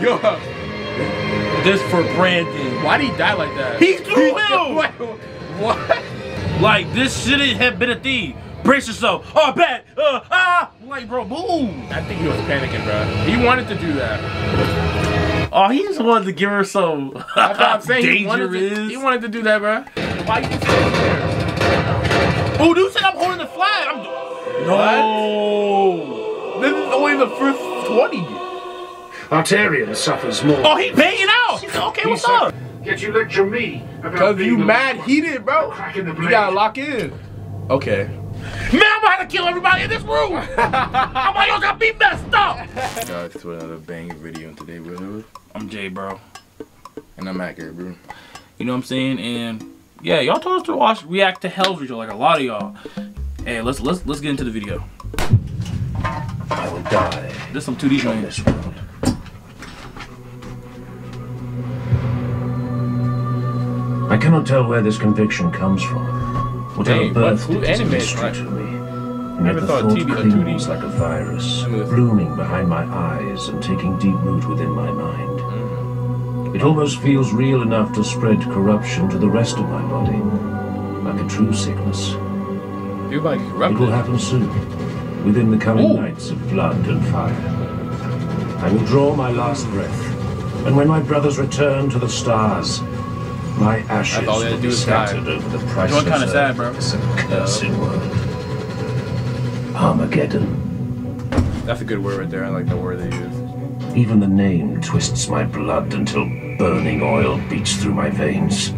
Yo. This for Brandon. Why'd he die like that? He threw him! Wait, what? Like, this shouldn't have been a thing. Brace yourself. Oh, bad. Like, bro, boom. I think he was panicking, bro. He wanted to do that. Oh, he just wanted to give her some. That's what I'm saying. He wanted to do that, bro. Why you standing there? Oh, dude said I'm holding the flag. I'm no. This is only the first 20. Artarion suffers more. Oh, he banging out. She's like, okay, what's up? Yet you lecture me about being you mad heated, bro. You gotta lock in. Okay. Man, I'm about to kill everybody in this room! I'm like, y'all gotta be messed up! Guys, to another banging video, and today we're with I'm Jay, bro. And I'm Accurate, bro. You know what I'm saying? And yeah, y'all told us to watch react to Helsreach, like a lot of y'all. Hey, let's get into the video. I will die. There's some 2D on this world. I cannot tell where this conviction comes from. Whatever birth did it mystery to me, and yet the thought clings like a virus, blooming behind my eyes and taking deep root within my mind. It almost feels real enough to spread corruption to the rest of my body, like a true sickness. It will happen soon, within the coming nights of blood and fire. I will draw my last breath, and when my brothers return to the stars, my ashes will be scattered over the priceless earth of this accursed world. Armageddon. That's a good word right there. I like the word they use. Even the name twists my blood until burning oil beats through my veins.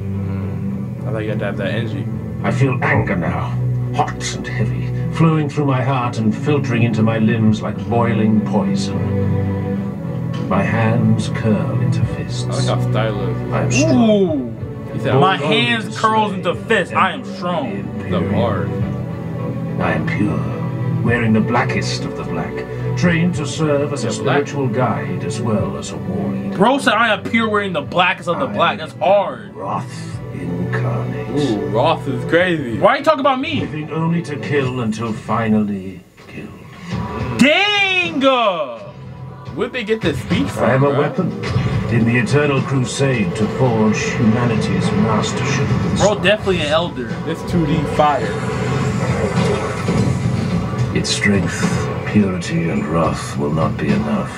I thought you had to have that energy. I feel anger now, hot and heavy, flowing through my heart and filtering into my limbs like boiling poison. My hands curl into fists. I like how stylish. I am strong. Ooh. My hands curls into fists. I am strong. I am pure, wearing the blackest of the black, trained to serve as a spiritual guide as well as a warrior. Bro said I am pure, wearing the blackest of the black. That's hard. Wrath incarnate. Ooh, wrath is crazy. Why are you talking about me? Living only to kill until finally killed. Dang! Where'd they get this speech from? I am a weapon in the Eternal Crusade to forge humanity's mastership. Bro, definitely an elder. This 2D fire. Its strength, purity, and wrath will not be enough.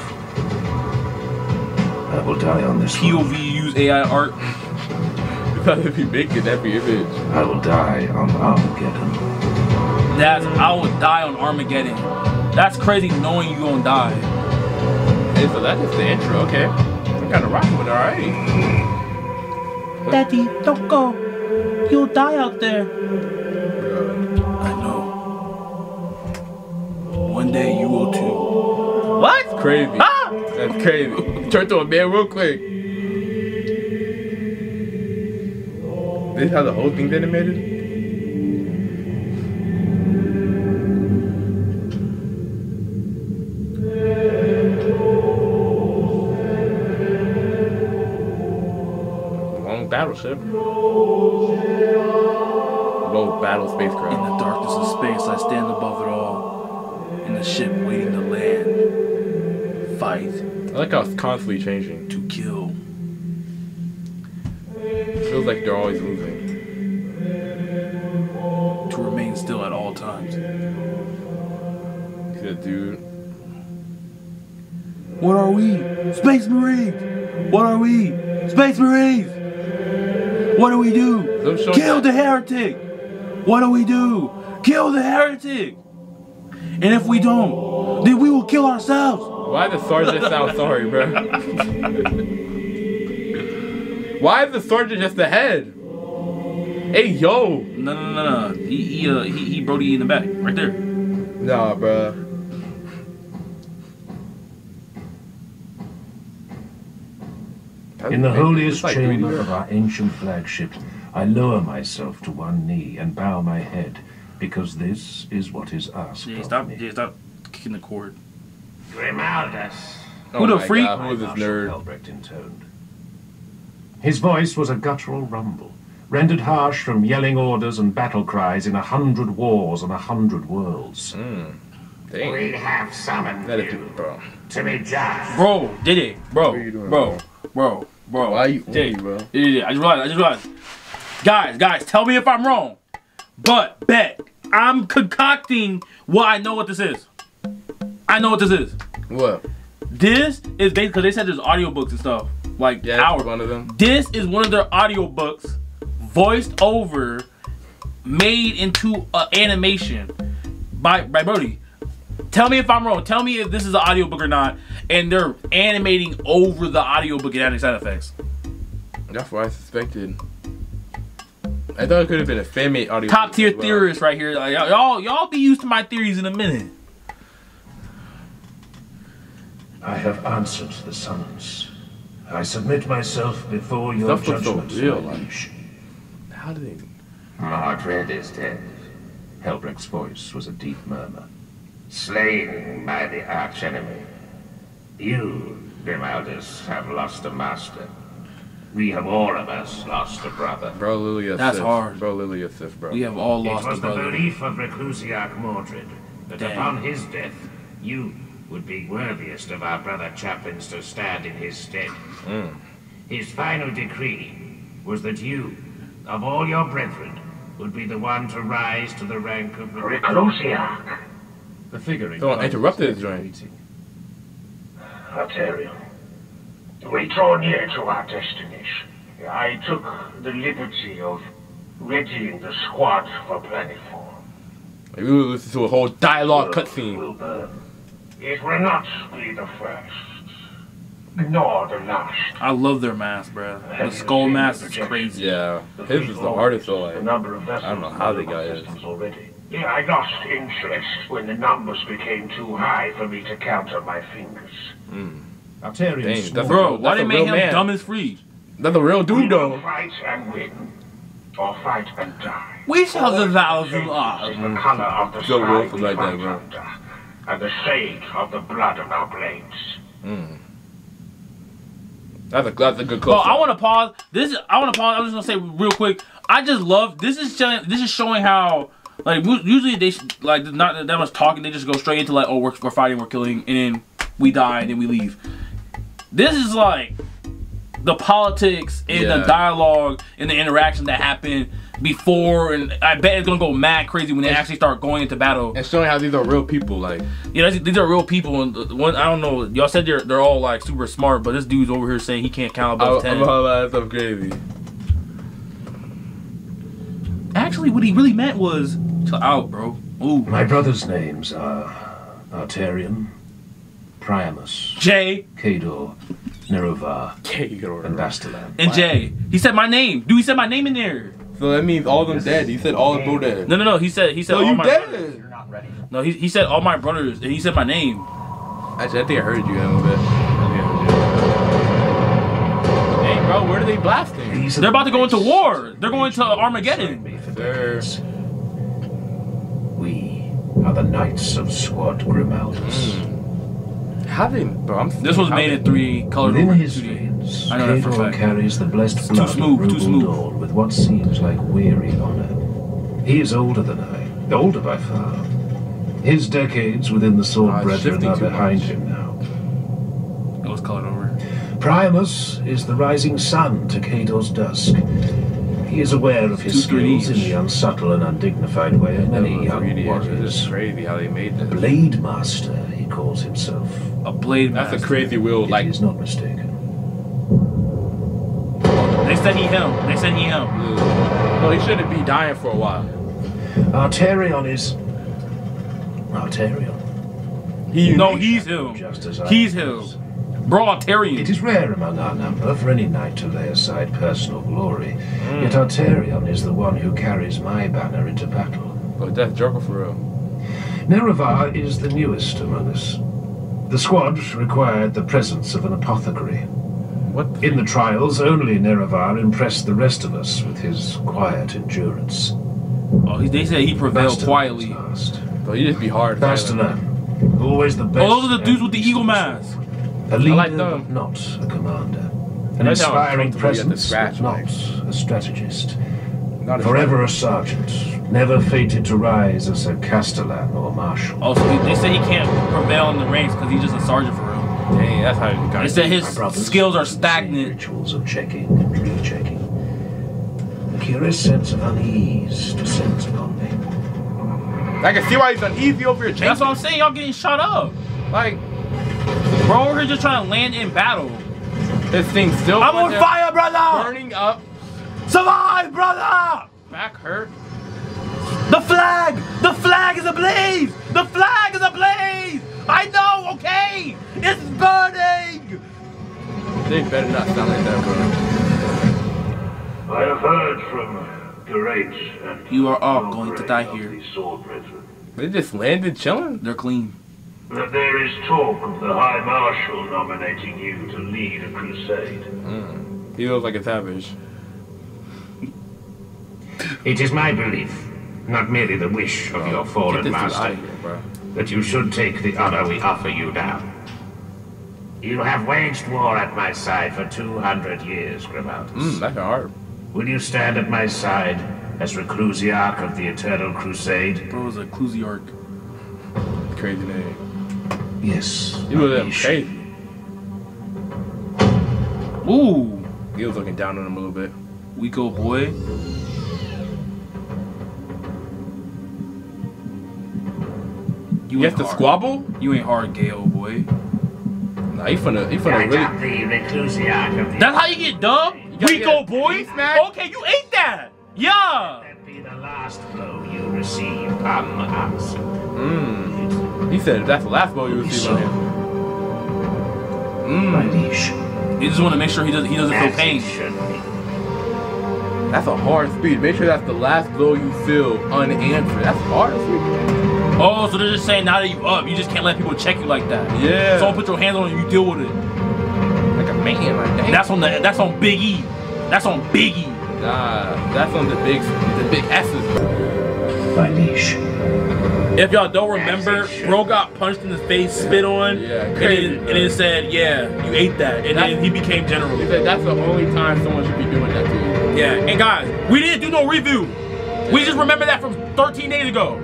I will die on this POV world. Use AI art. If you make it, that'd be image. I will die on Armageddon. I will die on Armageddon. That's crazy knowing you gonna die. Hey, so that's just the intro, okay. I'm kind of rocking with it already. Daddy, don't go. You'll die out there. I know. One day you will too. What? That's crazy. Ah! That's crazy. Turn to a man real quick. This is how the whole thing's animated? Battleship. Low battle spacecraft. In the darkness of space, I stand above it all. In the ship waiting to land. Fight. I like how it's constantly changing. To kill. It feels like they're always moving. To remain still at all times. Good dude. What are we? Space Marines! What are we? Space Marines! What do we do? Kill the heretic! What do we do? Kill the heretic! And if we don't, then we will kill ourselves! Why the sword just sound sorry, bro? Why is the sword just the head? Hey, yo! No. He Brody in the back, right there. Nah, bro. In the holiest chamber of our ancient flagship, I lower myself to one knee and bow my head, because this is what is asked of me. Stop kicking the cord. Grimaldus. Who the freak? Who this nerd? Helbrecht intoned. His voice was a guttural rumble, rendered harsh from yelling orders and battle cries in 100 wars on 100 worlds. Dang. We have summoned you to be judged. Bro, did it. Bro, what are you doing, bro. Why are you did it, bro? Yeah, I just realized. Guys, tell me if I'm wrong. But, bet, I'm concocting what I know what this is. I know what this is. What? This is basically, because they said there's audiobooks and stuff. Like, yeah, our, one of them. This is one of their audiobooks voiced over, made into an animation by Brody. Tell me if I'm wrong. Tell me if this is an audiobook or not. And they're animating over the audiobook and adding side effects. That's what I suspected. I thought it could have been a fan-made audio. Top tier theorist right here. Like, y'all be used to my theories in a minute. I have answered the summons. I submit myself before your judgment. How do they? Mordred is dead. Helbrecht's voice was a deep murmur. Slain by the archenemy. You, Grimaldus, have lost a master. We have all of us lost a brother. Bro, Lilia, that's hard. Bro, Lilia, bro. We have all lost a brother. It was the belief of Reclusiarch Mordred that upon his death, you would be worthiest of our brother chaplains to stand in his stead. Mm. His final decree was that you, of all your brethren, would be the one to rise to the rank of the Reclusiarch. The figure in I interrupted his meeting. Artarion. We draw near to our destination. I took the liberty of readying the squad for planiform. We will listen to a whole dialogue cutscene. It will not be the first, nor the last. I love their mask, bruh. The skull mask is crazy. Yeah, his is the hardest though. Like, I don't know how they got it. Yeah, I lost interest when the numbers became too high for me to count on my fingers. Mm. Dang, that's bro, why they make him dumb as free? That's a real dude though. Fight and win, or fight and die. We shall devour them all. The color of the sky we fight under, and the shade of the blood on our blades. Mm. That's a good call. I want to pause. I'm just gonna say real quick. I just love this. This is showing how. Like usually they like not that much talking. They just go straight into like, oh, we're fighting, we're killing, and then we die and then we leave. This is like the politics and the dialogue and the interaction that happened before, and I bet it's gonna go mad crazy when they actually start going into battle. And showing how these are real people, like these are real people. And one, I don't know, y'all said they're all like super smart, but this dude's over here saying he can't count above 10. That's up crazy. Actually, what he really meant was chill out, bro. Ooh. My brother's names are Artarion, Primus, Cador, Nerovah, and Bastilan. And Jay. He said my name. Dude, he said my name in there. So that means all of them dead. He said all of them dead. No. He said all my brothers. You're not ready. No, he said all my brothers, and he said my name. Actually, I think I heard you a little bit. Hey, bro, where are they blasting? They're about to go into war. They're going to Armageddon. There's... We are the Knights of Squad Grimaldus. This was made in 3 colored over. I know that for a fact. Carries the blessed blood too smooth. With what seems like weary honor. He is older than I, older by far. His decades within the sword brethren are behind him now. It was colored over. Primus is the rising sun to Cador's dusk. He is aware of his skills in the unsubtle and undignified way of many young warriors. Blade master, he calls himself. A blade master. That's a crazy will. Like, he's not mistaken. They said he him. Well, he shouldn't be dying for a while. Artarion. He's him. He's him. Bro, Artarion. It is rare among our number for any knight to lay aside personal glory. Mm. Yet Artarion is the one who carries my banner into battle. Oh, death joker for real. Nerovah is the newest among us. The squad required the presence of an apothecary. What? In the trials, only Nerovah impressed the rest of us with his quiet endurance. Oh, they say he prevailed quietly. Oh, he'd just be hard. Bastilan, always the best. Oh, those are the dudes with the eagle mask. A leader, but not a commander. An inspiring presence, but not a strategist. Not forever a sergeant, never fated to rise as a castellan or marshal. Oh, so they say he can't prevail in the ranks because he's just a sergeant for real. Dang, that's how you got it. They say his skills are stagnant. Rituals of checking and rechecking. A curious sense of unease descends upon me. I can see why he's uneasy over here. That's what I'm saying. Y'all getting shot up. Like, bro, we're just trying to land in battle. This thing's still. I'm on fire, brother. Burning up. Survive, brother! Back hurt. The flag! The flag is ablaze! The flag is ablaze! I know, okay? It's burning! They better not sound like that, bro. I have heard from Geraint and you are all going to die here. They just landed chilling? They're clean. That there is talk of the High Marshal nominating you to lead a crusade. Mm. He looks like a savage. It is my belief, not merely the wish of your fallen master, that you should take the honor we offer you now. You have waged war at my side for 200 years, Grimaldus. That's hard. Will you stand at my side as Reclusiarch of the Eternal Crusade? Bro, was a Reclusiarch. Crazy name. Yes. You know that crazy. Ooh. He was looking down on him a little bit. We go, boy. You have to squabble? You ain't hard, gay old boy. Nah, he finna really... That's how you get dubbed? Weak old boy? Okay, you ate that! Yeah! Let that be the last blow you receive unanswered. He said that's the last blow you receive on him. He just want to make sure he doesn't feel pain. That's a hard speech. Make sure that's the last blow you feel unanswered. That's hard speech. Oh, so they're just saying now that you up, you just can't let people check you like that. Yeah. So don't put your hands on it, you deal with it. Like a man, like that. That's on Big E. That's on Big E. Nah, that's on the big S's. My niche. If y'all don't remember, bro got punched in the face, spit on, and then said, yeah, you ate that. And then he became general. He said that's the only time someone should be doing that to you. Yeah, and guys, we didn't do no review. We just remember that from 13 days ago.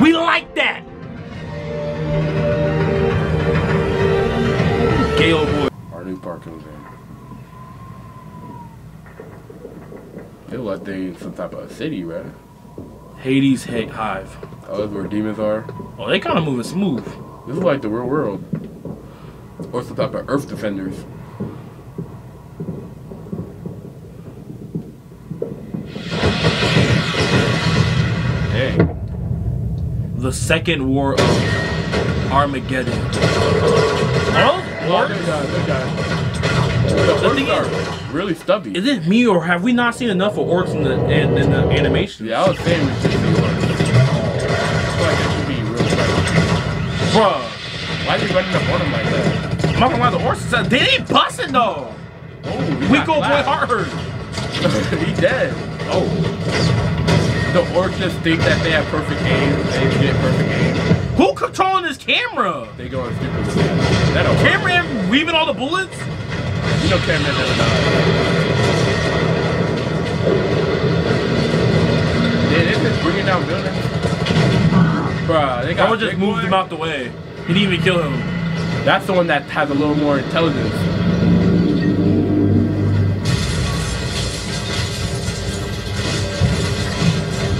We like that! Gay old boy. Our new parking was in. They look like they're in some type of city, right? Hades Head Hive. Oh, that's where demons are? Oh, they kind of moving smooth. This is like the real world. Or some type of Earth Defenders. Dang. The Second War of Armageddon. Oh, war? The orcs are really stubby. Is it me or have we not seen enough of orcs in the animation? Yeah, I was saying we should see orcs. I feel like it should be real stubby. Bruh. Why are you running up on them like that? I'm not gonna lie, the orcs, they ain't busting though. Oh, we go play hard. He dead. Oh. The orcs just think that they have perfect aim. They get perfect aim. Who controlling this camera? They going stupid with that. Cameraman weaving all the bullets? You know cameraman never dies. Yeah, they just bringing down buildings. Bruh, they got just moved him out the way. He didn't even kill him. That's the one that has a little more intelligence.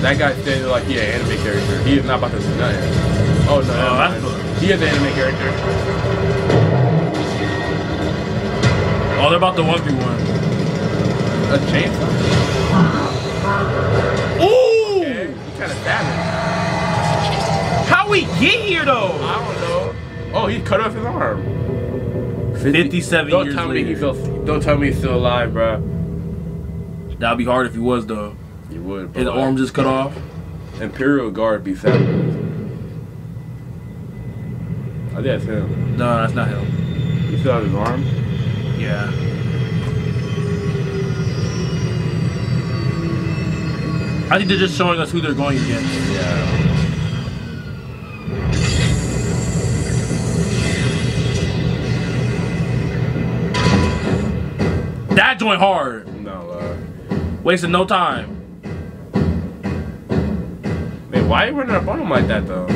That guy standing like he an anime character. He is not about to do nothing. Oh no, he is an anime character. Oh, they're about to 1v1. A chainsaw. Ooh! Okay, he kind of stabbed. How we get here though? I don't know. Oh, he cut off his arm. 57 years later. Don't tell me he's still alive, bro. That'd be hard if he was though. You would, but his arm just cut off. Imperial Guard be fat. I think that's him. No, that's not him. He still have his arm? Yeah. I think they're just showing us who they're going against. Yeah. That joint hard. No, wasting no time. Wait, why are you running up on him like that, though?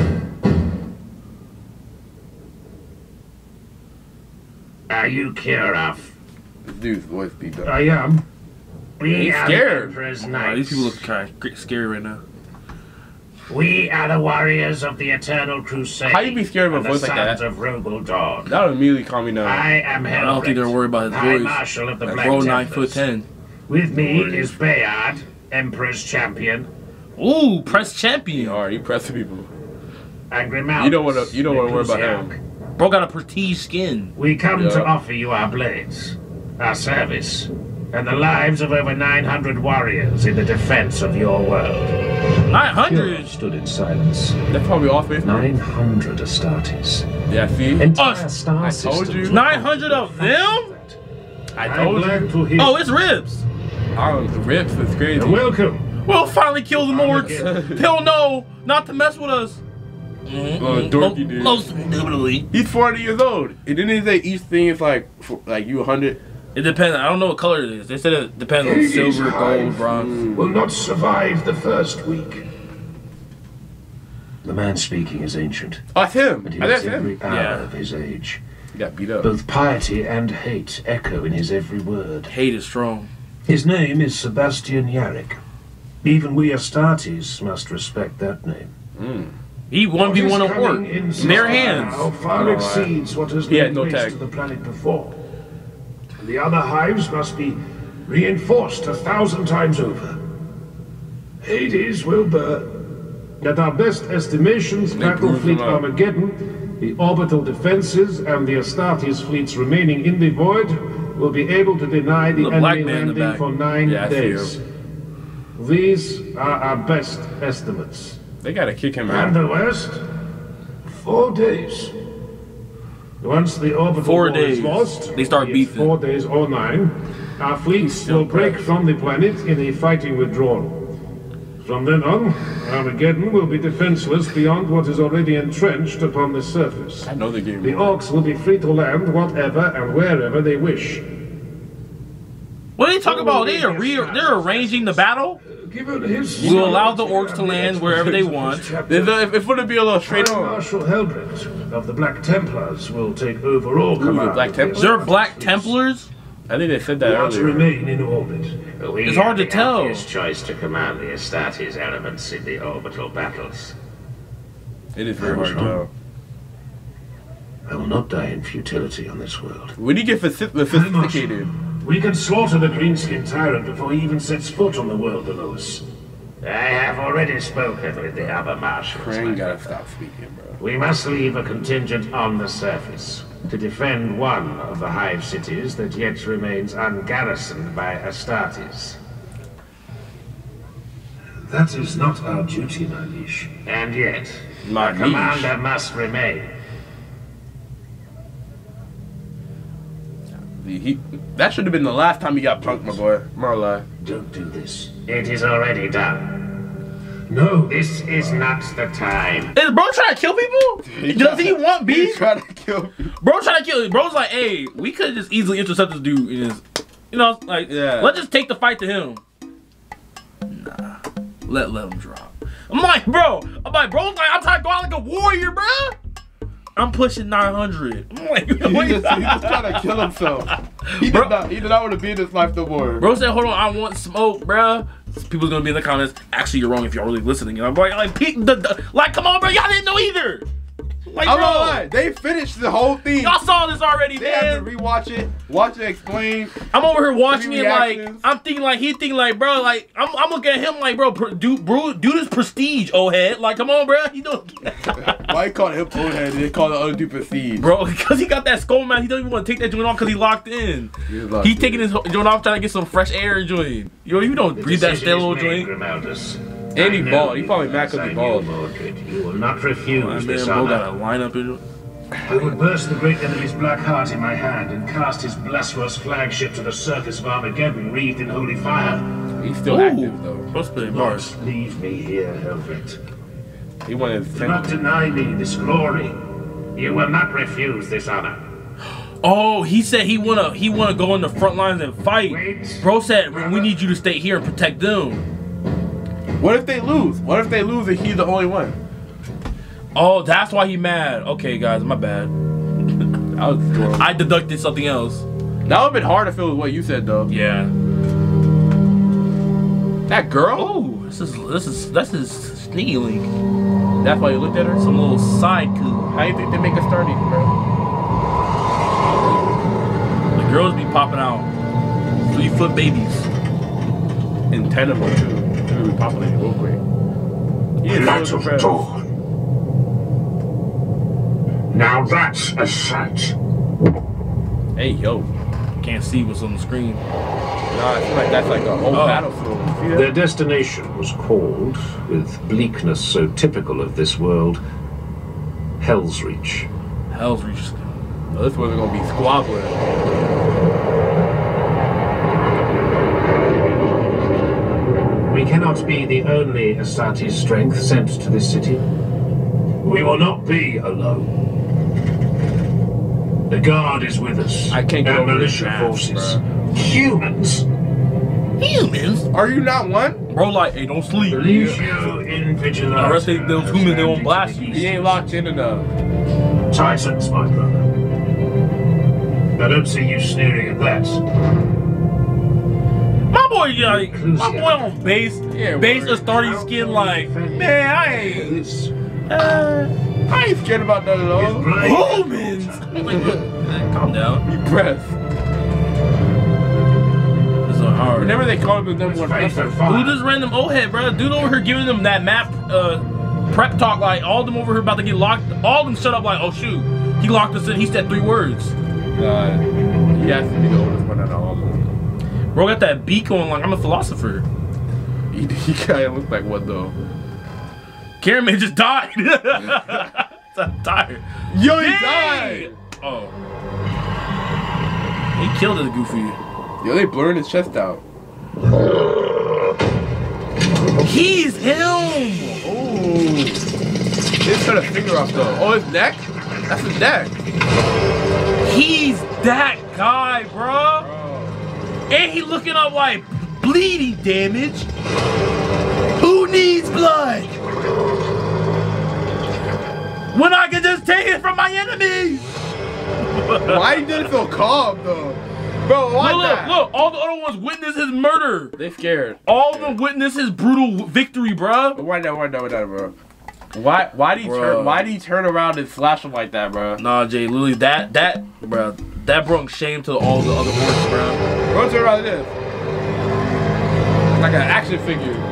Are you Kirov? This dude's voice be done. I am. We are scared. Oh, these people look kind of scary right now. We are the warriors of the Eternal Crusader. How you be scared of a voice like that? Of that would immediately calm me down. I am Helbrecht. I don't think they're worried about his voice. Marshal of the Black Templars. 9'10". With me is Bayard, Emperor's champion. Ooh, press champion. Alright, you press the people. And Grimaldus, you don't want to worry about him. Bro got a prestige skin. We come to offer you our blades, our service, and the lives of over 900 warriors in the defense of your world. 900 stood in silence. They're probably off it. 900 Astartes. Yeah, see? I told you. 900 of them? I told you. Oh, it's ribs. Oh, the ribs is crazy. You're welcome. We'll finally kill the Mords. He'll know not to mess with us. Oh, dorky dude. Most indubitably. He's 40 years old. And then they say each thing is like you 100. It depends. I don't know what color it is. They said it depends on silver, gold, bronze. Will not survive the first week. The man speaking is ancient. Oh, that's him. And he is every hour of his age. He got beat up. Both piety and hate echo in his every word. Hate is strong. His name is Sebastian Yarrick. Even we Astartes must respect that name. Mm. He 1v1 at work. Bare hands. Far exceeds what has been placed to the planet before. And the other hives must be reinforced 1,000 times over. Hades will burn. At our best estimations, Battlefleet Armageddon, the orbital defenses, and the Astartes fleets remaining in the void will be able to deny the enemy landing for 9 days. These are our best estimates. They gotta kick him out. And the worst? 4 days. Once the orbital is lost, they start beefing. 4 days or 9, our fleets will break from the planet in a fighting withdrawal. From then on, Armageddon will be defenseless beyond what is already entrenched upon the surface. I know the game. The orcs will be free to land whatever and wherever they wish. What are they talking about? They're arranging the battle? We'll allow the orcs to land wherever they want. If it would be a little straight on. Marshal Helbrecht of the Black Templars will take overall command. They're Black Templars? I think they said that earlier. Remain in orbit. It's hard to tell. His choice to command the Astartes elements in the orbital battles. It is very hard to tell. I will not die in futility on this world. When you get sophisticated. We can slaughter the greenskin tyrant before he even sets foot on the world below us. I have already spoken with the other marshals. Crane gotta stop speaking, bro. We must leave a contingent on the surface to defend one of the hive cities that yet remains ungarrisoned by Astartes. That is not our duty, my liege. And yet, my commander must remain. That should have been the last time he got punked, my boy. Marla. Don't do this. It is already done. No, this is not the time. Is bro trying to kill people? Does he want beef? He's trying to kill people. Bro trying to kill. Bro's like, hey, we could just easily intercept this dude. And just, you know, like, let's just take the fight to him. Nah, let him drop. I'm like, bro's like, I'm trying to go out like a warrior, bro. I'm pushing 900. I'm like, he's just trying to kill himself. He did not want to be in this life no more. Bro said, hold on, I want smoke, bruh. People's going to be in the comments, actually, you're wrong if y'all really listening. And I'm like, come on, bro, y'all didn't know either. Like, I'm not lying. They finished the whole thing. Y'all saw this already, man. They have to rewatch it, watch it, explain. I'm over here watching it like, I'm thinking like, he thinking like, bro, like, I'm looking at him like, bro, dude is prestige, old head. Like, come on, bro. You know. Why you call him old head? They call the other dude prestige. Bro, because he got that skull mask. He don't even want to take that joint off because he locked in. He's taking his joint off trying to get some fresh air joint. Yo, you don't breathe that stale old joint. And he bald. He probably back up the ball. You will not refuse this honor. I would burst the great enemy's black heart in my hand and cast his blasphemous flagship to the surface of Armageddon, wreathed in holy fire. He's still active, though. Mars, leave me here, Helbrecht. He wanted. Do not deny me this glory. You will not refuse this honor. Oh, he said he wanna go on the front lines and fight. Wait, bro said we need you to stay here and protect them. What if they lose? What if they lose and he's the only one? Oh, that's why he mad. Okay, guys, my bad. I deducted something else. That would've been hard to feel with what you said, though. Yeah. That girl? Oh, this is sneaky link. That's why you looked at her? Some little side coup. How do you think they make a starting, bro? The girls be popping out. 3-foot babies. And 10 of them, too. They're gonna be popping in real quick. Yeah, that's a door. Now that's a sight. Hey, yo. Can't see what's on the screen. Nah, it's like that's like a whole battlefield. Yeah. Their destination was called, with bleakness so typical of this world, Helsreach. Helsreach. Well, this wasn't going to be squabbling. We cannot be the only Astartes strength sent to this city. We will not be alone. The guard is with us. I can't get over militia forces. Bro. Humans. Humans? Are you not one? Bro, like, hey, don't sleep. Invigilata. The rest of those humans, they won't blast you. He ain't locked in enough. Titans, my brother. I don't see you sneering at that. My boy, like, my boy on base, Astartes skin, like, man, I ain't. I ain't scared about none of those. Humans! Calm down. Your breath. This is hard. Whenever they call him the number one person. Who this random old head, bro? Dude over here giving them that map prep talk, like all them over here about to get locked. All them shut up like, oh shoot. He locked us in, he said 3 words. God. He has to be the oldest one out of all of them. Bro got that beak on like I'm a philosopher. He kinda looked like what though? Cameraman just died. I'm tired. Yo, he died! Oh. He killed this goofy. Yo, they blurred his chest out. He's him! Oh. They cut a finger off, though. Oh, his neck? That's his neck. He's that guy, bro. And he looking up like bleeding damage. Who needs blood? When I can just take it from my enemies! Why did it feel calm though? Bro, why not? Look, all the other ones witnessed his murder. They scared. All of them witnessed his brutal victory, bro. Why not, bro? Why did he turn around and slash him like that, bro? Nah, Jay, literally that brought shame to all the other horses, bro. Bro, turn around this. Like an action figure.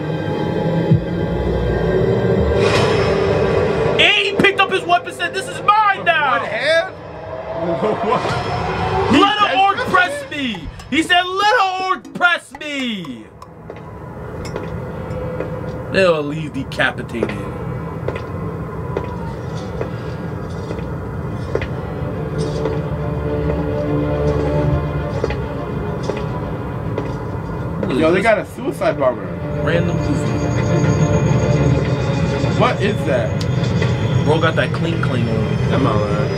His weapon said, "This is mine now." One hand? What? Let an orc press me. He said, "Let an orc press me." They'll at least decapitate him. Yo, they got a suicide bomber. Random movie. What is that? Bro got that clean on him. Come on, man.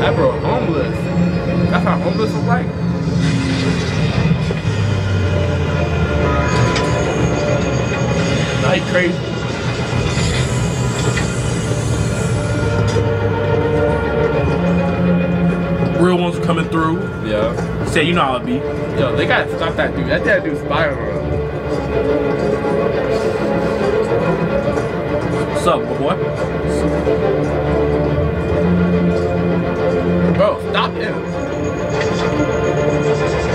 That bro homeless. That's how homeless is like. Like crazy. Real ones are coming through. Yeah. Say, you know how it be. Yo, they gotta stop that dude. That dude's spiraling. What's up, boy? Bro, stop him.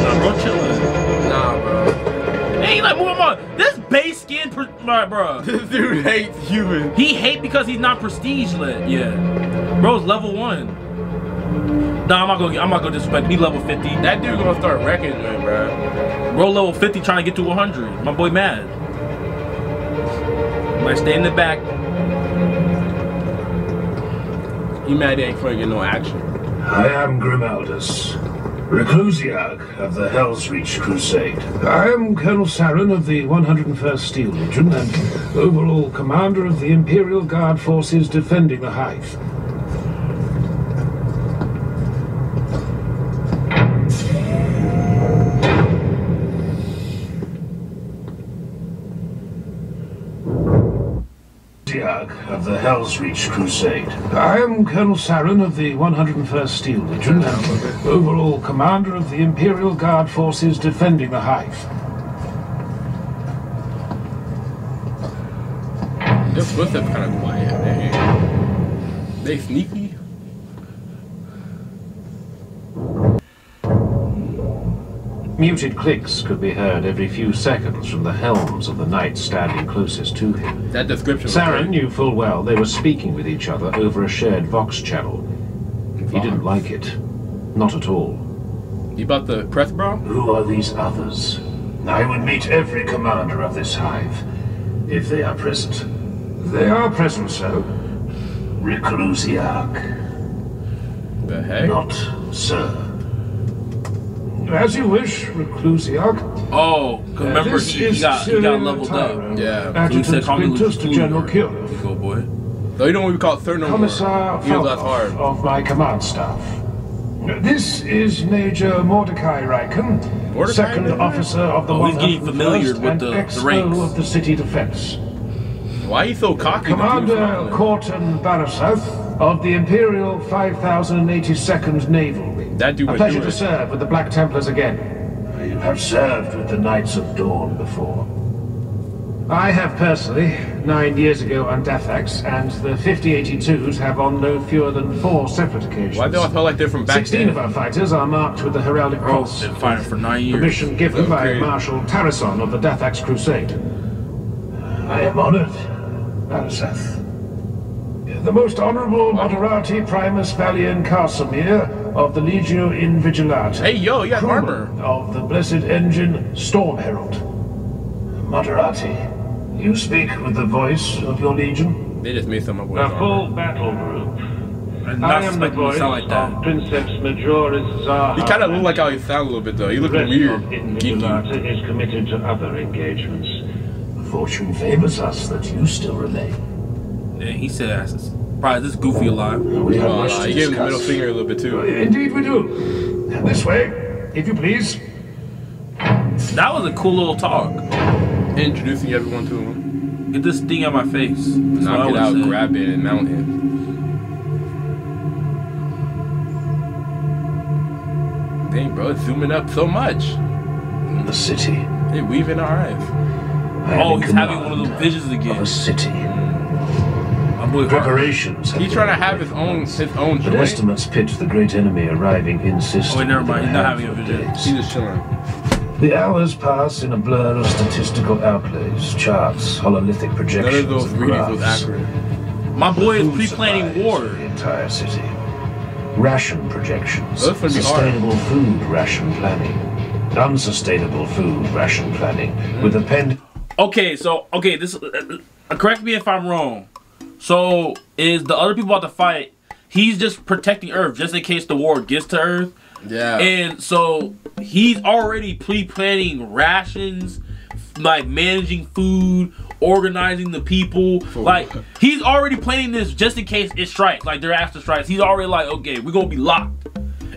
Nah, bro, chillin'. Nah, bro. Hey, like, move him on. This base skin, bro. This dude hates humans. He hates because he's not prestige-led. Yeah. Bro's level 1. Nah, I'm not gonna disrespect. Me level 50. That dude gonna start wrecking him, bro. Bro, level 50 trying to get to 100. My boy mad. Might stay in the back. You mad they ain't gonna get no action. I am Grimaldus, Reclusiarch of the Helsreach Crusade. I am Colonel Sarren of the 101st Steel Legion and overall commander of the Imperial Guard forces defending the Hive. Stark of the Helsreach Crusade. I am Colonel Sarren of the 101st Steel Legion and overall commander of the Imperial Guard forces defending the Hive. Just with them kind of quiet, eh? They sneaky. Muted clicks could be heard every few seconds from the helms of the knights standing closest to him. That description. Sarren knew full well they were speaking with each other over a shared Vox channel. He didn't like it. Not at all. You bought the press bra? Who are these others? I would meet every commander of this hive, if they are present. They are present, sir. Reclusiarch. The heck? Not sir. As you wish, Reclusiarch. Oh, remember he got leveled up. Yeah. Adjutant Quintus to General Curif. Go, boy. Though you don't want to be called third no more. Commissar Falkov of my command staff. This is Major Mordecai Riken, second officer of the 101st and XO of the city defense. Why are you so cocky? Commander Corton Barasouth of the Imperial 5082nd Naval. That dude, a pleasure to serve with the Black Templars again. You have served with the Knights of Dawn before. I have personally, 9 years ago on Daphax, and the 5082s have on no fewer than 4 separate occasions. Why do I feel like they're from back 16 then? Of our fighters are marked with the heraldic cross. Been fighting for 9 years. Permission given by Marshal Tarasson of the Daphax Crusade. I am honored, Baraseth. The most honorable Moderati Primus Valian Casimir of the Legio Invigilata. Hey, yo, you have armor. Of the blessed engine Storm Herald. Moderati, you speak with the voice of your Legion? They just made some of a full battle group. And I am the voice of Princeps Majoris Zarha. You kind of look like how you sound a little bit, though. You look weird. Invigilata is committed to other engagements. Fortune favors us that you still remain. Yeah, he said asses. Probably this goofy alive. We have much to discuss. He gave him the middle finger a little bit too. Indeed we do. This way, if you please. That was a cool little talk. Introducing everyone to him. Get this thing out of my face. Knock it out, grab it, and mount it. Dang, bro, it's zooming up so much. In the city. They weaving our eyes. Oh, he's having one of those visions again. Of a city. Preparations. He's trying to have his own joint. Estimates pitch the great enemy arriving in system. Oh, wait, never mind. He's not having a day. He's just chilling. The hours pass in a blur of statistical outlays, charts, hololithic projections. None of those readings was accurate. My boy is pre-planning war. The entire city. Ration projections. Sustainable food ration planning. Unsustainable food ration planning with a pen. Okay, so this. Correct me if I'm wrong. So, is the other people about to fight, he's just protecting Earth, just in case the war gets to Earth. Yeah. And so, he's already pre-planning rations, like managing food, organizing the people. Food. Like, he's already planning this just in case it strikes, like they're after strikes. He's already like, okay, we're going to be locked.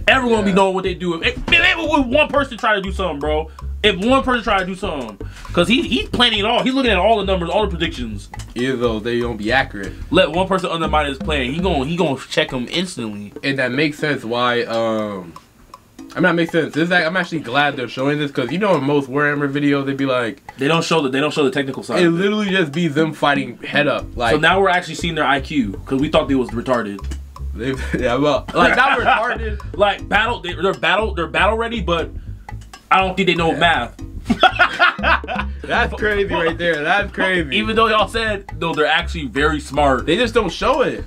Everyone be knowing what they do. If one person try to do something, bro. If one person try to do something, because he's planning it all. He's looking at all the numbers, all the predictions. Even though they don't be accurate. Let one person undermine his plan. He gonna check them instantly. And that makes sense why, I mean, that makes sense. This is like, I'm actually glad they're showing this, because you know in most Warhammer videos, they'd be like... They don't show the technical side. It literally just be them fighting head up. Like, so now we're actually seeing their IQ, because we thought they was retarded. Yeah, well. Like, not retarded. Like, they're battle ready, but... I don't think they know math. That's crazy right there. That's crazy. Even though y'all said no, they're actually very smart. They just don't show it.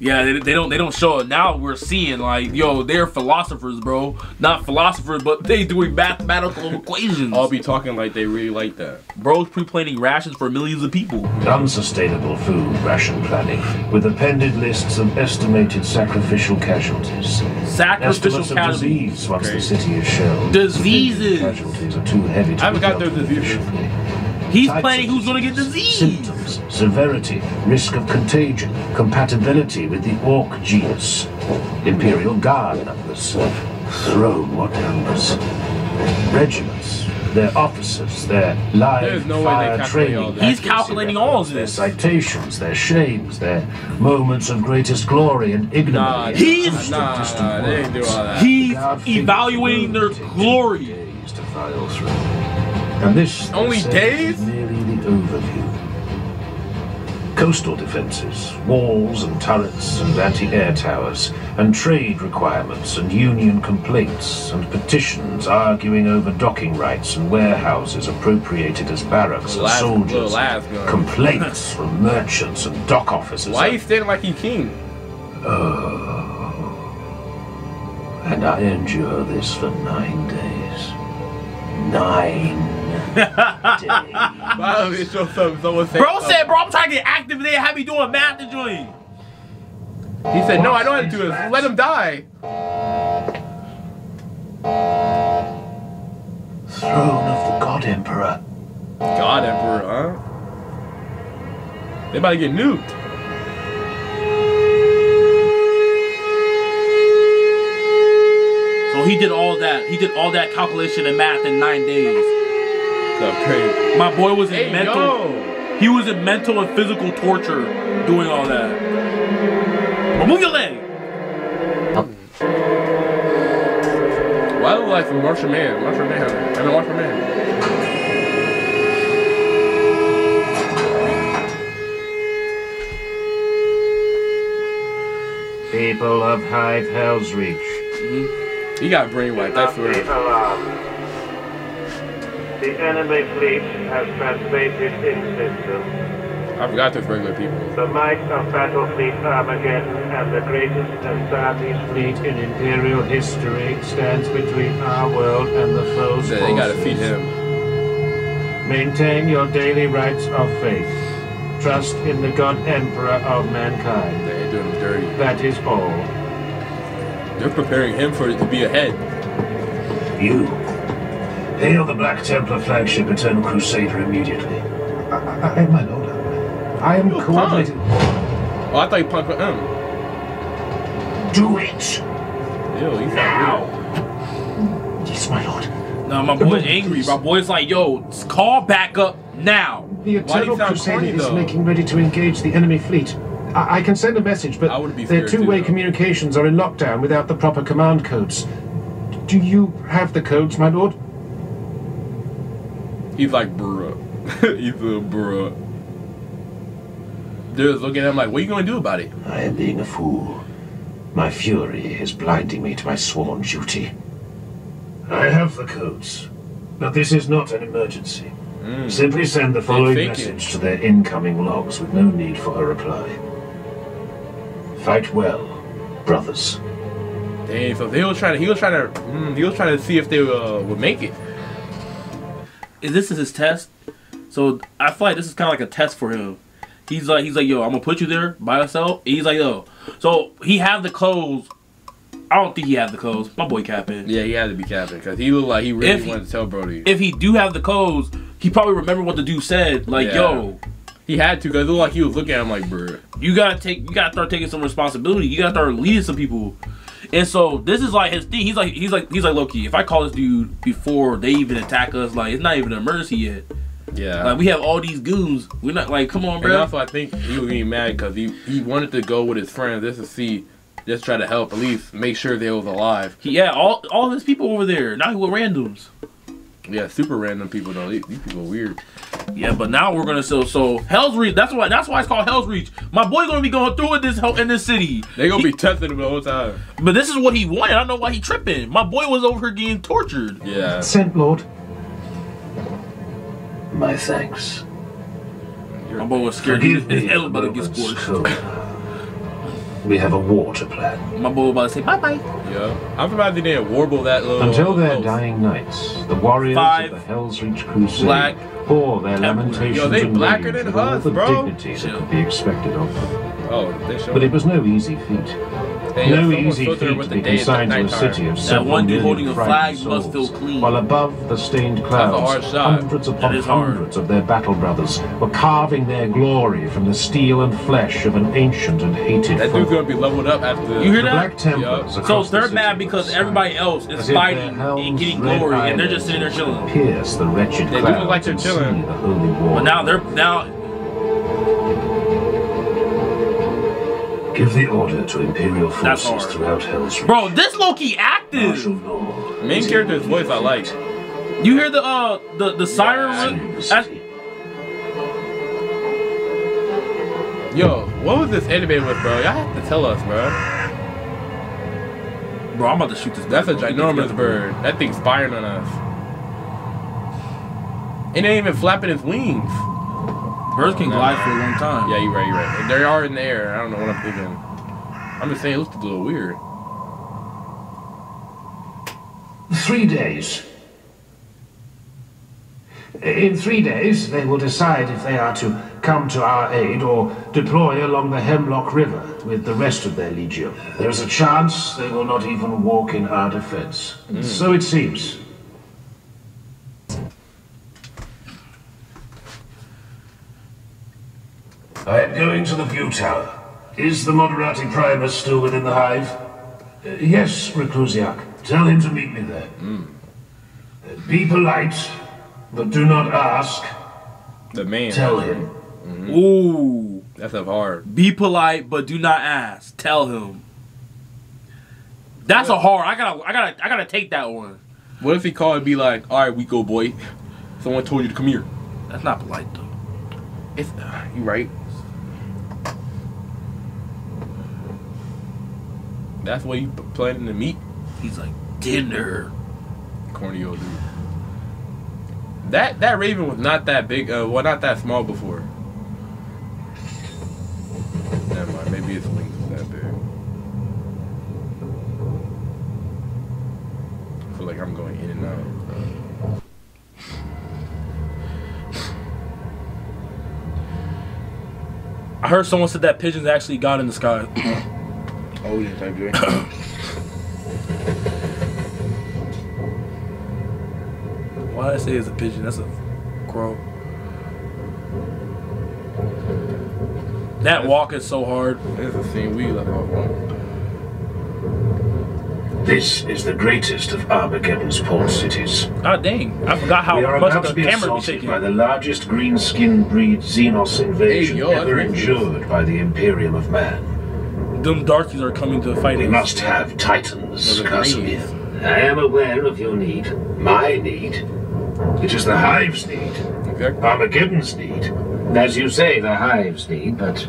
Yeah, they don't show it. Now we're seeing like, yo, they're philosophers, bro. Not philosophers, but they doing mathematical equations. I'll be talking like they really like that. Bro's pre-planning rations for millions of people. Unsustainable food ration planning with appended lists of estimated sacrificial casualties. Sacrificial casualties. Disease once the city is shelled. Diseases. Casualties are too heavy to I haven't got their diseases. He's planning who's going to get disease. Symptoms, severity, risk of contagion, compatibility with the Orc genus, Imperial Guard numbers, Throne, what numbers, regiments, their officers, their live fire training. He's calculating all of this. Their citations, their shames, their moments of greatest glory and ignominy. He's evaluating their glory. And this only days? Merely the overview. Coastal defenses, walls and turrets and anti-air towers, and trade requirements and union complaints and petitions arguing over docking rights and warehouses appropriated as barracks and soldiers. Complaints from merchants and dock officers. Why are you standing like you king? Oh. And I endure this for 9 days. 9 days. Bro said, bro, I'm trying to get active today. Have me doing math to join. He said, no, I don't have to do this. Let him die. Throne of the God Emperor. God Emperor, huh? They about to get nuked. So he did all that. He did all that calculation and math in 9 days. That's crazy. My boy was in mental. Yo. He was in mental and physical torture doing all that. Remove your leg. Why do I like Martian Man? Martian Man. I mean, Martian Man. People of Hive Helsreach. Mm-hmm. He got brainwiped, that's the word. The enemy fleet has translated in system. I forgot there's regular people. The might of Battlefleet Armageddon and the greatest Astartes fleet in Imperial history stands between our world and the foes. Yeah, they gotta feed him. Maintain your daily rites of faith. Trust in the God Emperor of mankind. They ain't doing dirty. That is all. They're preparing him for it to be a head. You. Hail the Black Templar flagship Eternal Crusader immediately. I am my lord. I am coordinated. Oh, I thought you punked with him. Do it! Ew, he's not real. Yes, my lord. No, my boy's angry. My boy's like, yo, call back up now. The Eternal Crusader is making ready to engage the enemy fleet. I can send a message, but their two-way communications are in lockdown without the proper command codes. Do you have the codes, my lord? He's like, bruh. He's a bruh. They're looking at him like, what are you going to do about it? I am being a fool. My fury is blinding me to my sworn duty. I have the codes, but this is not an emergency. Simply send the following message to their incoming logs with no need for a reply. Fight well, brothers. Dang, so they was trying to, he was trying to see if they would make it. This is his test. So I feel like this is kind of like a test for him. He's like, yo, I'm gonna put you there by yourself. And he's like, yo. So he have the clothes. I don't think he had the codes. My boy capping. Yeah, he had to be capping because he looked like he really wanted to tell Brody. If he do have the codes, he probably remembered what the dude said. Like, yo, he had to because it looked like he was looking at him like, bro, you gotta start taking some responsibility. You gotta start leading some people. And so this is like his thing. He's like, low key, if I call this dude before they even attack us, like it's not even an emergency yet. Yeah, like we have all these goons. We're not like, come on, bro. And also, I think he was getting mad because he wanted to go with his friends just to see. Just try to help, at least make sure they was alive. Yeah, all his people over there. Now he with randoms. Yeah, super random people though. These people are weird. Yeah, but now we're gonna so Helsreach. That's why it's called Helsreach. My boy gonna be going through it in this city. They gonna be testing him the whole time. But this is what he wanted. I don't know why he tripping. My boy was over here getting tortured. Yeah. Sent Lord. My thanks. My boy was scared. His elbow gets squished. We have a war to plan. My boy about to say bye-bye. Yeah. I'm about to warble that little... Until their dying nights, the warriors of the Helsreach Crusade pour their lamentations and rage with all the dignity that could be expected of them. But it was no easy feat. They no easy feat the consigned to a city of several million frightened souls, while above the stained clouds, hundreds upon hundreds of their battle brothers were carving their glory from the steel and flesh of an ancient and hated foe. That dude's gonna be leveled up after. You hear that? Yeah. So they're mad because everybody else is fighting and getting glory, and they're just sitting there chilling. Pierce the wretched clouds. They do look like they're chilling. But now they're now. Give the order to Imperial forces throughout Helsreach. Bro, this Loki active! Main character's voice I like. You hear the siren? Yo, what was this anime with, bro? Y'all have to tell us, bro. Bro, I'm about to shoot this. That's a ginormous bird. That thing's firing on us. It ain't even flapping its wings. Birds can glide for a long time. Yeah, you're right, you're right. They are in the air. I don't know what I'm thinking. I'm just saying it looks a little weird. 3 days. In 3 days, they will decide if they are to come to our aid or deploy along the Hemlock River with the rest of their legion. There is a chance they will not even walk in our defense. Mm. So it seems. I am going to the view tower. Is the Moderati Primus still within the hive? Yes, Reclusiarch. Tell him to meet me there. Mm. Be polite, but do not ask. The man. Tell him. Mm-hmm. Ooh, that's hard. Be polite, but do not ask. Tell him. That's a hard. I gotta take that one. What if he called and be like, "All right, we go, boy. Someone told you to come here." That's not polite, though. It's you right. That's what you planning to meet? He's like, dinner. Corny old dude. That raven was not that big, well, not that small before. Never mind, maybe its wings was that big. I feel like I'm going in and out. I heard someone said that pigeons actually got in the sky. Oh yes, I agree. Why did I say it's a pigeon? That's a crow. That walk is so hard. It's a thing we love walking. This is the greatest of Armageddon's port cities. Ah, dang! I forgot how much the camera was taking. By the largest green-skinned breed Xenos invasion ever endured by the Imperium of Man. Them darkies are coming to fight us. We must have titans, Casimir. I am aware of your need. My need. It is the Hive's need. Exactly. Armageddon's need. As you say, the Hive's need, but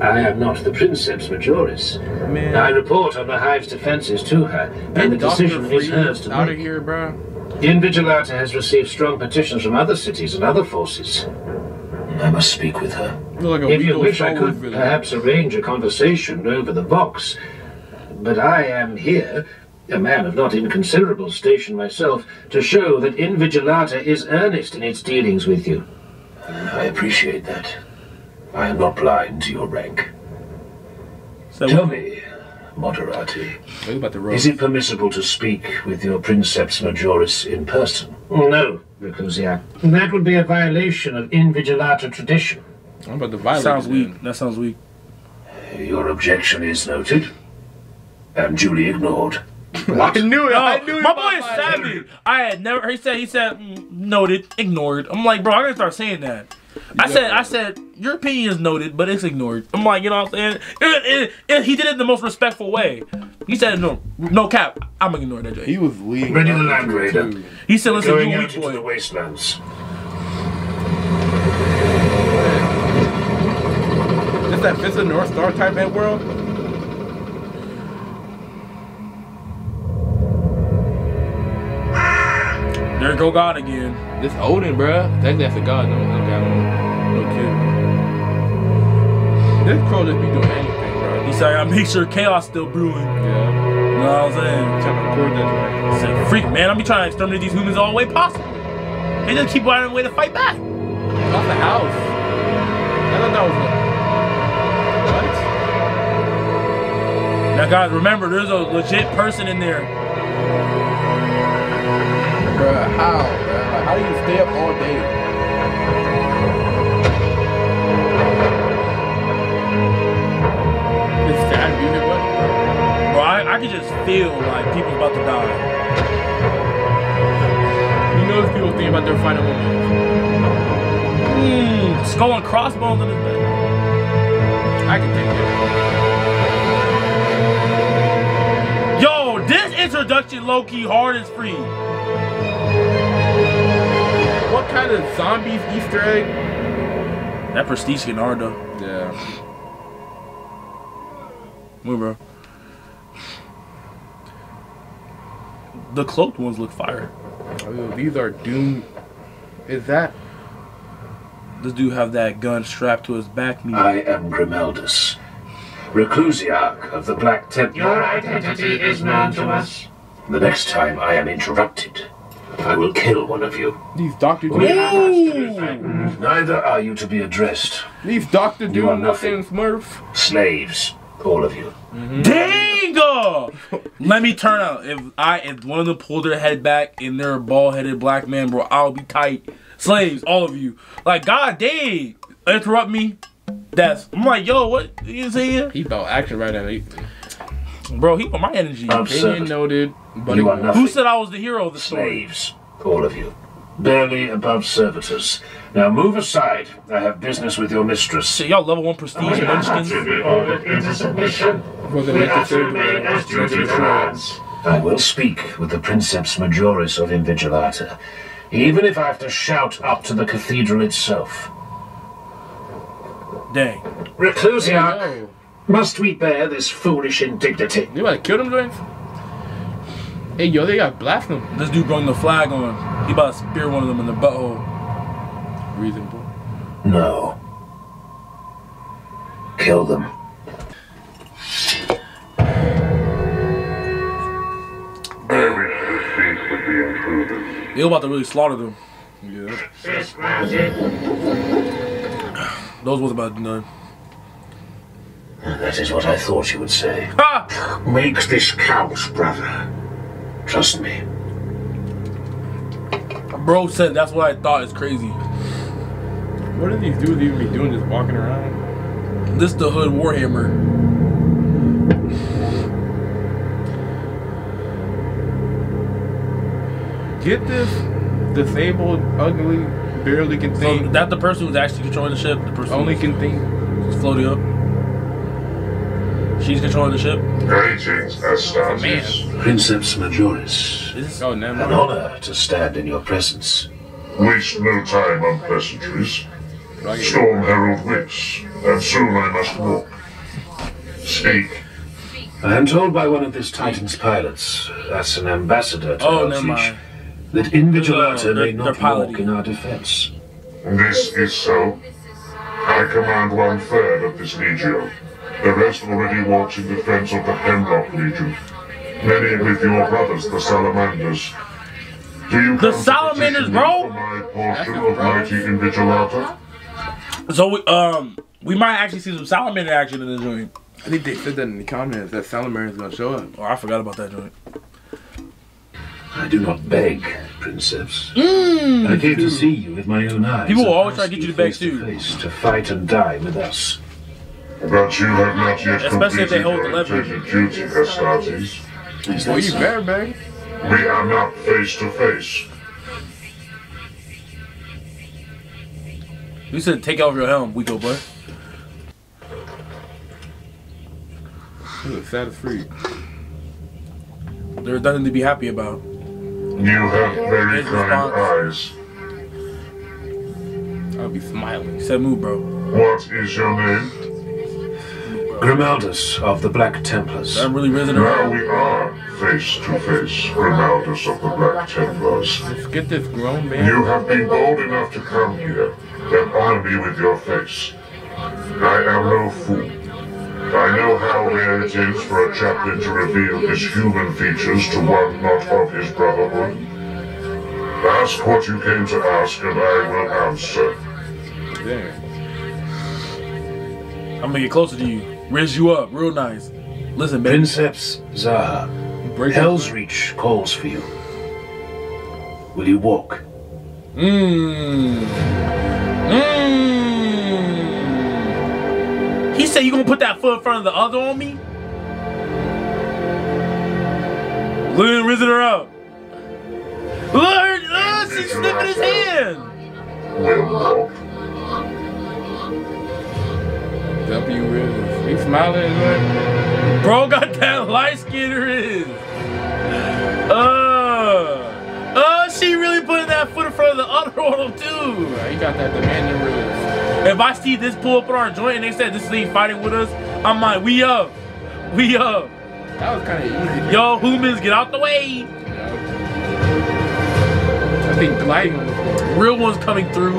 I am not the Princeps Majoris. Man. I report on the Hive's defenses to her, and the decision is hers to make. Out of here, bro. Invigilata has received strong petitions from other cities and other forces. I must speak with her. Like if you wish, I could perhaps arrange a conversation over the box. But I am here, a man of not inconsiderable station myself, to show that Invigilata is earnest in its dealings with you. I appreciate that. I am not blind to your rank. So tell me, Moderati, is it permissible to speak with your Princeps Majoris in person? No, Reclusiarch. That would be a violation of Invigilata tradition. I'm about to violate. Sounds weak. That sounds weak. Your objection is noted and duly ignored. What? I knew it. I knew my boy is savvy. I had never. He said noted, ignored. I'm like, bro, I'm gonna start saying that. I said, your opinion is noted, but it's ignored. I'm like, you know what I'm saying? He did it in the most respectful way. He said, no cap, I'm going to ignore that joke. He was leaving. Ready the land raider. He said, listen, going out into the wastelands. Is that Fist of North Star type at world? There go God again. This Odin, bruh. That's a god. No god. No kid. This crow just be doing anything, bruh. He's like, I make sure chaos still brewing. Yeah. You know what I'm saying? Trying to record that. He's like, freak, man. I be trying to exterminate these humans all the way possible. They just keep finding a way to fight back. Off the house. I thought that was what? Now guys, remember, there's a legit person in there. Bruh, how? Like, how do you stay up all day? I can just feel like people about to die. You know if people think about their final moment. Skull and crossbones in this thing. I can take it. Yo, this introduction low-key hard as free. What kind of zombies Easter egg? That prestige getting hard though. Yeah. Move, bro. The cloaked ones look fire. Oh, these are doomed. Is that? This dude have that gun strapped to his back. Meter. I am Grimaldus, Reclusiarch of the Black Templars. Your identity is known to us. The next time I am interrupted, I will kill one of you. Leave Dr. Doom. Neither are you to be addressed. Leave Dr. Doom. You are nothing, Smurf. Slaves, all of you. Mm-hmm. Dingo! Let me turn out. If one of them pulled their head back and they're a bald-headed black man, bro, I'll be tight. Slaves, all of you. Like, god dang. Interrupt me. That's, I'm like, yo, what you saying? He felt action right at me. Bro, he put my energy. Opinion noted. Buddy, who said I was the hero of the story? Slaves, all of you. Barely above servitors. Now move aside. I have business with your mistress. So y'all level 1 prestige munchkins. I will speak with the Princeps Majoris of Invigilata, even if I have to shout up to the cathedral itself. Dang. Reclusiarch, must we bear this foolish indignity? You want to kill them, James? Hey, yo, they got blasphemy. This dude brought the flag on him. He about to spear one of them in the butthole. Reasonable. No. Kill them. They about to really slaughter them. Yeah. Those was about none. That is what I thought you would say. Ah! Make this count, brother. Trust me. Bro said that's what I thought is crazy. What do these dudes even be doing just walking around? This the hood Warhammer. Get this disabled, ugly, barely can think. So that the person who's actually controlling the ship? The person only can think. Just floating up. She's controlling the ship. Greetings, Astartes. Princeps Majoris. An honor to stand in your presence. Waste no time on pleasantries. Storm Herald waits, and soon I must walk. Speak. I am told by one of this Titan's pilots, as an ambassador to Helsreach, that Invigilata may not walk in our defense. This is so. I command 1/3 of this legio. The rest already walks in defense of the Hemlock Legion. Many with your brothers, the Salamanders. Do you the Salamanders, bro? My portion of mighty Invigilata? So we might actually see some salamander action in this joint. I think they said that in the comments that Salamander's gonna show up. Oh, I forgot about that joint. I do not beg, Princeps. I came to see you with my own eyes. People will always try to get you to beg too. To fight and die with us. But you have not yet completed your intended duty, Astartes. Well, you better, babe. We are not face to face. You said take off your helm, Weeko boy. You look sad as free. There's nothing to be happy about. You have very kind eyes. I'll be smiling. Said move, bro. What is your name? Grimaldus of the Black Templars. I'm really risen around. Now we are face to face, Grimaldus of the Black Templars. Let's get this grown man. You have been bold enough to come here and honor me with your face. I am no fool. I know how rare it is for a chaplain to reveal his human features to one not of his brotherhood. Ask what you came to ask, and I will answer. Yeah. I'm gonna get closer to you. Raise you up, real nice. Listen, baby. Princeps Zarha, Helsreach calls for you. Will you walk? He said you gonna put that foot in front of the other on me? Look at him raising her up. Look at her, she's sniffing his hand. W is. He smiling, right? Bro got that light skinner in. She really put that foot in front of the other one too. He got that demanding ribs. If I see this pull up on our joint and they said this ain't fighting with us, I'm like, we up. We up. That was kind of easy. Yo, humans, get out the way. Yeah. I think gliding on the floor. Real one's coming through.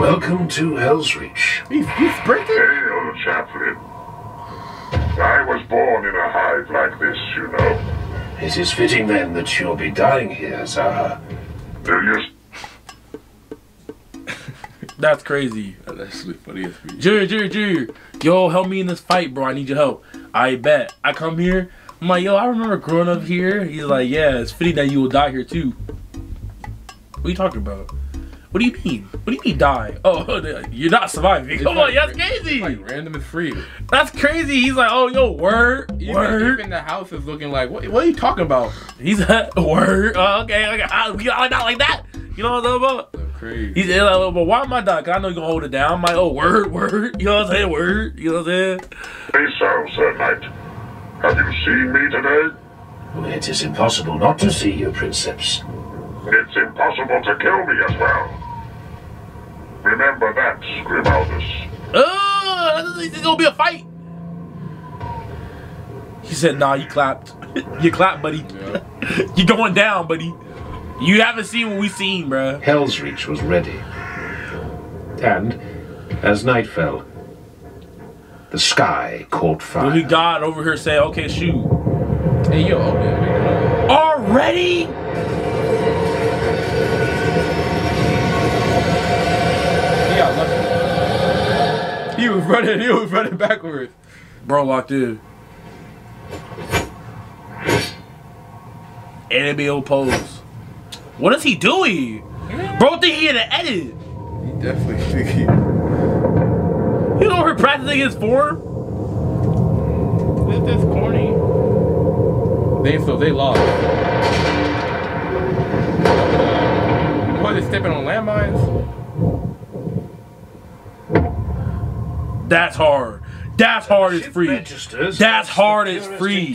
Welcome to Helsreach. He's breaking. Hey, old chaplain. I was born in a hive like this, you know. It is fitting then that you'll be dying here, Zarha. That's crazy. That's funny as me. Jerry. Yo, help me in this fight, bro. I need your help. I bet. I come here. I'm like, yo, I remember growing up here. He's like, yeah, it's fitting that you will die here too. What are you talking about? What do you mean? What do you mean die? Oh, you're not surviving. Come on, that's crazy. It's like random and free. That's crazy. He's like, oh, yo, word. Even the house is looking like, what are you talking about? He's like, word. Okay. We all not like that. You know what I'm talking about? That's crazy. He's like, well, why am I dying? Because I know you're going to hold it down. I'm like, oh, word. You know what I'm saying? Word. You know what I'm saying? Hey, Sir Knight. Have you seen me today? Well, it is impossible not to see you, Princeps. It's impossible to kill me as well. Remember that, Grimaldus. Oh, it's gonna be a fight. He said, nah, you clapped. You clapped, buddy. Yeah. You're going down, buddy. You haven't seen what we seen, bruh. Helsreach was ready. And, as night fell, the sky caught fire. The god over here said, okay, shoot. Hey, yo. Already? He was running backwards. Bro locked in. NBO pose. What is he doing? Bro think he in an edit. He definitely think he's over here practicing his form? This is corny. They lost. What, they stepping on landmines? That's hard. That's hard as free. That's hard as free.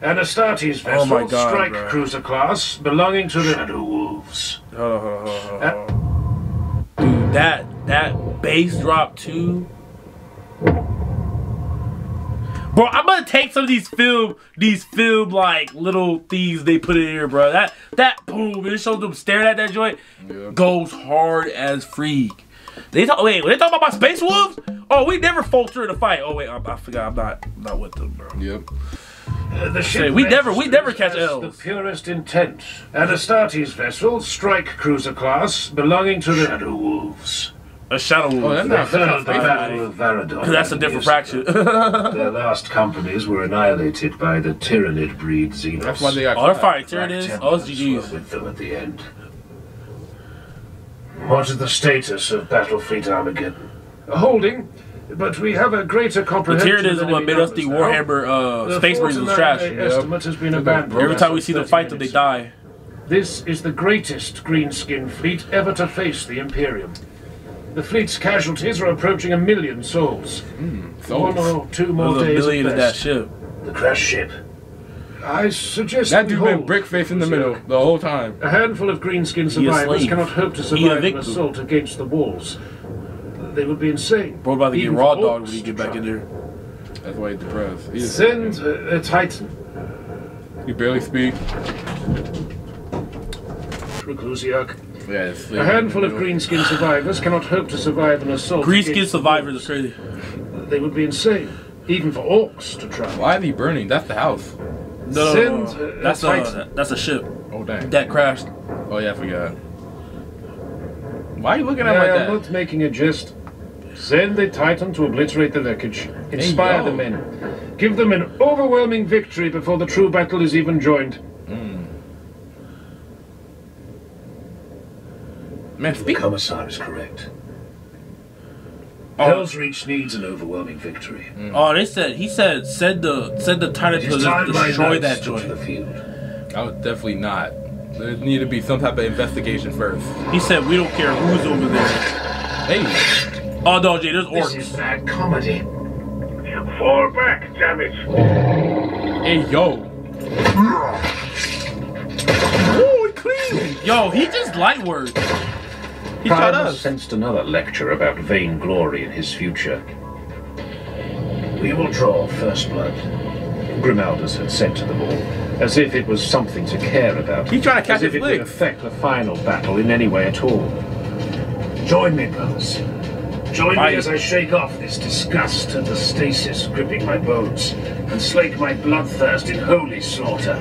An Astartes vessel, oh my God, strike bro. Cruiser class, belonging to the Shadow Wolves. Dude, that bass drop too. Bro, I'm gonna take some of these film like little things they put in here, bro. That boom, it shows them staring at that joint. Yeah. Goes hard as freak. They talking about space wolves? Oh, we never falter in a fight. Oh wait, I forgot. I'm not with them, bro. Yep. The ship we never catch L's. The purest intent. An Astartes vessel, strike cruiser class, belonging to the Shadow Wolves. A Shadow Wolf. Oh, that's a different fraction. Their last companies were annihilated by the Tyranid breed Xenos. That's why they got our fight. Tyranid. Oh, GGs. With them at the end. What is the status of Battlefleet Armageddon? Holding, but we have a greater comprehension. The Tyranid made us the Warhammer Space Marines was trash. Estimate has been abandoned. Every time we see them fight them, they die. This is the greatest greenskin fleet ever to face the Imperium. The fleet's casualties are approaching 1 million souls. One or two more days. 1 million of that ship. The crash ship. I suggest that dude been brickface in the middle the whole time. A handful of greenskin survivors cannot hope to survive an assault against the walls. They would be insane. Bro, about to get raw dog when you get back in there. That's why he's depressed. He's send a Titan. He barely speaks. Reclusiarch. Yeah, a handful of greenskin survivors cannot hope to survive an assault. Greenskin survivors is crazy. They would be insane, even for orcs to try. Why are they burning? That's the house. No, that's a ship. Oh dang! That crashed. Oh yeah, I forgot. Why are you looking at me like that? I'm not making a jest. Then they tighten to obliterate the wreckage. Inspire the men. Give them an overwhelming victory before the true battle is even joined. The Commissar is correct. Helsreach needs an overwhelming victory. Oh, they said he said the Titan to destroy that joint. I would definitely not. There need to be some type of investigation first. He said we don't care who's over there. Hey, oh no, Jay, there's orcs. This is bad comedy. Fall back, damn it! Hey, yo. Ooh, clean. Yo, he just light words. Primus sensed another lecture about vainglory in his future. We will draw first blood, Grimaldus had said to them all, as if it was something to care about. He tried to catch as if it would affect the final battle in any way at all. Join me, brothers. Join me as I shake off this disgust and the stasis gripping my bones, and slake my bloodthirst in holy slaughter.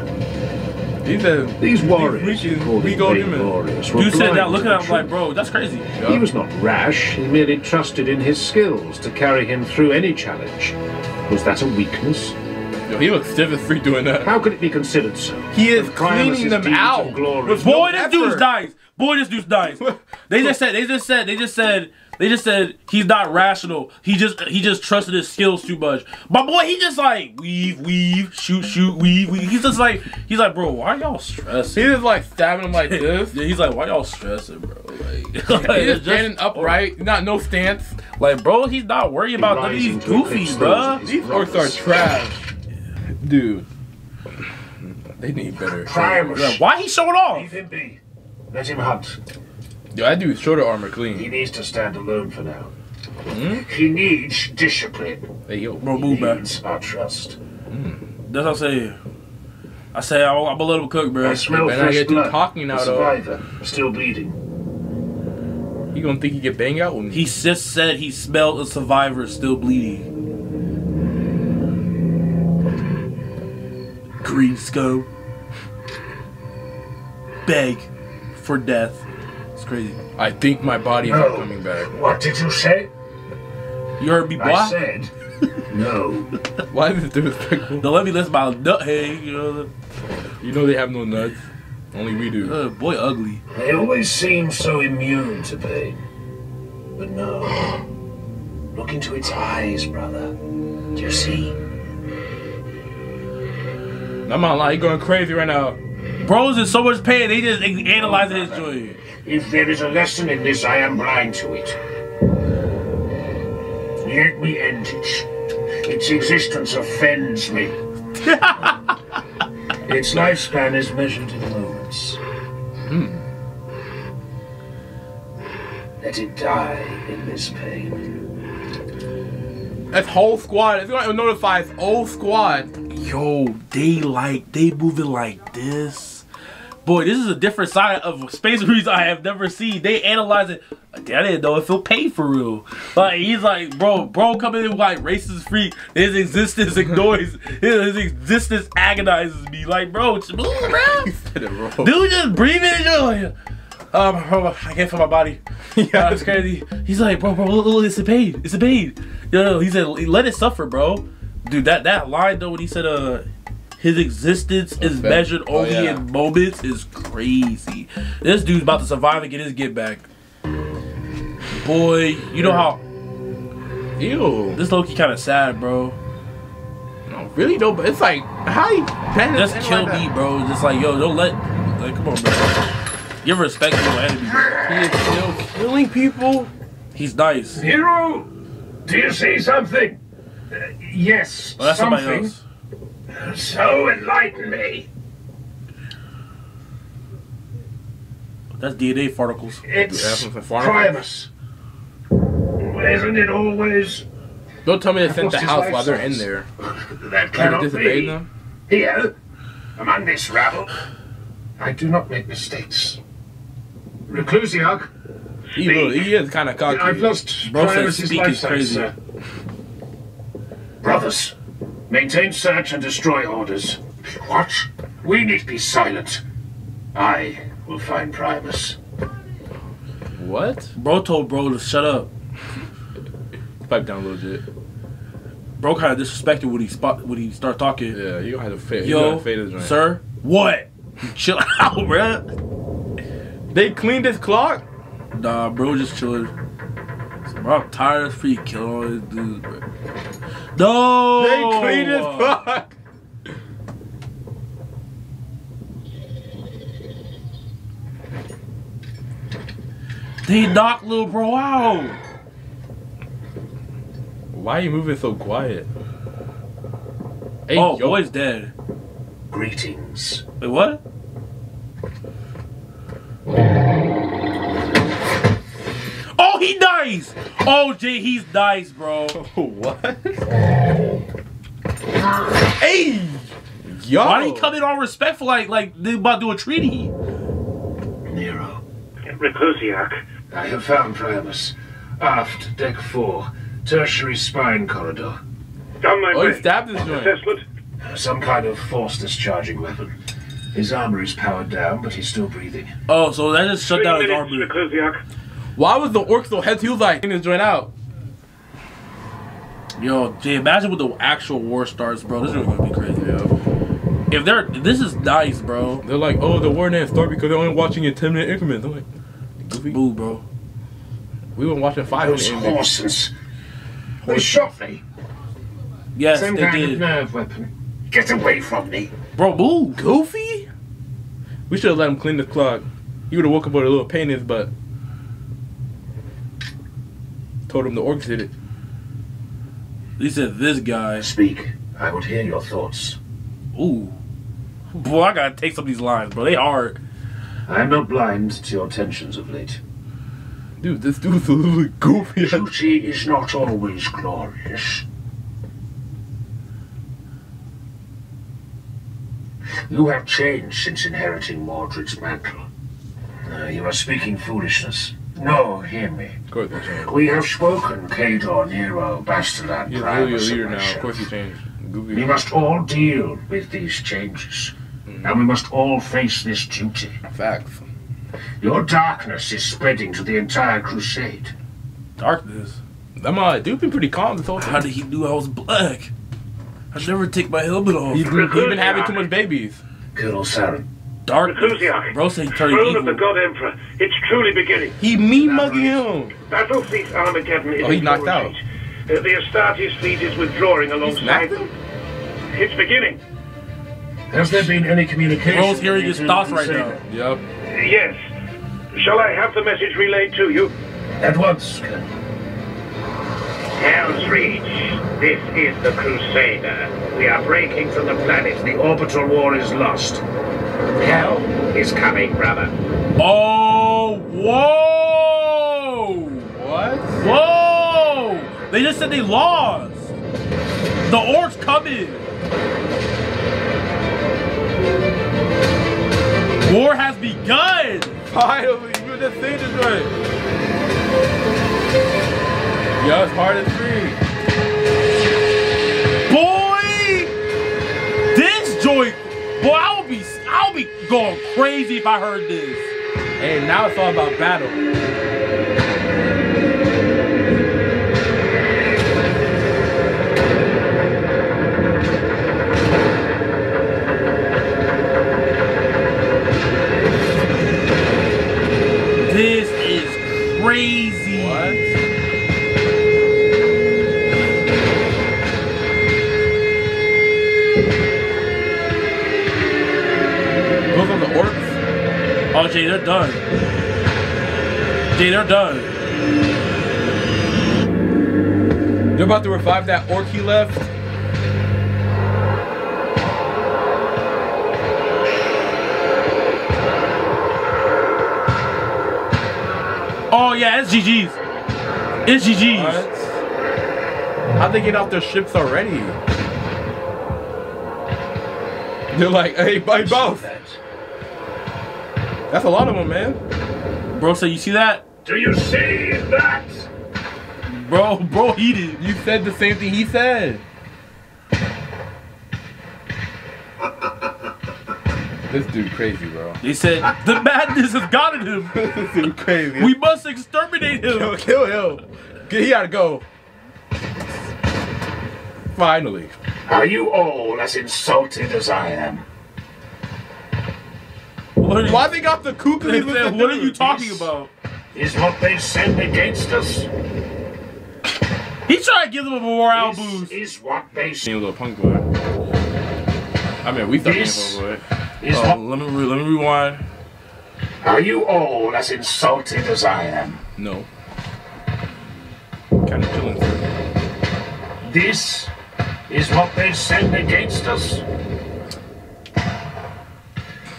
These warriors, you said that looking at him like, bro, that's crazy. Yeah. He was not rash, he merely trusted in his skills to carry him through any challenge. Was that a weakness? Yo, he looks stiff as free doing that. How could it be considered so? He is cleaning them out. Boy, this dude's dying. Boy, this dude's dying. They just said he's not rational. He just trusted his skills too much. But boy, he just like weave, shoot, weave. He's like, bro, why y'all stressing? He was like stabbing him like this. Yeah, he's like, why y'all stressing, bro? Like he's standing upright, no stance. Like, bro, he's not worried about none of these goofies, bro. These orcs are trash, dude. They need better. Why he showing off? Leave him be. Let him hunt. Yo, I do shoulder armor clean. He needs to stand alone for now. He needs discipline. Hey, yo, bro, move back. He needs our trust. That's what I'm saying. I say I'm a little cook, bro. I smell fresh blood. Talking now, survivor, still bleeding. You gonna think he get banged out with me? He just said he smelled a survivor still bleeding. Green scope. Beg for death. Crazy. I think my body is not coming back. What did you say? You heard me, boy? I said no. Why is it disrespectful? Don't let me list my nut hang, you know. You know they have no nuts. Only we do. Boy, ugly. They always seem so immune to pain. But no. Look into its eyes, brother. Do you see? I'm not lying. He's going crazy right now. Bro's in so much pain, they just analyzing his joy. If there is a lesson in this, I am blind to it. Let me end it. Its existence offends me. Its lifespan is measured in moments. Let it die in this pain. That's whole squad. If you want to notify his whole squad. Yo, they moving like this. Boy, this is a different side of Space Marines I have never seen. They analyze it. I didn't know if he'll pay for real. Like, he's like, bro coming in like racist freak. His existence ignores. His existence agonizes me. Like, bro, move, bro. Dude, just breathing in your I can't feel my body. Yeah, it's crazy. He's like, bro, look, it's a pain. It's a pain. Yo, he said, let it suffer, bro. Dude, that line though when he said, his existence is measured only in moments is crazy. This dude's about to survive and get his get back. Boy, you know how... Ew. This low-key kind of sad, bro. No, really though, but it's like, how you... Just kill me, bro. Just like, yo, don't let... Like, come on, bro. Give respect to your enemy, bro. He is still killing people. He's nice. Hero, do you see something? Yes, that's something. Else. So enlighten me. That's DNA particles. It's Primus. Isn't it always? Don't tell me they sent the house while they're in there. That cannot be. Them? Here, among this rabble, I do not make mistakes. Reclusiarch. He is kind of cocky. I've lost Primus's lifestyle, sir. Brothers. Maintain search and destroy orders. What? We need be silent. I will find Primus. What? Bro told bro to shut up. pipe down a little bit. Bro kind of disrespected when he started talking. Yeah, you gonna have to fade. Yo, sir, what? Chill out, bruh. They cleaned his clock? Nah, bro, just chilling. So, bro, I'm tired of freaking killing all these dudes, bro. No! They cleaned his clock! They knocked little bro out. Why are you moving so quiet? Hey, oh, yo. Boy's dead. Greetings. Wait, what? Oh, he dies. Oh, Jay, he's nice, bro. What? Hey, yo. Why did he come in all respectful, like they about to do a treaty? Nero, Reclusiarch. I have found Primus. Aft, deck 4, tertiary spine corridor. Done my way. He stabbed this joint. Some kind of force discharging weapon. His armor is powered down, but he's still breathing. Oh, so that just shut down his armor. Reclusiarch. Why was the orc so heads? He was like, this joint out. Yo, Jay, imagine when the actual war starts, bro. This is gonna be crazy, yo. If they're, this is nice, bro. They're like, oh, the war didn't start because they're only watching in 10-minute increments. I'm like, goofy. Boo, bro. We were watching 5 minutes. Those horses. They shot me. Yes, they did. Some kind of nerve weapon. Get away from me. Bro, move. Goofy? We should have let him clean the clock. He would have woke up with a little pain in his butt. Told him the orcs did it. He said, this guy. Speak. I would hear your thoughts. Ooh. Boy, I gotta take some of these lines, bro. They hard. I'm not blind to your tensions of late. Dude, this dude's a little goofy. Duty is not always glorious. You have changed since inheriting Mordred's mantle. You are speaking foolishness. No, hear me. Good. We have spoken, Cador, Nero, Bastilan, Primus, and myself. Of course you changed. Goofy. We must all deal with these changes. Mm. And we must all face this duty. Facts. Your darkness is spreading to the entire crusade. Darkness? That dude been pretty calm this whole time. How did he do I was black? I never take my helmet off. He's been having too much babies. Colonel Sarren. Dark. Bro said he turned evil. Throne of the God Emperor. It's truly beginning. He mean-mugging him. Battlefleet Armageddon is he knocked out. The Astartes fleet is withdrawing alongside them. It's beginning. Has there been any communication? Bro's hearing his thoughts right now. Yep. Yes. Shall I have the message relayed to you? At once, Colonel. Helsreach, this is the Crusader. We are breaking from the planet. The orbital war is lost. Hell is coming, brother. Oh, whoa! What? Whoa! They just said they lost. The orcs coming. War has begun. Finally, you just think this right. Yo, it's hard as three. Boy! This joint, boy, I'll be going crazy if I heard this. And now it's all about battle. This is crazy. What? Oh, Jay, they're done. Jay, they're done. They're about to revive that orc he left. Oh, yeah, it's GG's. It's GG's. What? How'd they get off their ships already? They're like, hey, both. That's a lot of them, man. Bro, so you see that? Do you see that? Bro, he did. You said the same thing he said. This dude crazy, bro. He said, the madness has gotten him. This dude crazy. We must exterminate him. Kill him. He gotta go. Finally. Are you all as insulted as I am? Why they got the kooky look at what are you talking about? Is what they said against us? He's trying to give them a morale boost. Is what they said. He was a punk boy. I mean, we thought he was a punk boy. Let me rewind. Are you all as insulted as I am? No. Kind of chilling. This is what they said against us.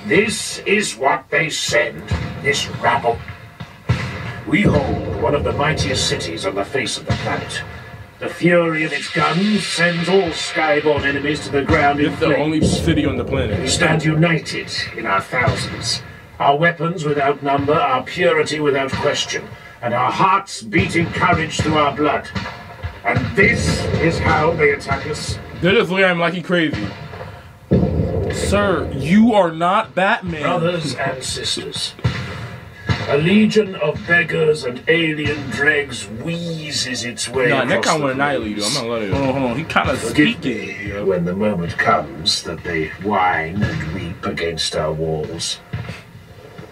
This is what they said, this rabble. We hold one of the mightiest cities on the face of the planet. The fury of its guns sends all skyborn enemies to the ground in flames. It's the only city on the planet. We stand united in our thousands. Our weapons without number, our purity without question, and our hearts beating courage through our blood. And this is how they attack us. They're just looking at him like he's crazy. Sir, you are not Batman. Brothers and sisters, a legion of beggars and alien dregs wheezes its way across that kind of annihilate you. I'm not letting you. Hold on. He kind of speaking. When the moment comes that they whine and weep against our walls.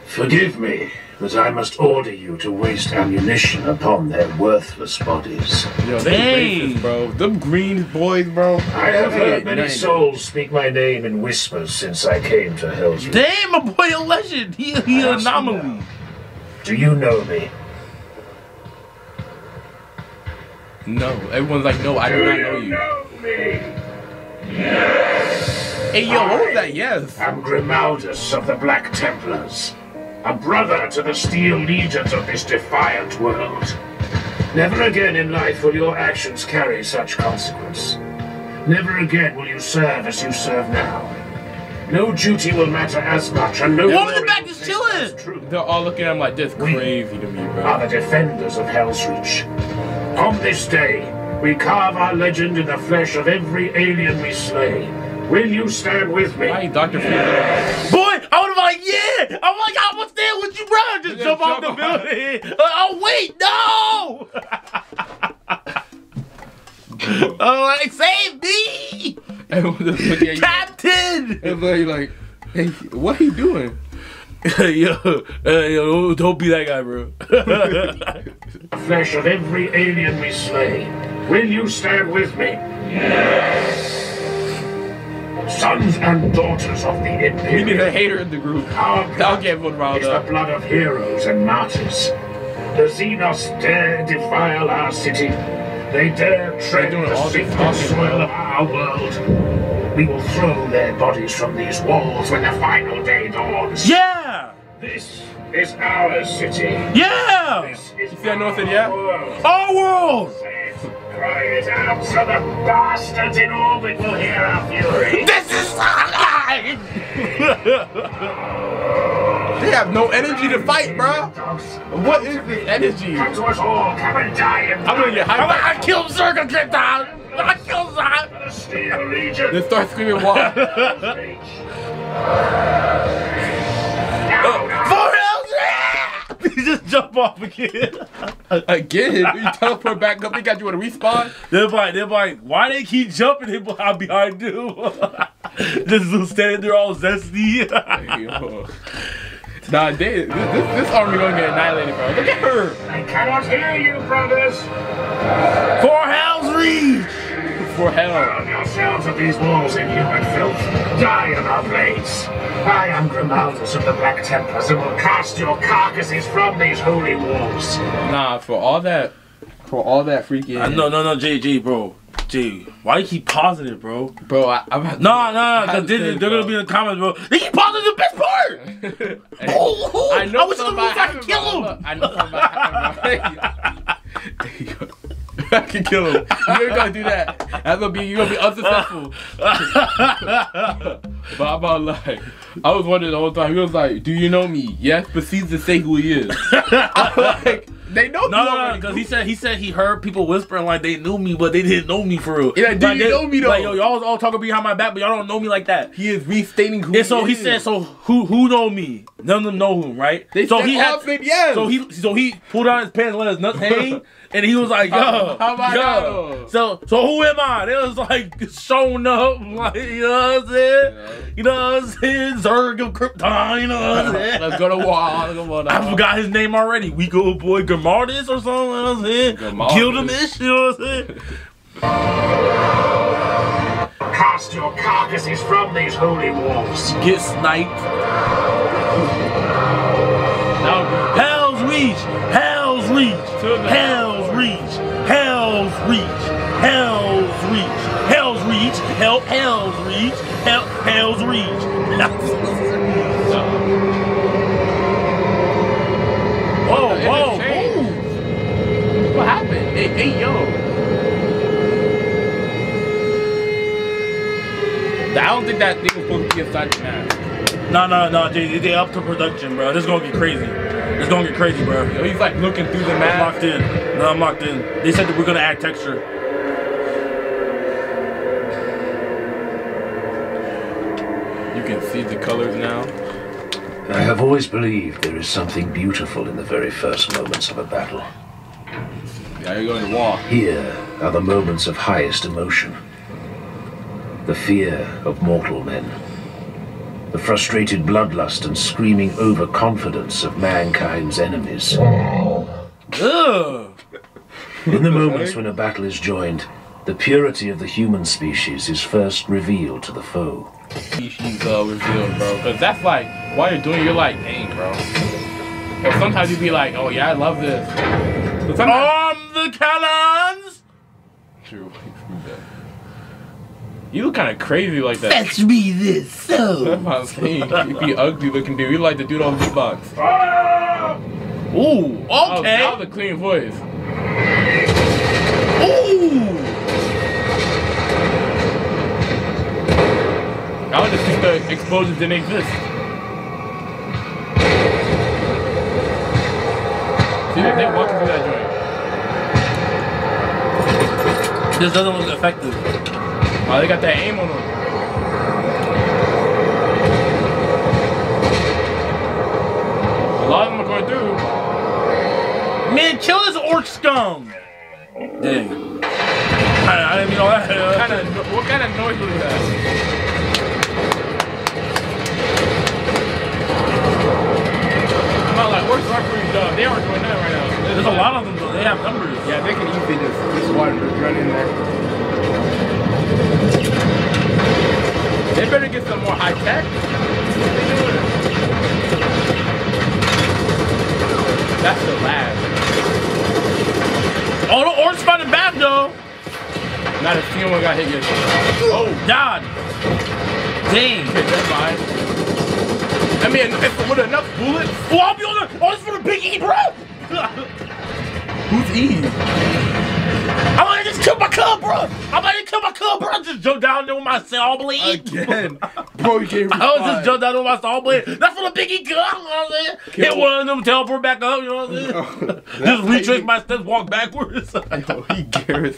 Forgive me that I must order you to waste ammunition upon their worthless bodies. Yo, they racist, bro. Them green boys, bro. I have heard many souls speak my name in whispers since I came to Hell's. Damn, my boy, a legend. He an anomaly. Do you know me? No. Everyone's like, no, I do not know you. Do you know me? Yes. Hey, yo, what was that? Yes. I'm Grimaldus of the Black Templars. A brother to the Steel Legions of this defiant world. Never again in life will your actions carry such consequence. Never again will you serve as you serve now. No duty will matter as much, and no... What in the back is chilling? They're all looking at him like this crazy to me, bro. We are the defenders of Helsreach. On this day, we carve our legend in the flesh of every alien we slay. Will you stand with me? Hi, Dr. Yes. Boy, I would've like, yeah! I'm like, I was there with you, bro! Just jump off the building! Oh, wait, no! I'm like, save me! Everyone just looking at you. Captain! Everybody like, hey, what are you doing? yo, don't be that guy, bro. The flesh of every alien we slay. Will you stand with me? Yes! Sons and daughters of the Imperial. We need a hater in the group. I'll get one round up. It's the blood of heroes and martyrs. The Xenos dare defile our city. They dare tread the sacred soil of our world. We will throw their bodies from these walls when the final day dawns. Yeah! This is our city. Yeah! This is our world. Our world! Cry it out so the bastards in orbit will hear our fury. This is our life! They have no energy to fight, bro. What is this energy? Come to us all, come and die. I'm gonna get hyped. I killed Zerg, get down! I killed Zerg! They start screaming, why? You just jump off again. You teleport back up. They got you on a respawn. They're like, why they keep jumping? I'm behind you. Just standing there all zesty. Nah, this army gonna get annihilated, bro. Look at her. I cannot hear you, brothers. For hell's reach. For hell. Drown yourselves of these walls in human filth. Die on our blades. I am Grimaldus of the Black Templars and will cast your carcasses from these holy walls. Nah, for all that freaking... No, JG, bro. Why you keep pausing it, bro? Bro, because they're gonna be in the comments, bro. They keep pausing the best part! I wish I could kill him! I know somebody. I can kill him. You ain't gonna do that. You're gonna be unsuccessful. But I'm about like, I was wondering the whole time. He was like, do you know me? Yes, but cease to say who he is. I'm like, They know. No, because he said he heard people whispering like they knew me, but they didn't know me for real. Yeah, like, do you know me though? Like, yo, y'all was all talking behind my back, but y'all don't know me like that. He is restating who. And so he said, so who know me? None of them know him, right? They so he had, yes. So he pulled out his pants, let his nuts hang, and he was like, yo, how about yo? So who am I? They was like showing up, like you know what I'm saying? Yeah. You know what I'm saying? Zerg of Krypton, you know what I'm saying? Let's go to war. I forgot his name already. We go boy Grimaldus or something, you know what I'm saying? Gildamish, you know what I'm saying? Cast your carcasses from these holy walls. Get sniped. Now, Hell's Reach. Whoa! What happened? Hey, yo! I don't think that thing was supposed to be a side match. No, they up to production, bro. This is gonna get crazy. It's gonna get crazy, bro. Yo, he's like looking through the map. I'm locked in. They said that we're gonna add texture. You can see the colors now. I have always believed there is something beautiful in the very first moments of a battle. Yeah, you're going to war. Here are the moments of highest emotion. The fear of mortal men. The frustrated bloodlust and screaming overconfidence of mankind's enemies. In the moments when a battle is joined, the purity of the human species is first revealed to the foe. Species revealed, bro. Because that's like, while you're doing it, you're like, dang, bro. Or sometimes you be like, oh yeah, I love this. But sometimes, the cannons! True. You look kind of crazy like that. Fetch me this soul! That's what I'm saying. You be ugly looking dude. You like the dude on V-Box. Ooh, okay. Oh, that was a clean voice. Ooh! I would just think the explosions didn't exist. See, they're walking through that joint. This doesn't look effective. Oh, they got that aim on them. A lot of them are going through. Man, kill this orc scum! Dang. I didn't mean all that. What kind of noise was that? Like, where's Rock pretty dumb? They aren't doing that right now. There's a lot of them, though. They have numbers. Yeah, they can eat this water right in there. They better get some more high tech. That's the lab. Oh, the orcs by the back, though. Not a single one got hit yet. Oh, God. Dang. Okay, that's fine. I mean, if, with enough bullets. Oh, I'll be on the. Oh, this for the big E, bro. Who's E? I'm gonna just kill my cub, bro. I just jumped down there with my saw blade. Again, bro, you can't. That's for the big E, cub. You know what I'm saying? Hit one of them, teleport back up. You know what I'm saying? Just retrace my steps, walk backwards. Yo, he Garrus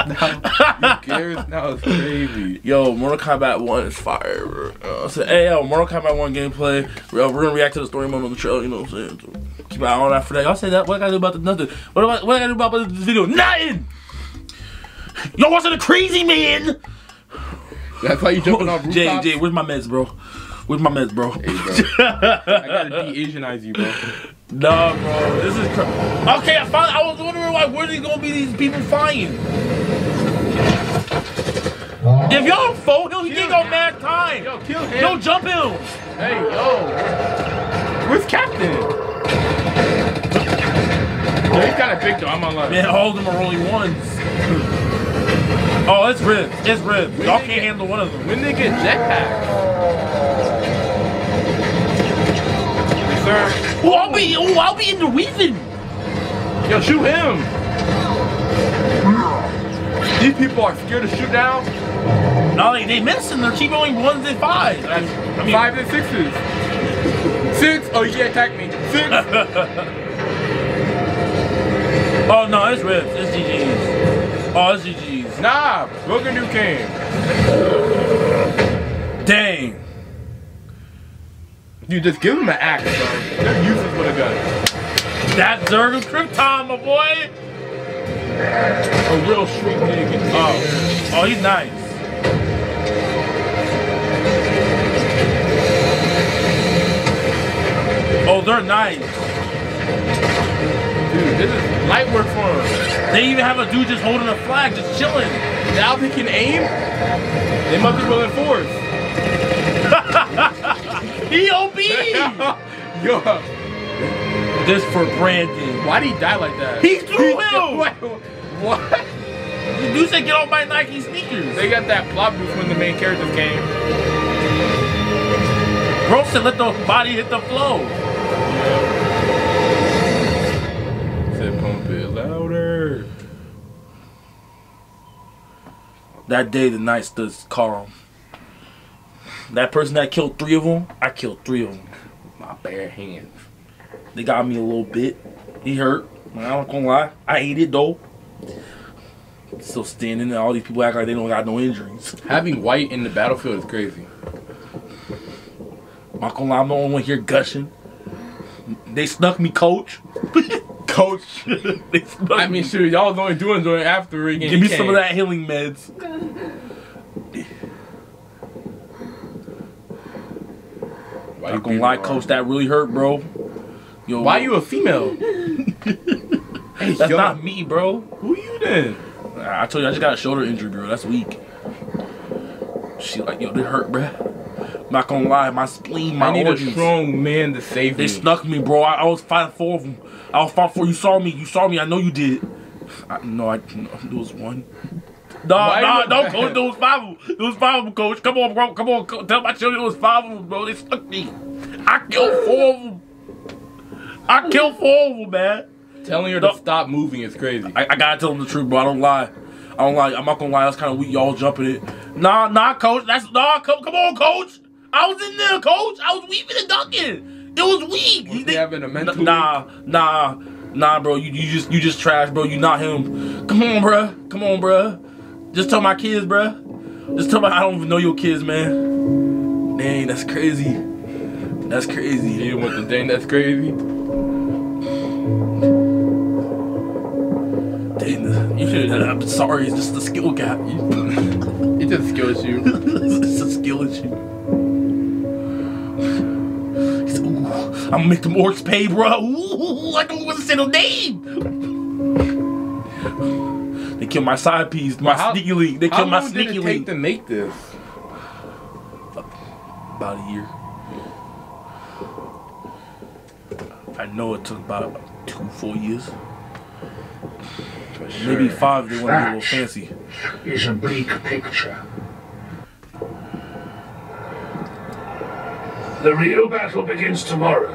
now. Is crazy. Yo, Mortal Kombat 1 is fire, bro. So, hey, yo, Mortal Kombat 1 gameplay. We're gonna react to the story mode on the trail, you know what I'm saying? So keep an eye on that for that. Y'all say that, what I gotta do about the nothing? What I gotta do about this video? Nothing! Yo, what's the crazy man? That's why you jumping off rooftops? Jay, where's my meds, bro? Hey, bro. I gotta de-Asianize you, bro. Nah, bro, this is crazy. Okay, I was wondering why, where they gonna be these people flying? If y'all fold him, he get go mad time. Yo, kill him. Yo, jump him. Hey, yo. Where's Captain? Yo, he's kind of big though. I'm online. Man, all of them are only ones. Oh, it's ribbed. Y'all can't handle one of them. When they get jetpacks. Sir. Oh, I'll be in the weaving. Yo, shoot him. These people are scared to shoot down. No, they missing. They're keep going 1s and 5s. I mean, 5s and 6s. 6. Oh, you can't attack me. 6. Oh no, it's rips. It's GGs. Oh, it's GGs. Nah, Booker New King. Dang. You just give them an axe, bro. They're useless with a gun. That Zerg is Krypton, my boy. A real street nigga. Oh, oh, he's nice. Oh, they're nice. Dude, this is light work for them. They even have a dude just holding a flag, just chilling. Now they can aim. They must be rolling force. EOB! Yo. This for Brandon. Why'd he die like that? He threw him! What? The dude said get off my Nike sneakers. They got that plot boost when the main character came. Bro said let the body hit the flow. Yeah. Said pump it louder. That day the night stood calm. That person that killed three of them, I killed three of them. My bare hands. They got me a little bit. He hurt. I'm not gonna lie. I ate it though. Still standing there. All these people act like they don't got no injuries. Having white in the battlefield is crazy. I'm not gonna lie. I'm the only one here gushing. They snuck me, coach. Coach. They snuck I mean, sure, y'all was only doing it after again. Give me some of that healing meds. I'm not gonna lie, coach, that really hurt, bro. Yo, why you a female? Hey, that's yo, not me, bro. Who you then? I told you, I just got a shoulder injury, bro. That's weak. She like, yo, that hurt, bro. I'm not gonna lie, my spleen, my organs. I need a strong man to save me. They snuck me, bro. I was fighting four of them. I was fighting four. You saw me. You saw me. I know you did. No, there was one. No, coach, there was five of them. There was five of them, coach. Come on, bro. Come on. Tell my children it was five of them, bro. They stuck me. I killed four of them. I killed four of them, man. Telling her to stop moving is crazy. I gotta tell them the truth, bro. I don't lie. I'm not gonna lie. That's kind of weak. Y'all jumping it. Nah, coach. Come on, coach. I was in there, coach. I was weaving and dunking. It was weak. Was he having a mental Nah, bro. You just trash, bro. You not him. Come on, bro. Come on, bro. Just tell my kids, bruh. Just tell my, I don't even know your kids, man. Dang, that's crazy. That's crazy. You want the dang, that's crazy? Dang, you should. I'm sorry, it's just a skill gap. It just skills you. It's just a skill issue. I'm gonna make them orcs pay, bruh. Ooh, I don't want to say no name. They killed my side piece, my sneaky league. They killed my sneaky league. How long did it take to make this? About a year. I know it took about 2-4 years. Maybe 5 they want to be a little fancy. Is a bleak picture. The real battle begins tomorrow.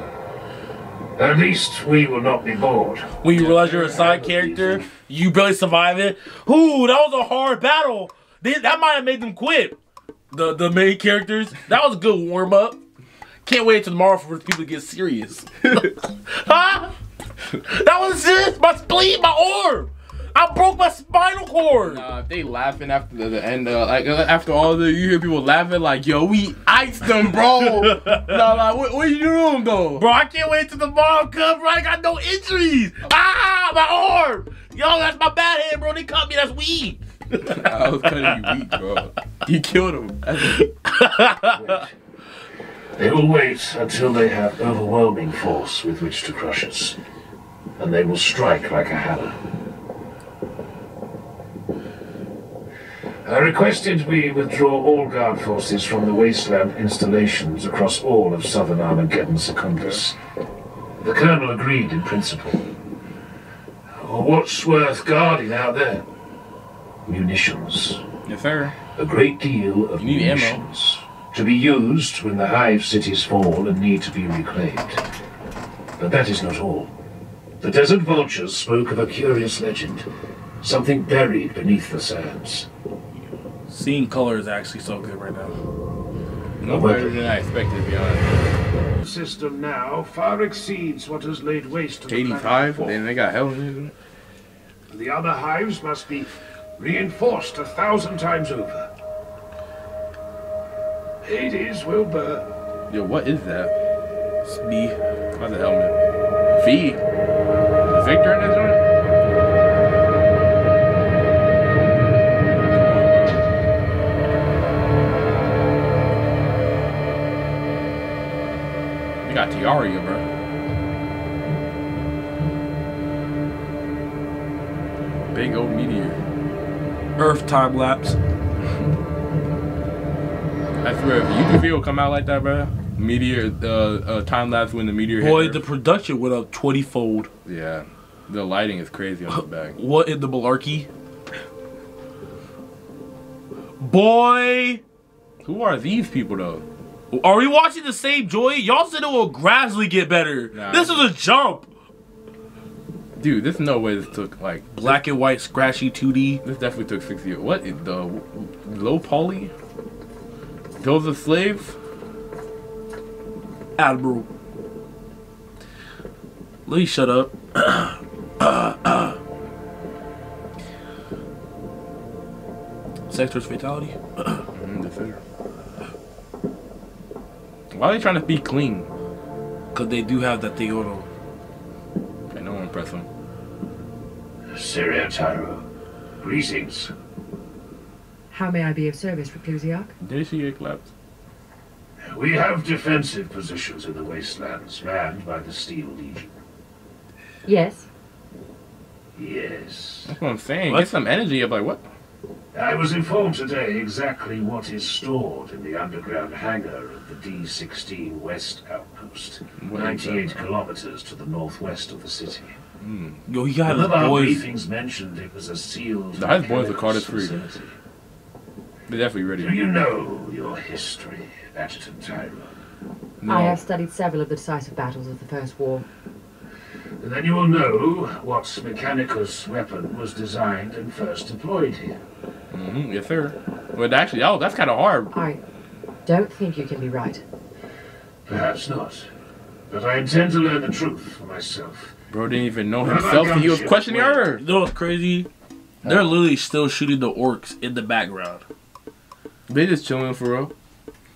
At least we will not be bored. When you realize you're a side character, you barely survive it. Ooh, that was a hard battle. That might have made them quit. The main characters. That was a good warm up. Can't wait till tomorrow for people to get serious. Huh? That was serious. My spleen, my orb. I broke my spinal cord. They laughing after the end. Like after all the, you hear people laughing like, "Yo, we iced them, bro." Like, what you doing, though? Bro, I can't wait till the ball come, bro. I got no injuries. My arm. Yo, that's my bad hand, bro. They cut me. That's weak. I was cutting you weak, bro. You killed him. They will wait until they have overwhelming force with which to crush us, and they will strike like a hammer. I requested we withdraw all guard forces from the wasteland installations across all of southern Armageddon Secundus. The colonel agreed in principle. What's worth guarding out there? Munitions. Yes, sir. A great deal of munitions. Ammo. To be used when the hive cities fall and need to be reclaimed. But that is not all. The desert vultures spoke of a curious legend. Something buried beneath the sands. Seeing color is actually so good right now. No better than I expected, to be honest. The system now far exceeds what has laid waste to the 85, and then they got hell in it. The other hives must be reinforced 1,000 times over. Hades will burn. Yo, what is that? It's B. Why the helmet? V? Victor in his own? You got Tiaria, bro. Big old meteor. Earth time lapse. That's where if YouTube come out like that, bro. Meteor, time lapse when the meteor. Boy, hit the production went up 20-fold. Yeah, the lighting is crazy on the back. What in the malarkey? Boy, who are these people though? Are we watching the same Joy? Y'all said it will gradually get better. Nah, this is a jump. Dude, this no way this took like black and white scratchy 2D. This definitely took 6 years. What is the low poly? Those are slaves? Admiral. Please shut up. Sector's fatality. Why are they trying to be clean? Because they do have that thing on them. Okay, no one press them. Syria Tyro. Greetings. How may I be of service, Reclusiarch? Did she eclipse? We have defensive positions in the wastelands, manned by the Steel Legion. Yes. Yes. That's what I'm saying. What? Get some energy up, like what? I was informed today exactly what is stored in the underground hangar of the D-16 West outpost, 98 kilometers to the northwest of the city. Mm. Yo, he got his boys. Briefings mentioned it was a sealed. The high boys are caught as free. They're definitely ready. Do you know your history, Adjutant Tyro? No. I have studied several of the decisive battles of the First War. Then you will know what Mechanicus' weapon was designed and first deployed here. Mm-hmm, yes, sir. Well, actually, oh, that's kind of hard. I don't think you can be right. Perhaps not. But I intend to learn the truth for myself. Bro didn't even know himself. He was questioning her. You know what's crazy? They're literally still shooting the orcs in the background. They just chilling for real.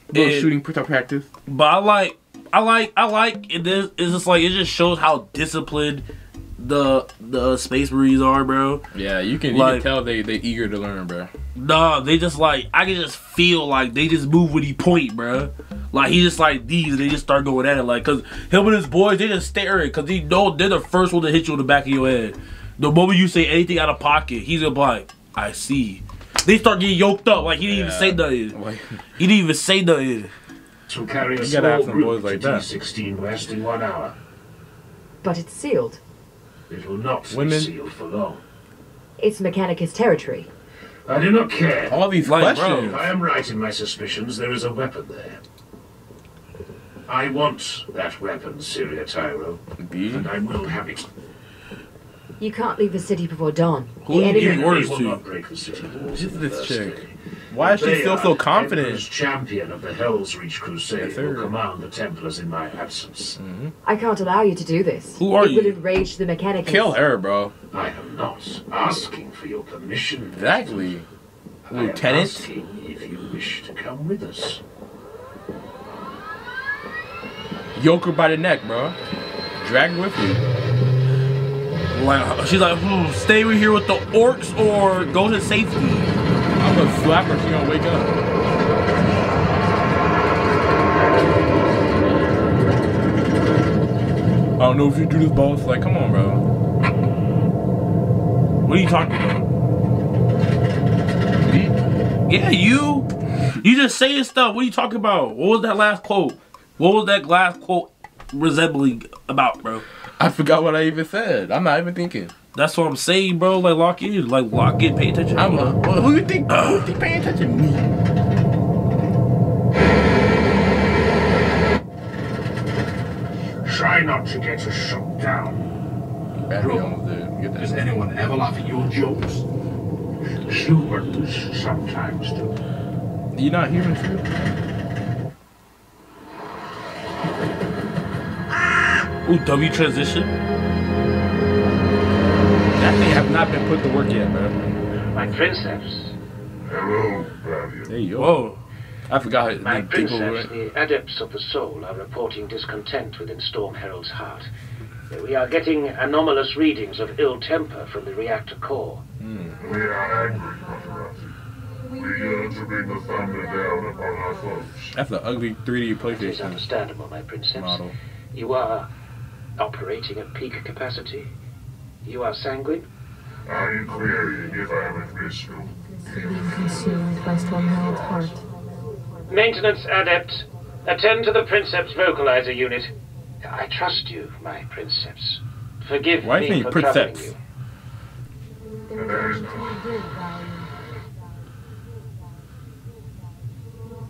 Little shooting practice. But I like it. Is it's just like it just shows how disciplined the space marines are, bro. Yeah, you can tell they eager to learn, bro. Nah, they just like I can just feel like they just move when he point, bro. Like he just like these, and they just start going at it, like cause him and his boys they just staring, cause they know they're the first one to hit you in the back of your head. The moment you say anything out of pocket, he's gonna be like, I see. They start getting yoked up like he didn't even say nothing. He didn't even say nothing. So carry a small route like to D-16 West in 1 hour. But it's sealed. It will not be sealed for long. It's Mechanicus territory. I do not care. All these questions. If I am right in my suspicions, there is a weapon there. I want that weapon, Syria Tyro. And I will have it. You can't leave the city before dawn. Who are you giving orders to? This is this chick. Why is she still so confident? The champion of the Helsreach Crusade will command the Templars in my absence. Mm-hmm. I can't allow you to do this. Who are you? It would enrage the Mechanicus. Kill her, bro. I am not asking for your permission. Exactly. Lieutenant? I am asking if you wish to come with us. Yoke her by the neck, bro. Drag her with you. Like, she's like, stay right here with the orcs or go to safety. I'm gonna slap her. She's gonna wake up. I don't know if you do this, boss. Like, come on, bro. What are you talking about? Me? Yeah, you. You just saying stuff. What are you talking about? What was that last quote? What was that last quote resembling about, bro? I forgot what I even said. I'm not even thinking. That's what I'm saying, bro. Like, lock in. Like, lock in. Pay attention. I'm a, who you think? Who think paying attention to me? Try not to get shot down. Bro, does anyone ever laugh at your jokes? Humans sometimes do. You're not human, too? Ooh, W transition. That may have not been put to work yet, man. My princeps. Hello, Varian. Hey, yo. Whoa. I forgot. My princeps, the adepts of the soul, are reporting discontent within Storm Herald's heart. We are getting anomalous readings of ill temper from the reactor core. Mm. We are angry, Moderati. We yearn to bring the thunder down upon our foes. That's the ugly 3D PlayStation. It is understandable, my princeps. Model. You are operating at peak capacity. You are sanguine? I am querying if I am at risk of being consumed by Storm Herald's heart. Maintenance adept, attend to the Princeps vocalizer unit. I trust you, my Princeps. Forgive me for troubling you.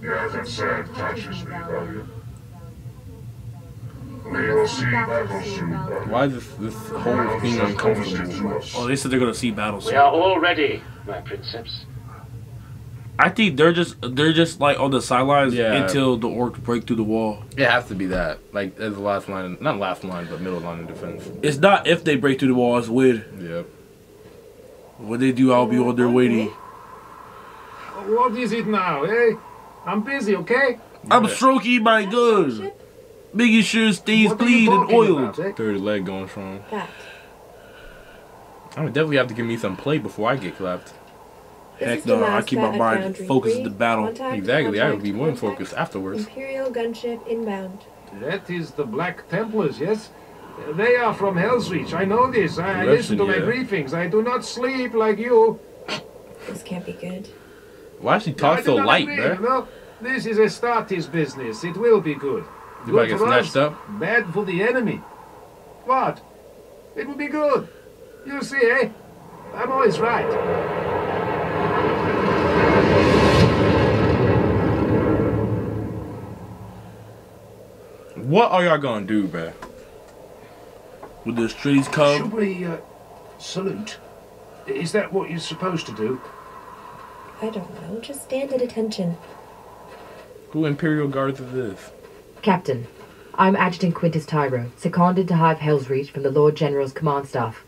Yeah, that sad touches me, Valiant. We will see battle soon, Valiant. Why is this whole thing uncomfortable? Oh, they said they're going to see battle soon. We are all ready, my Princeps. I think they're just like on the sidelines until the orcs break through the wall. It has to be that. Like as the last line, not last line, but middle line of defense. It's not if they break through the wall, it's when. Yeah. When they do, I'll be on there waiting. What is it now, eh? I'm busy, okay? I'm stroking my gun, making sure it stays clean and oiled. Eh? Third leg going strong. I would definitely have to give me some play before I get clapped. Heck no, I keep my mind focused in the battle. Exactly, I will be more focused afterwards. Imperial gunship inbound. That is the Black Templars, yes? They are from Helsreach, I know this. I listen to my briefings. I do not sleep like you. This can't be good. Why does she talk so light, man? No, this is Astartes business. It will be good. You might get snatched up. Bad for the enemy. What? It will be good. You'll see, eh? I'm always right. What are y'all gonna do, bruh? When the streets come? Should we salute? Is that what you're supposed to do? I don't know. Just stand at attention. Who Imperial Guards is this? Captain, I'm Adjutant Quintus Tyro, seconded to Hive Helsreach from the Lord General's Command Staff.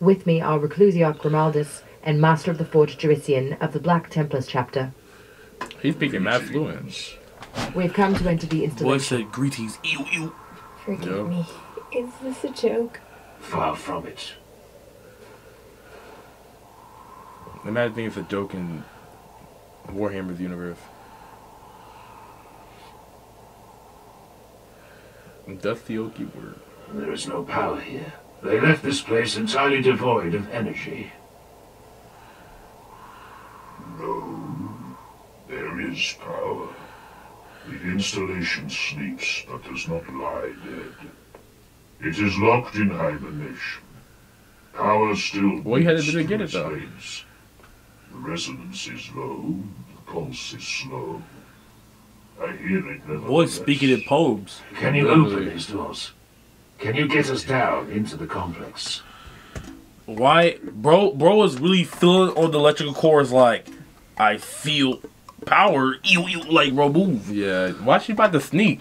With me are Reclusiarch Grimaldus and Master of the Forge Jurisian of the Black Templars chapter. He's speaking mad fluent. We've come to enter the installation. Boy said greetings. Ew, ew. Forgive me. Is this a joke? Far from it. Imagine if it's a joke in Warhammer's universe. That's the Oki word. There is no power here. They left this place entirely devoid of energy. No, there is power. The installation sleeps, but does not lie dead. It is locked in hibernation. Power still beats to its veins. The resonance is low, the pulse is slow. I hear it nevertheless. Boy, speaking in poems. Can you open these doors? Can you get us down into the complex? Why? Bro is really feeling on the electrical cords like, I feel... power, you like bro move. Yeah, why she about to sneak?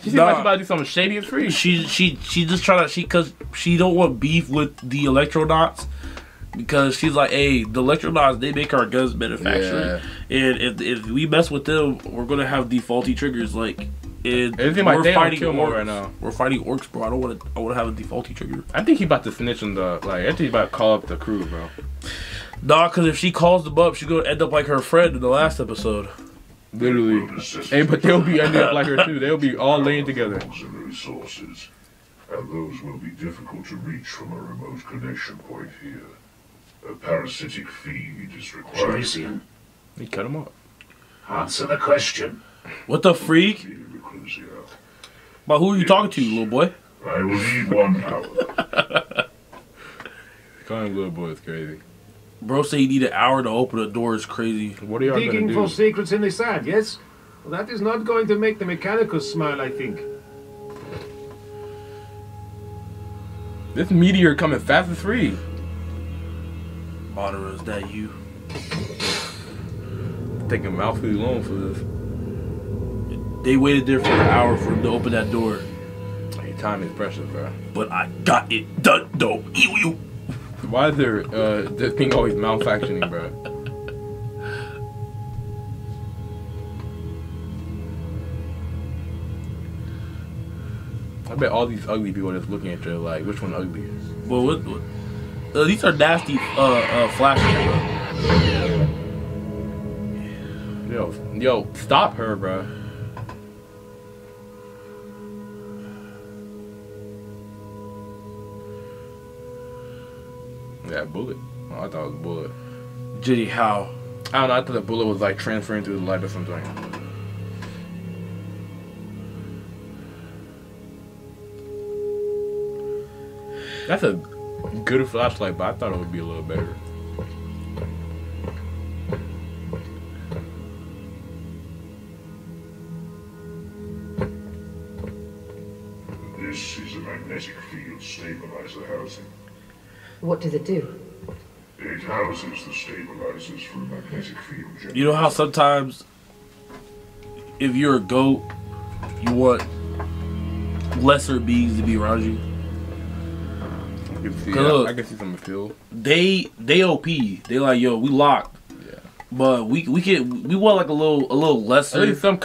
She seems like she about to do something shady and free. She just trying to cause she don't want beef with the Electronauts because she's like, hey, the Electronauts they make our guns manufacturing, and if we mess with them, we're gonna have defaulty triggers. Like, and we're fighting orcs right now. We're fighting orcs, bro. I want to have a defaulty trigger. I think he about to snitch on the I think he about to call up the crew, bro. Nah, because if she calls them up, she's going to end up like her friend in the last episode. Literally. Hey, but they'll be ending up like her, too. They'll be all laying together. And resources, and those will be difficult to reach from a remote connection point here. A parasitic feed is required. Jurisian. He cut him up. Answer the question. What the freak? But who are you talking to, little boy? I will need 1 hour. Calling little boy is crazy. Bro say you need an hour to open a door is crazy. What are y'all gonna do? Digging for secrets in the sand, yes? Well, that is not going to make the Mechanicus smile, I think. This meteor coming fast as free. Moderate, is that you? Taking mouthfully long for this. They waited there for an hour for him to open that door. Your time is precious, bro. But I got it done, though. Ew, ew. Why is there the thing always malfunctioning, bro? I bet all these ugly people are just looking at you like, which one ugly is? Well, what these are nasty flashes, bro. Yo, stop her, bro. That bullet. Oh, I thought it was a bullet. Gee, how? I don't know. I thought the bullet was like transferring through the light or something. That's a good flashlight, but I thought it would be a little better. This is a magnetic field stabilizer housing. What does it do? It houses the stabilizers for magnetic field generators. You know how sometimes, if you're a goat, you want lesser beings to be around you? I can see some feel. They OP. They like, yo, we locked. Yeah. But we want like a little lesser. At least some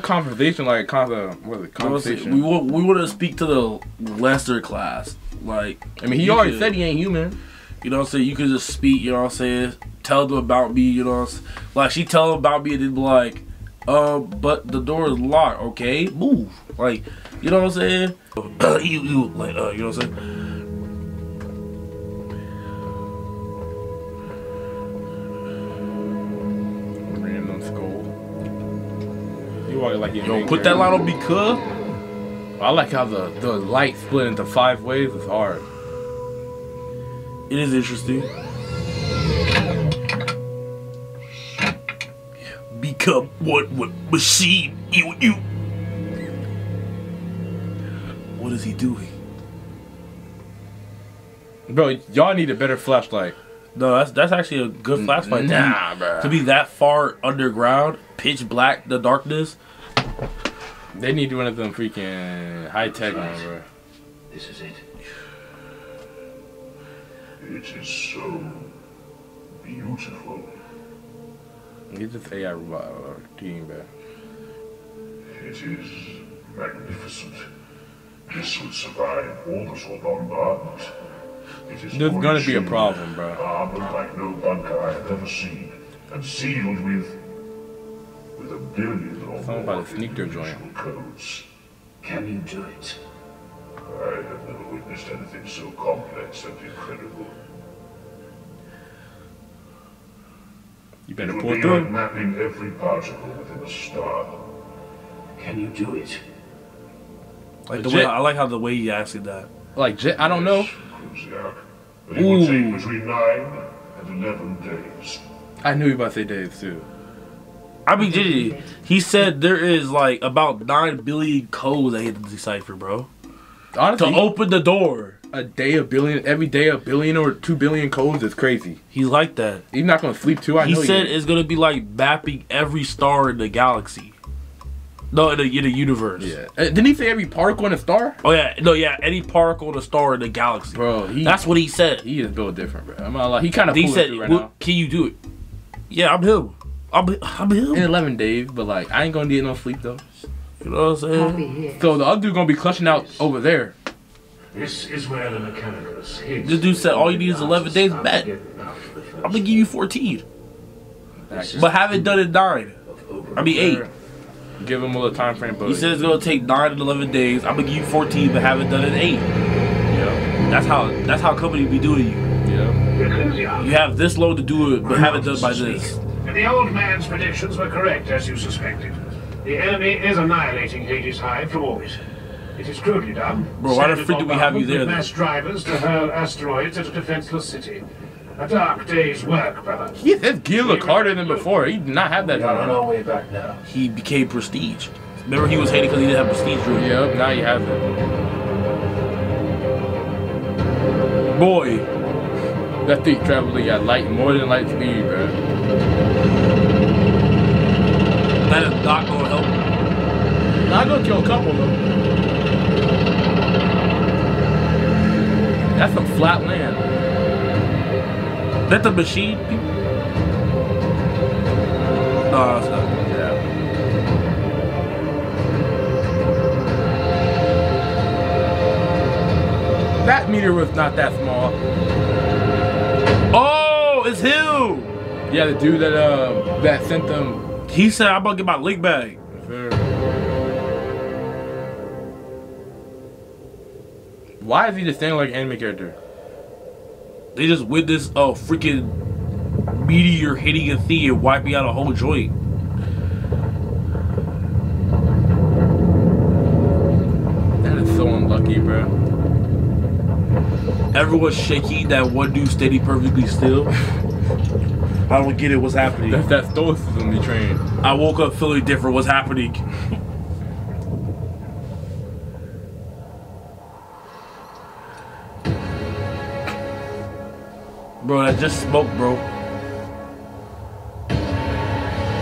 conversation, like conversation. We want to speak to the lesser class. Like, I mean, he already said he ain't human. You know what I'm saying? You could just speak, you know what I'm saying? Tell them about me, you know what I'm saying? Like, she tell them about me and then be like, but the door is locked, okay? Move. Like, you know what I'm saying? You know what I'm saying? Random skull. You already like your yo, put that light on me, cuz. I like how the light split into 5 waves. It's hard. It is interesting. Become one with machine. You. What is he doing? Bro, y'all need a better flashlight. No, that's actually a good flashlight. Nah, bro. To be that far underground, pitch black, the darkness. They need one of them freaking high-tech ones, bro. This is it. It is so beautiful. Get this AI robot team, bro. It is magnificent. This would survive orbital bombardment. It is there's gonna be a problem, bro. Armored like no bunker I have ever seen, and sealed with a billion or more individual codes. Can you do it? I have never witnessed anything so complex and incredible. You better pull through. Like mapping every particle within a star. Can you do it? Like the way, I like how the way you asked that. Like, I don't know. Reclusiarch, but it will take between 9 and 11 days. I knew you were about to say days too. I mean, JJ, he said there is like about 9 billion codes that he had to decipher, bro. Honestly, to open the door, a day a billion, every day a billion or 2 billion codes is crazy. He's like that. He's not gonna sleep too. He said it's gonna be like mapping every star in the galaxy. No, in the universe. Yeah. Didn't he say every particle in a star? Oh yeah, no, yeah, any particle in a star in the galaxy, bro. That's what he said. He is built different, bro. I'm not like he kind of. He said, right now. "Can you do it?" Yeah, I'm him. I'll be in 11 days, but like I ain't gonna need no sleep though. You know what I'm saying? So the other dude gonna be clutching out over there. This is where the Mechanicus is. This dude said all you need is 11 days, bet. I'm gonna give you 14. But have it done in 9. I mean 8. Give him a little time frame, but he said it's gonna take 9 and 11 days. I'm gonna give you 14, but have it done in 8. Yeah. That's how company be doing you. Yeah. You have this load to do it, but have it done by this. And the old man's predictions were correct, as you suspected. The enemy is annihilating Hades' hive from orbit. It is crudely done. Bro, why the frick do we have you there? Mass drivers to hurl asteroids at a defenseless city. A dark day's work, brother. Yeah, that gear looked harder than before. He did not have that. On our way back now. He became prestige. Remember, he was hated because he didn't have prestige. Really. Yep, now you have it. Boy, that thing traveling at light more than light speed, bro. That is not gonna help. Not gonna kill a couple though. That's some flat land. that the machine people? No, it's not. Yeah. That meter was not that small. Oh, it's Hill! Yeah, the dude that that sent them. He said, I'm about to get my leak bag. Why is he just standing like an anime character? They just witnessed a freaking meteor hitting a thing and wiping out a whole joint. That is so unlucky, bro. Everyone's shaky. That one dude stayed perfectly still. I don't get it. What's happening? That's that stoicism they trained. I woke up feeling different. What's happening? Bro, I just smoked, bro.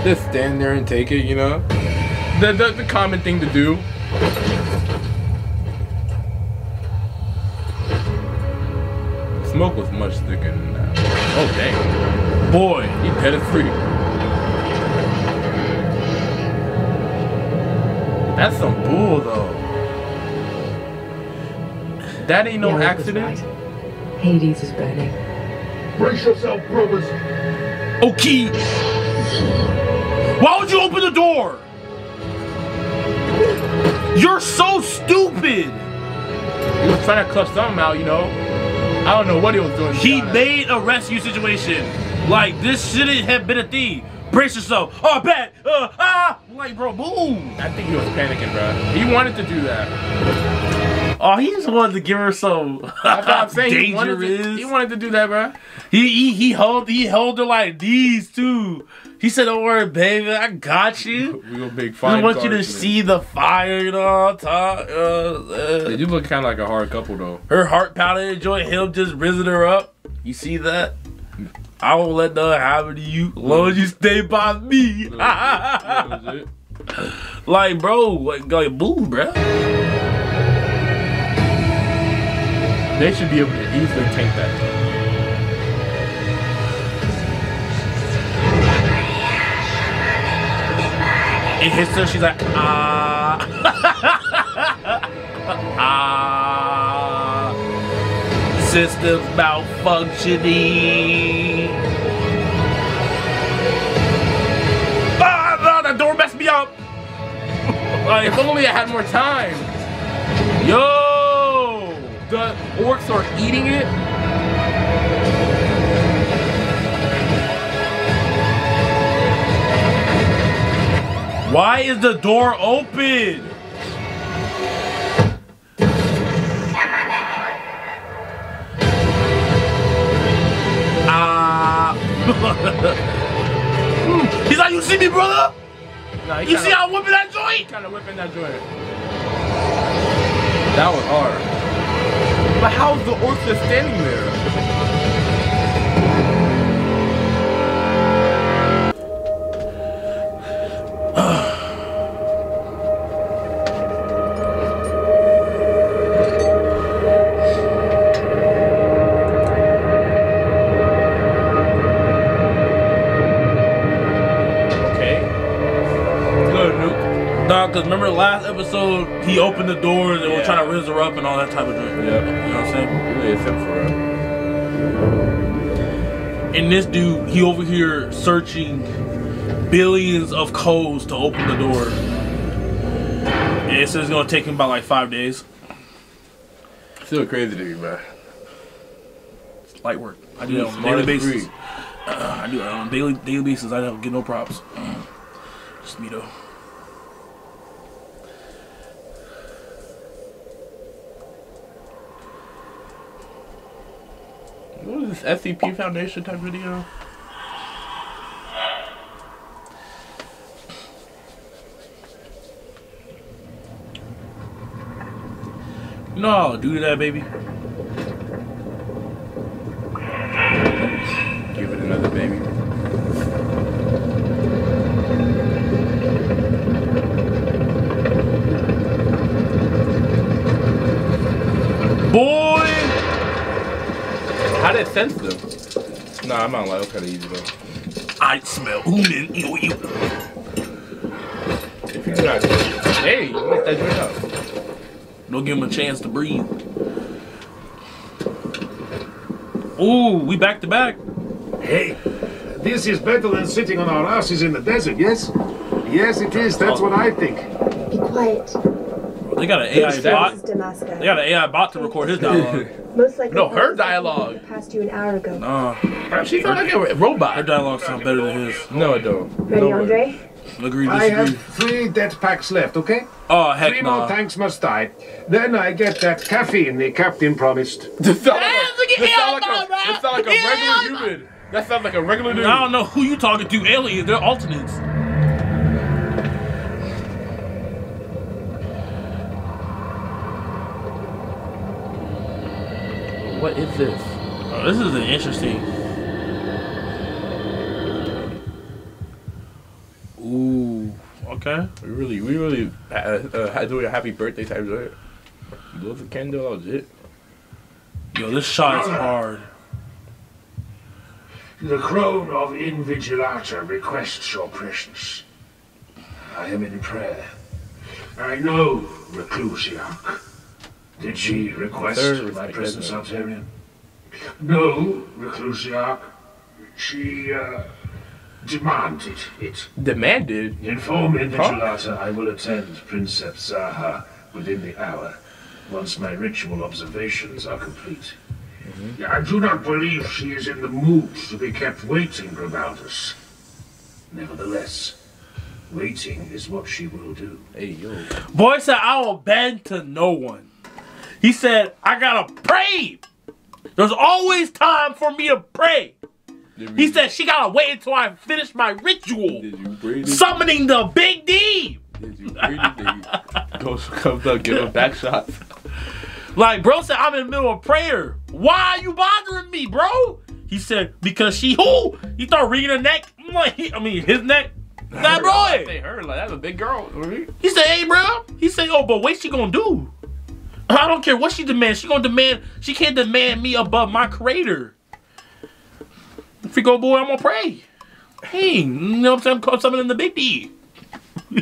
Just stand there and take it, you know? The common thing to do. The smoke was much thicker than that. Oh, dang. Boy, he petted free. That's some bull, though. That ain't no accident. Right. Hades is burning. Brace yourself, brothers. Okay. Why would you open the door? You're so stupid. He was trying to clutch something out, you know. I don't know what he was doing. He made a rescue situation. Like, this shouldn't have been a thing. Brace yourself. Oh, bad. Like, bro, boom. I think he was panicking, bro. He wanted to do that. Oh, he just wanted to give her some. That's what I'm saying. Dangerous. He wanted to do that, bro. He held her like these too. He said, "Don't worry, baby, I got you. We gonna make fire. I want you to see the fire, you know." You look kind of like a hard couple, though. Her heart pounding, joint. Him just risen her up. You see that? I won't let nothing happen to you. Long as you stay by me. Like, bro, like boom, bro. They should be able to easily take that. It hits her, she's like, System's malfunctioning. Ah, that door messed me up. Like, if only I had more time. Yo. The orcs are eating it. Why is the door open? He's like, you see me, brother? Nah, you see how I'm whipping that joint? Kind of whipping that joint. That was hard. But how's the orc just standing there? Okay. Good, Nuke. Nah, because remember last episode, he opened the doors and we're trying to raise her up and all that type of thing. Yeah. And this dude, he over here searching billions of codes to open the door. And it says it's gonna take him about like 5 days. Still crazy to me, man. It's light work. I do that on a daily basis. I do that on a daily basis. I don't get no props. Just me though. What is this SCP Foundation type video? No, do that, baby. Give it another baby. Boy! How did it sense them? Nah, I'm not like, okay, easy though. I smell oonin, you. If you do not take it, hey, you let that drink out. Don't give him a chance to breathe. Ooh, we back to back. Hey, this is better than sitting on our asses in the desert, yes? Yes, it is. That's what I think. Be quiet. They got an AI bot. They got an AI bot to record his dialogue. Most likely no, her dialogue. Passed you an hour ago. No, she sounds like a robot. Her dialogue sounds better than his. No, it don't. Ready, no Andre? Agree, I have 3 death packs left. Okay. Oh heck no. 3 more tanks must die. Then I get that caffeine the captain promised. That sounds like a regular human. That sounds like a regular dude. I don't know who you talking to. Aliens. They're alternates. What is this? Oh, this is an interesting. Ooh. Okay. We really do a happy birthday type of it. Blow the candle out, shit. Yo, this shot is hard. The crone of Invigilata requests your presence. I am in prayer. I know Reclusiarch. Did she request my presence, Artarion? No, Reclusiarch. She demanded it. Demanded? Inform Invigilata I will attend Princeps Zarha within the hour, once my ritual observations are complete. Mm-hmm. I do not believe she is in the mood to be kept waiting, Grimaldus. Nevertheless, waiting is what she will do. Hey, yo. Boy said, I will bend to no one. He said, I gotta pray. There's always time for me to pray. He said, she gotta wait until I finish my ritual. Summoning the big D. Did you pray that he goes, comes up, give him back shots? Like, bro said, I'm in the middle of prayer. Why are you bothering me, bro? He said, because she who? He started reading her neck. I'm like, his neck. Nah, bro. I say her, like, that's a big girl. He said, hey, bro. He said, oh, but wait, she gonna do? I don't care what she demands. She gonna demand. She can't demand me above my creator. Freako boy, I'm gonna pray. Hey, you know what I'm saying? I'm summoning the big D. I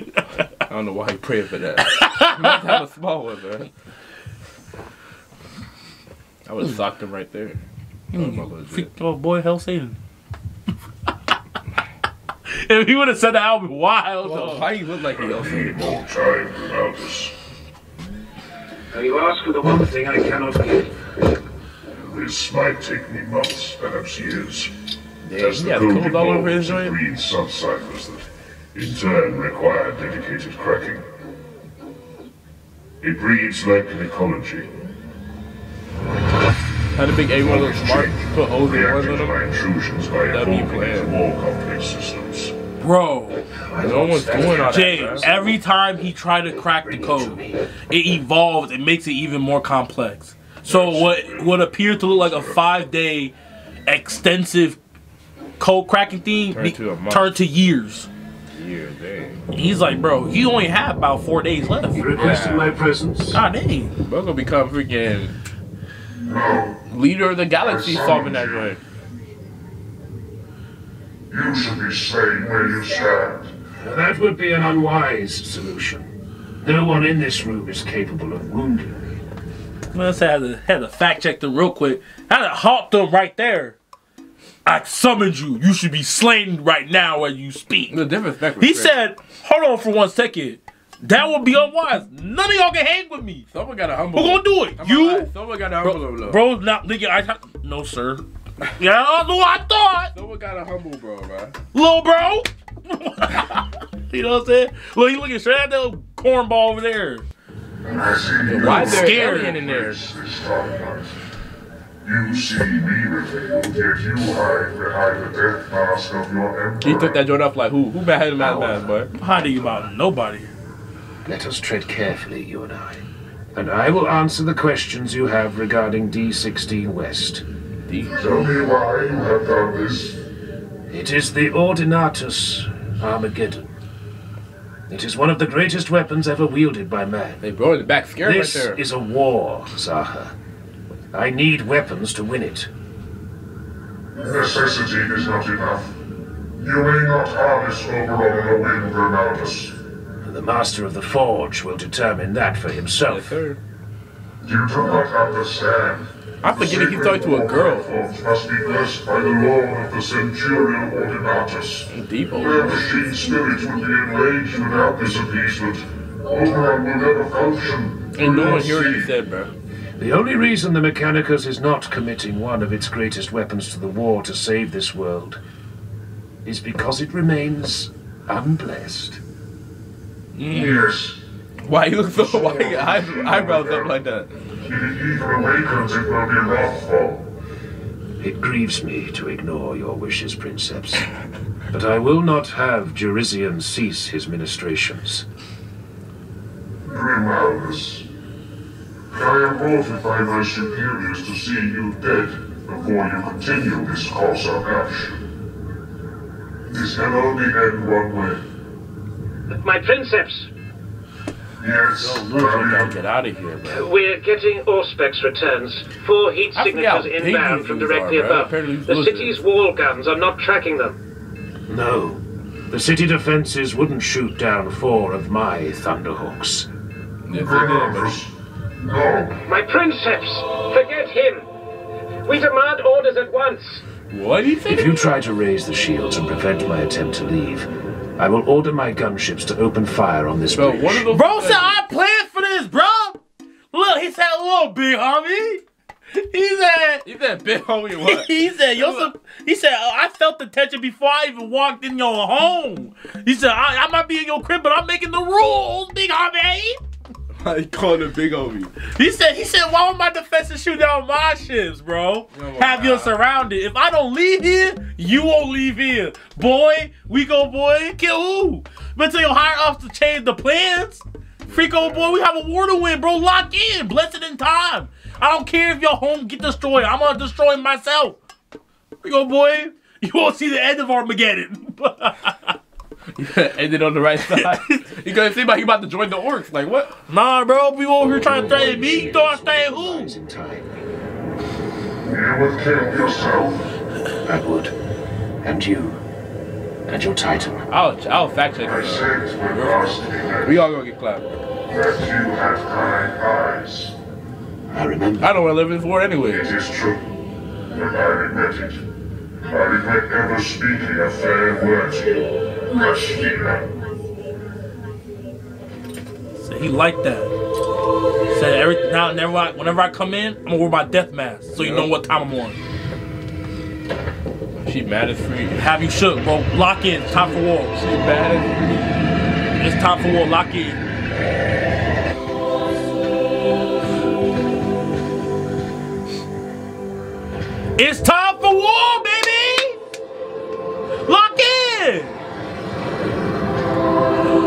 don't know why he prayed for that. You must have a small one, man. I would have socked him right there. Freako boy, hell Satan. If he would have said that, I would be wild. Well, why you look like hell Satan? More time about this. Now you ask for the one thing I cannot give. This might take me months, perhaps years. As the code evolves, it reads sub-ciphers that, in turn, require dedicated cracking. It breeds like mycology. Had a big A1 look smart, put O's and R's on them. Intrusions by evolving more complex systems. Bro, no one's doing all that. Every time he tried to crack the code, it evolves and makes it even more complex. So what appeared to look like a 5-day extensive code cracking thing turned to years. Yeah, dang. He's like, bro, you only have about 4 days left. You requested my presence. God dang. Bro gonna become freaking leader of the galaxy solving that way. You should be staying where you stand. That would be an unwise solution. No one in this room is capable of wounding me. Let's have to fact check them real quick. Had to halt them right there. I summoned you. You should be slain right now as you speak. The difference back he said, hold on for 1 second. That would be unwise. None of y'all can hang with me. Someone got to humble. We're going to do it. Someone got to humble him. Bro, not nigga. No, sir. Yeah, that's what I thought. Someone got a humble bro, man. Little bro. You know what I'm saying? Look, he looking straight at that little cornball over there. Why is there an alien in there? You see me revealed, yet you hide behind the death mask of your emperor. He took that joint off like who? Who behind him out of that, boy? How do you about nobody? Let us tread carefully, you and I will answer the questions you have regarding D16 West. Tell me why you have done this. It is the Ordinatus Armageddon. It is one of the greatest weapons ever wielded by man. They brought it back scared right there. This is a war, Zarha. I need weapons to win it. Necessity is not enough. You may not harness Oberon in a wind, Grimaldus. The Master of the Forge will determine that for himself. You do not understand. I forget if you talk to a girl. Must be blessed by the Lord of the Centurial Ordinatus. Their machine spirits would be enraged without this appeasement. Oberon will never function. Ain't no one hearing you said, bro. The only reason the Mechanicus is not committing one of its greatest weapons to the war to save this world is because it remains unblessed. Yes. Why you look so why your eyebrows up like that? If it even awakens, it will be wrathful. It grieves me to ignore your wishes, Princeps, but I will not have Jurisian cease his ministrations. Grimaldus, I am mortified by my superiors to see you dead before you continue this course of action. This can only end one way. My Princeps! Yes, Look, get out of here, bro. We're getting Orspec's returns. 4 heat signatures inbound from directly above. The city's wall guns are not tracking them. No. The city defenses wouldn't shoot down 4 of my Thunderhawks. No. My Princeps! Forget him! We demand orders at once! What do you think? If you try to raise the shields and prevent my attempt to leave, I will order my gunships to open fire on this bridge. Bro said I planned for this, bro! Look, he said a little big homie. He said... He said big homie what? He said, oh, I felt the tension before I even walked in your home. He said, I might be in your crib, but I'm making the rules, big homie. He called him big homie. He said, why would my defenses shoot down my ships, bro? Oh, have you surrounded. If I don't leave here, you won't leave here. Boy, we go, boy. Kill who? But till your higher ups to change the plans. Freak old boy, we have a war to win, bro. Lock in. Bless it in time. I don't care if your home get destroyed. I'm going to destroy myself. Freak old boy, you won't see the end of Armageddon. Ended on the right side. You gonna seem like you about to join the orcs. Like what? Nah, bro. People over here trying to threaten me. You thought I stayed who? You would kill yourself. I would. And you. And your titan. I'll fact check it. We all gonna get clapped. That you have kind eyes. I remember. I don't want to live in this war anyway. It is true. And I regret it. I regret ever speaking a fair word to you, Mashina. So he liked that. He said everything. Now, whenever I come in, I'm gonna wear my death mask, so you know what time I'm on. She mad at free. Have you shook, bro? Lock in. Time for war. She mad at free. It's time for war. Lock in. It's time for war, baby! Lock in!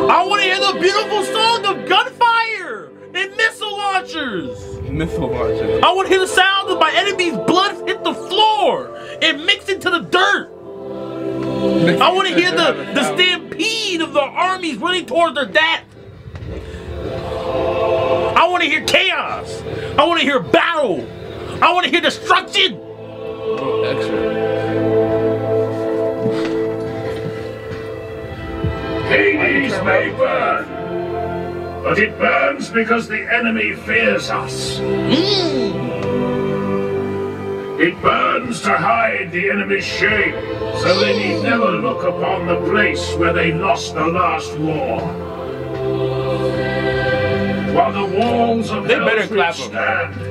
I want to hear the beautiful song of gunfire and missile launchers! I want to hear the sound of my enemy's blood hit the floor and mix into the dirt! I want to hear the stampede of the armies running towards their death! I want to hear chaos! I want to hear battle! I want to hear destruction! Oh, extra. Hades may burn, but it burns because the enemy fears us. It burns to hide the enemy's shame, so they need never look upon the place where they lost the last war. While the walls of Helsreach stand,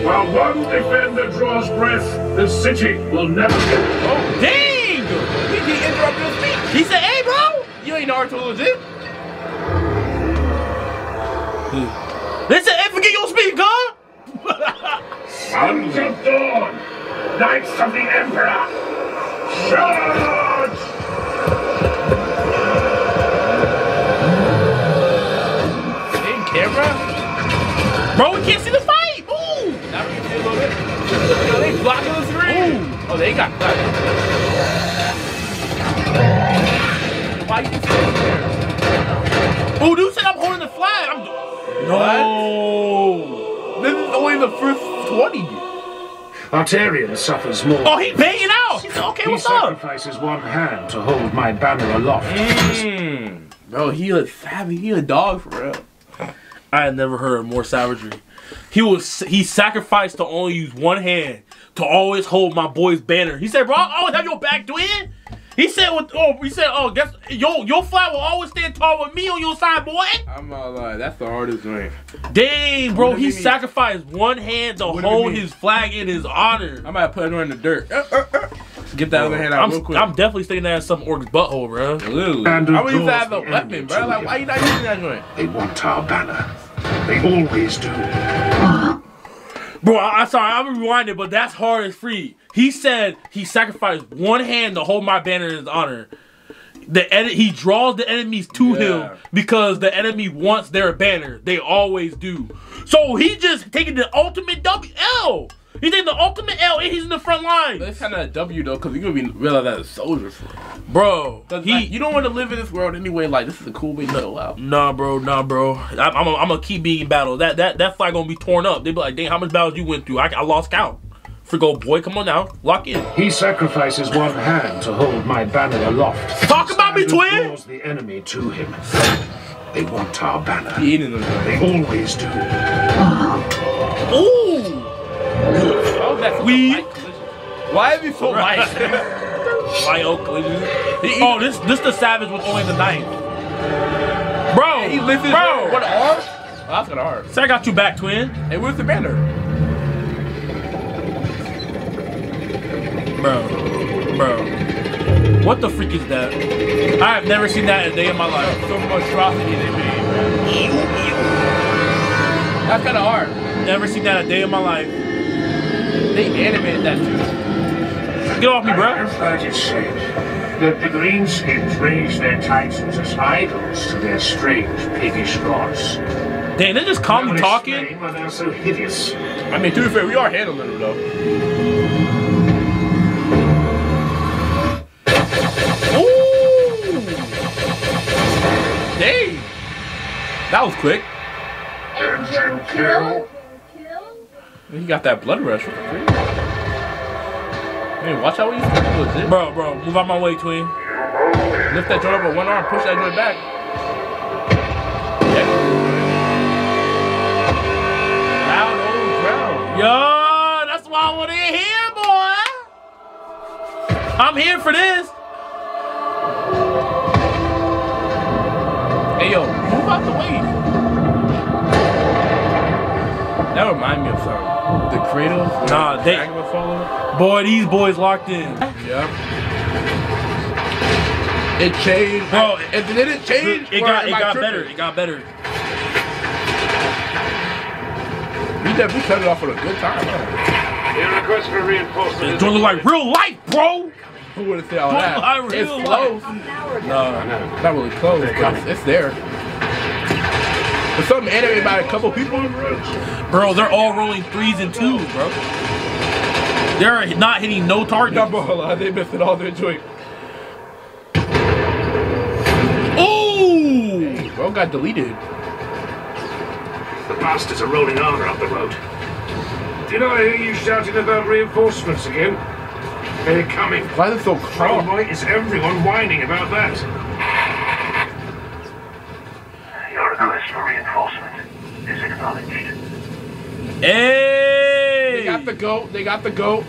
while one defender draws breath, the city will never get it. Oh, dang! He interrupted his speech. He said, hey, bro, you ain't Naruto legit. They said, hey, forget your speech, God! Sons of Dawn, Knights of the Emperor, charge! Hey, camera? Bro, we can't see the fight! Yo, they blocking the screen. Ooh. Oh, they got cut. Why you sitting there? Ooh, dude said I'm holding the flag. I'm no. What? This is only the first 20. Artarion suffers more. Oh, he baited out! Okay, what's up? He sacrifices one hand to hold my banner aloft. Mm. Bro, he a dog for real. I had never heard of more savagery. He sacrificed to only use one hand to always hold my boy's banner. He said, bro, I always have your back, twin. He said, oh, guess your flag will always stand tall with me on your side, boy. I'm not lying. That's the hardest thing. Dang, bro, he sacrificed one hand to hold his flag in his honor. I might put her in the dirt. Get that other hand out real quick. I'm definitely sticking that in some orc's butthole, bro. Literally. I wouldn't even have the weapon, bro. Like, why you not using that joint? They want our banner. They always do. Bro, I'm sorry, I'm rewinded, but that's hard as free. He said he sacrificed one hand to hold my banner in his honor. He draws the enemies to him because the enemy wants their banner. They always do. So he just taking the ultimate L. He's taking the ultimate L and he's in the front line. That's kind of a W though, because you're going to be realize that a soldier for him. Bro, you don't want to live in this world anyway. Like, this is a cool way to go out. Nah, bro, nah, bro. I'm going to keep being battled. That flag going to be torn up. They be like, dang, how much battles you went through? I lost count. Frigo boy, come on now. Lock in. He sacrifices one hand to hold my banner aloft. Talk about me, twin! Draws the enemy to him. They want our banner. They always do. Ooh! Why are we so right? Oh, this the savage with only the knife, bro. He lifted. Bro, what an R? Oh, that's an R. So I got you back, twin. Hey, where's the banner, bro? Bro, what the freak is that? I have never seen that in a day in my life. So much atrocity they made, bro. That's kind of hard. Never seen that in a day in my life. They animated that too. Get off me, bro. I have heard it said that the greenskins raise their titans as idols to their strange piggish gods. Dang, they just calmly talking. Why they're so hideous. I mean, to be fair, we are handling them though. Ooh! Dang! That was quick. Engine kill. He got that blood rush with the freak. Man, watch out what you do with it. Bro, bro, move out my way, twin. Lift that joint up with one arm, push that joint back. Yeah. Loud old ground. Yo, that's why I want to get here, boy. I'm here for this. Hey, yo, move out the way. That reminds me of something. The Kratos? Nah, they... Boy, these boys locked in. Yep. It changed. Bro, did it change? It got better. It got better. We definitely cut it off for a good time, huh? Your request for reinforcement. It don't look like real life, bro! Who would have said all that? Like it's close. No, not really close, but it's there. But something animated by a couple people? Bro, they're all rolling 3s and 2s, bro. They're not hitting no target. They missed it all their joint. Ooh! Hey, bro got deleted. The bastards are rolling armor up the road. Did I hear you shouting about reinforcements again? They're coming. Why are they so calm? Why is everyone whining about that? Hey! They got the goat. They got the goat.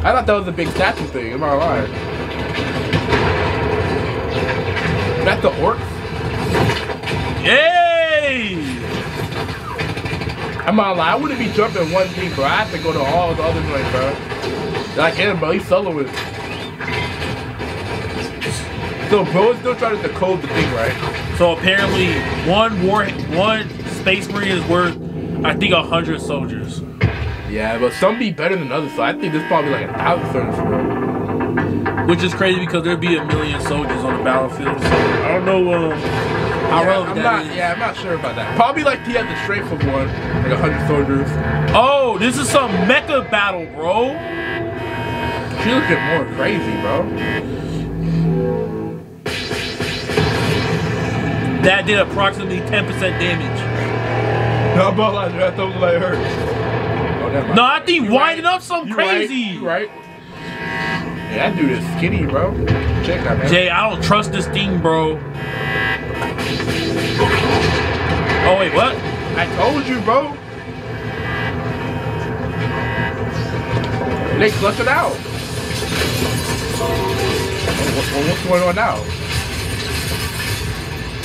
I thought that was a big statue thing. Am I right? Is that the orcs? Hey! I'm not lying. I wouldn't be jumping one thing, bro. I have to go to all the other ones, bro. Like, him, bro, he's soloing. So, bro, still trying to decode the thing, right? So apparently, one Space Marine is worth, I think, 100 soldiers. Yeah, but some be better than others, so I think there's probably like 1,000 soldiers. Which is crazy because there'd be 1,000,000 soldiers on the battlefield, so I don't know how relevant that is. Yeah, I'm not sure about that. Probably like he had the strength of one, like 100 soldiers. Oh, this is some mecha battle, bro. She looking more crazy, bro. That did approximately 10% damage. How about that? That was like hurt. whatever. No, I think winding up something crazy. Right? Yeah, that dude is skinny, bro. Check that, man. Jay, I don't trust this thing, bro. Oh, wait, what? I told you, bro. They clutched it out. What's going on now?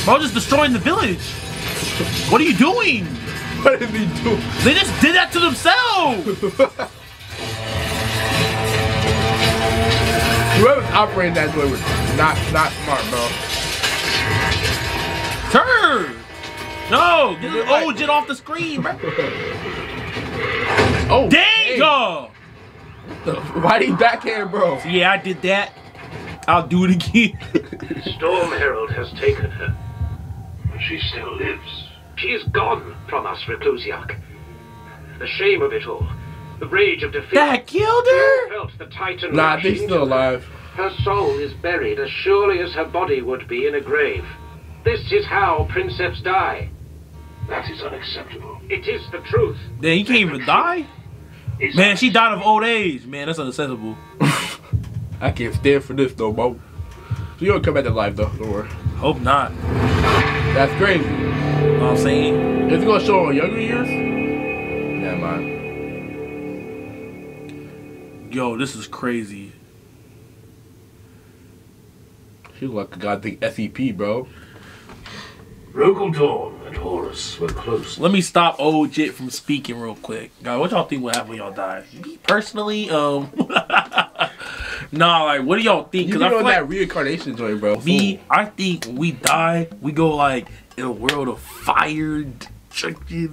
Bro, just destroying the village. What are you doing? What did they do? They just did that to themselves. Whoever's operating that way was not smart, bro. Turn! No! Get the old shit off the screen! Oh, dang! Y'all! Why did he backhand, bro? Yeah, I did that. I'll do it again. Storm Herald has taken her. She still lives. She is gone from us, Reclusiarch. The shame of it all. The rage of defeat. That killed her? Felt the Titan. Nah, they're still alive. Her soul is buried as surely as her body would be in a grave. This is how princeps die. That is unacceptable. It is the truth. Then he can't even die? Man, she died of old age. Man, that's unacceptable. I can't stand for this, though, bro. So you don't come back to life, though. Don't worry. Hope not. That's crazy. You know what I'm saying? Is it going to show on younger years? Never mind. Yo, this is crazy. She look like a goddamn SCP, bro. Rogal Dawn and Horus were close. Let me stop old Jit from speaking real quick. God, what y'all think will happen when y'all die? Me personally, nah, like, what do y'all think? Because I feel like that reincarnation joint, bro. Me, I think when we die, we go like in a world of fire. That's you,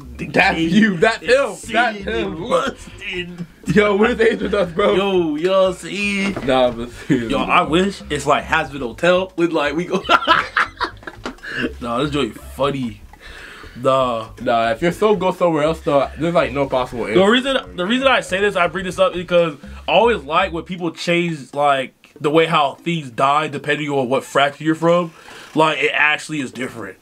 that's him, that's him. Lusting. Yo, what is they with us, bro? Yo, y'all see? Nah, but seriously. Yo, I wish it's like Hazbin Hotel with like we go. Nah, this joint funny. Nah. If your soul goes somewhere else, though, there's like no possible answer. The reason I say this, I bring this up, is because I always like when people change like the way how things die depending on what fracture you're from. Like it actually is different.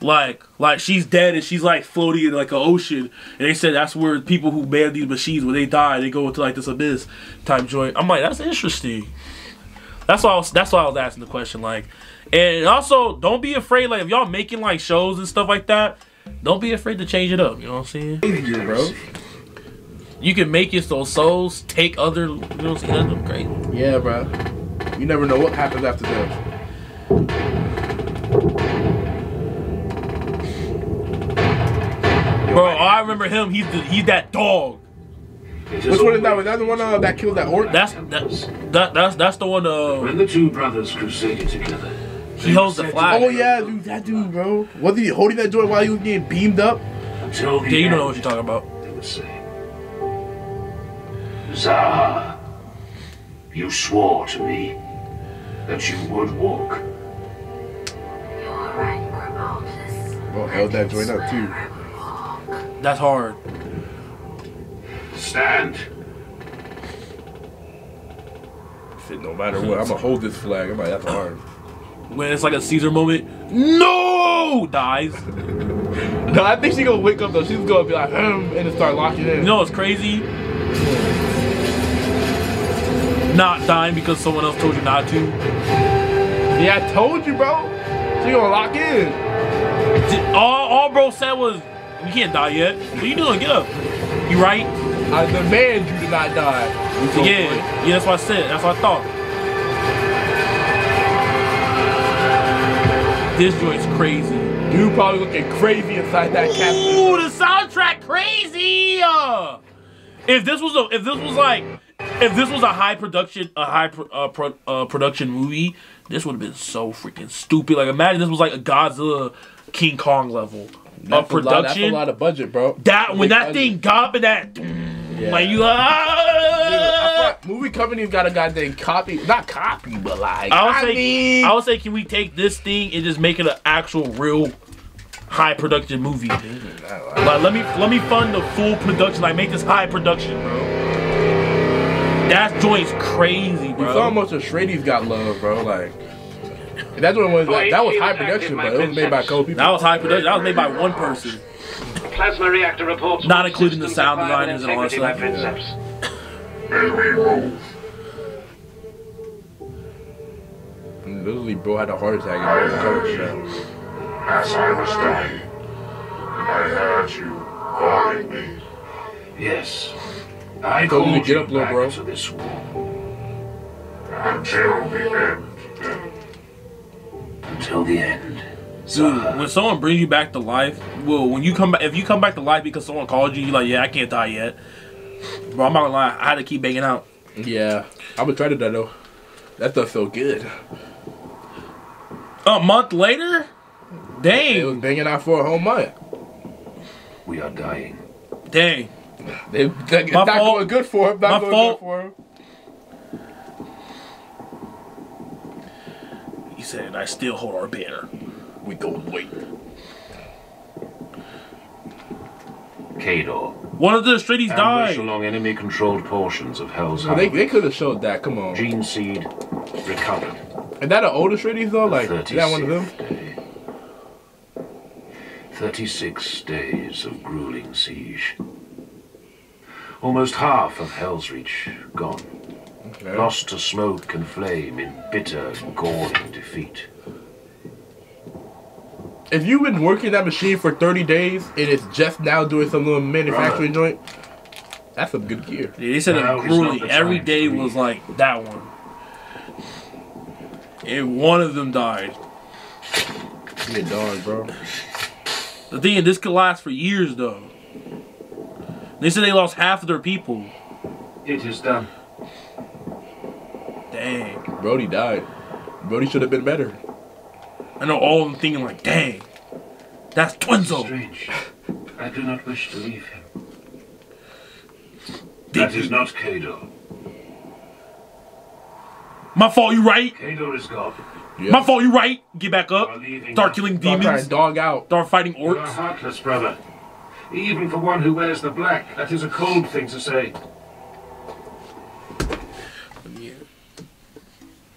Like she's dead and she's like floating in like an ocean, and they said that's where people who man these machines, when they die, they go into like this abyss type joint. I'm like, that's interesting. That's why I was asking the question. Like, and also don't be afraid. Like if y'all making like shows and stuff like that, don't be afraid to change it up. You know what I'm saying? Yeah, bro. You can make it so souls take other. You know what I'm saying? That's great. Yeah, bro. You never know what happens after death. Bro, I remember him. He's that dog. Which one is that? Was that the one that killed that orc? That's the one. When the two brothers crusaded together, he holds the flag. Oh yeah, dude, that dude, bro. Was he holding that joint while he was getting beamed up? Until the end, you know what you're talking about. They were saying, Zarha, you swore to me that you would walk. You are right, Grimaldus. Well, held that joint up too. That's hard. Stand. Shit, no matter what, I'm gonna hold this flag. I'm like, that's hard. When it's like a Caesar moment, no! Dies. No, I think she's gonna wake up though. She's gonna be like, and then start locking in. You know what's crazy? Not dying because someone else told you not to. Yeah, I told you, bro. She's gonna lock in. All bro said was, you can't die yet. What are you doing? Get up. You right? I demand you to not die. Yeah, that's what I said. That's what I thought. This joint's crazy. Dude probably looking crazy inside that capsule. Ooh, the soundtrack crazy! If this was a high production movie, this would have been so freaking stupid. Like imagine this was like a Godzilla King Kong level. That's production. That's a lot of budget, bro. That when that budget thing got in that, yeah. Like you, dude, movie companies got a goddamn not copy, but like I would say, can we take this thing and just make it an actual real high production movie? Like let me fund the full production. Like make this high production, bro. That joint's crazy, bro. You saw how much of Shreddy's got love, bro. Like. And that's what it was, like, that was high production, but it was made by a couple people. That was high production. That was made by one person. Plasma reactor reports. Not including the sound designers and all that stuff. As we move. Literally, bro had a heart attack. As I was dying, I heard you calling me. Yes, I told you to get up, little bro. To this war. Until the end. Until the end. Dude, when someone brings you back to life, well, when you come back, if you come back to life because someone called you, you're like, yeah, I can't die yet. Bro, I'm not gonna lie, I had to keep banging out. Yeah, I would try to die though. That stuff felt good. A month later? Dang. It was banging out for a whole month. We are dying. Dang. It's not going good for him. Not going good for him. He said, I still hold our banner. We go wait. Cador. One of the Stratis died. Along enemy-controlled portions of Hell's Harbor. They could have showed that. Come on. Gene seed recovered. Is that an older Stratis though? Like is that one of them? Day. 36 days of grueling siege. Almost half of Helsreach gone, okay. Lost to smoke and flame in bitter, galling defeat. If you've been working that machine for 30 days and it's just now doing some little manufacturing joint, that's some good gear. Yeah, they said that grueling. Every day was like that one. And one of them died. You're a dog, bro. The thing is, this could last for years, though. They said they lost half of their people. It is done. Dang. Brody died. Brody should have been better. I know all of them thinking like, dang, that's Twinzo. Strange. I do not wish to leave him. That is not Cador. My fault, you right. Cador is gone. Yep. My fault, you right. Get back up. Start killing demons. Dog out. Start fighting orcs. You are heartless, brother. Even for one who wears the black, that is a cold thing to say.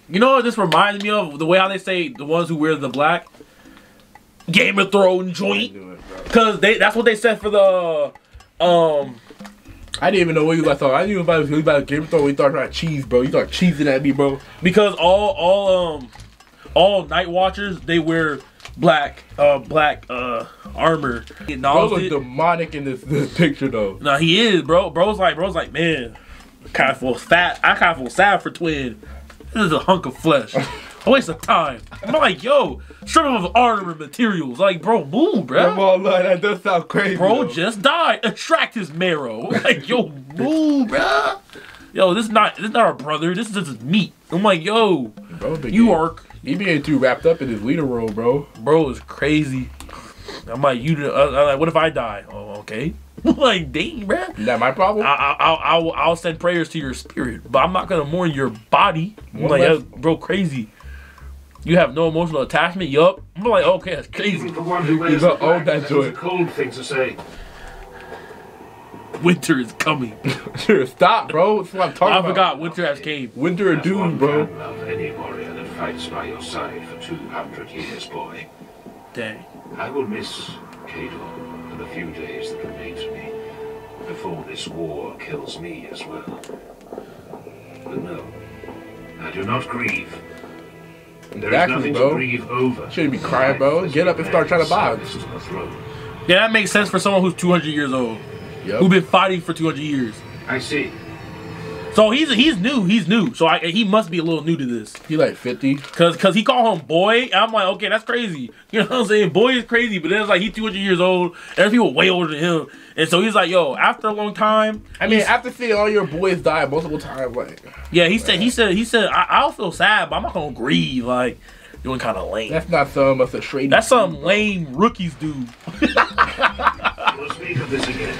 You know what this reminds me of? The way how they say the ones who wear the black? Game of Thrones joint. Because that's what they said for the... I didn't even know what you guys thought. I didn't even know about Game of Thrones. We thought about cheese, bro. You thought cheesing at me, bro. Because all Night Watchers, they wear black armor. Bro looks demonic in this picture, though. Nah, he is, bro. Bro's like, man, I kind of feel sad for Twin. This is a hunk of flesh. A waste of time. I'm like, yo, strip him of armor and materials. Like, bro, move, bro. Come on, look, that does sound crazy. Bro just died. Extract his marrow. Like, yo, move, bro. Yo, this is not our brother. This is just meat. I'm like, yo, bro, you are. He being too wrapped up in his leader role, bro. Bro is crazy. I'm like, I'm like, what if I die? Oh, okay. Like, dang, bro. Is that my problem? I'll send prayers to your spirit, but I'm not gonna mourn your body. I'm like, that's, bro, crazy. You have no emotional attachment. Yup. I'm like, okay, that's crazy. The one who wears the black, that is a cold thing to say. Winter is coming. Stop, bro. That's what I'm talking about. I forgot. Winter has came. Winter of doom, bro. I love any warrior that fights by your side for 200 years, boy. Dang. I will miss Cador. The few days that remain to me before this war kills me as well. But no, I do not grieve. There is nothing to grieve over. Shouldn't be crying, bro. Get up and start trying to box. Yeah, that makes sense for someone who's 200 years old, yep. Who's been fighting for 200 years. I see. So he's new. So he must be a little new to this. He like 50. Cause he called him boy. I'm like, okay, that's crazy. You know what I'm saying? Boy is crazy, but then it's like he's 200 years old. And people way older than him. And so he's like, yo, after a long time. I mean, after seeing all your boys die multiple times, like. Yeah, he said, I'll feel sad, but I'm not gonna grieve. Like, doing kind of lame. That's not some of the straight. That's some lame rookies do. We'll speak of this again.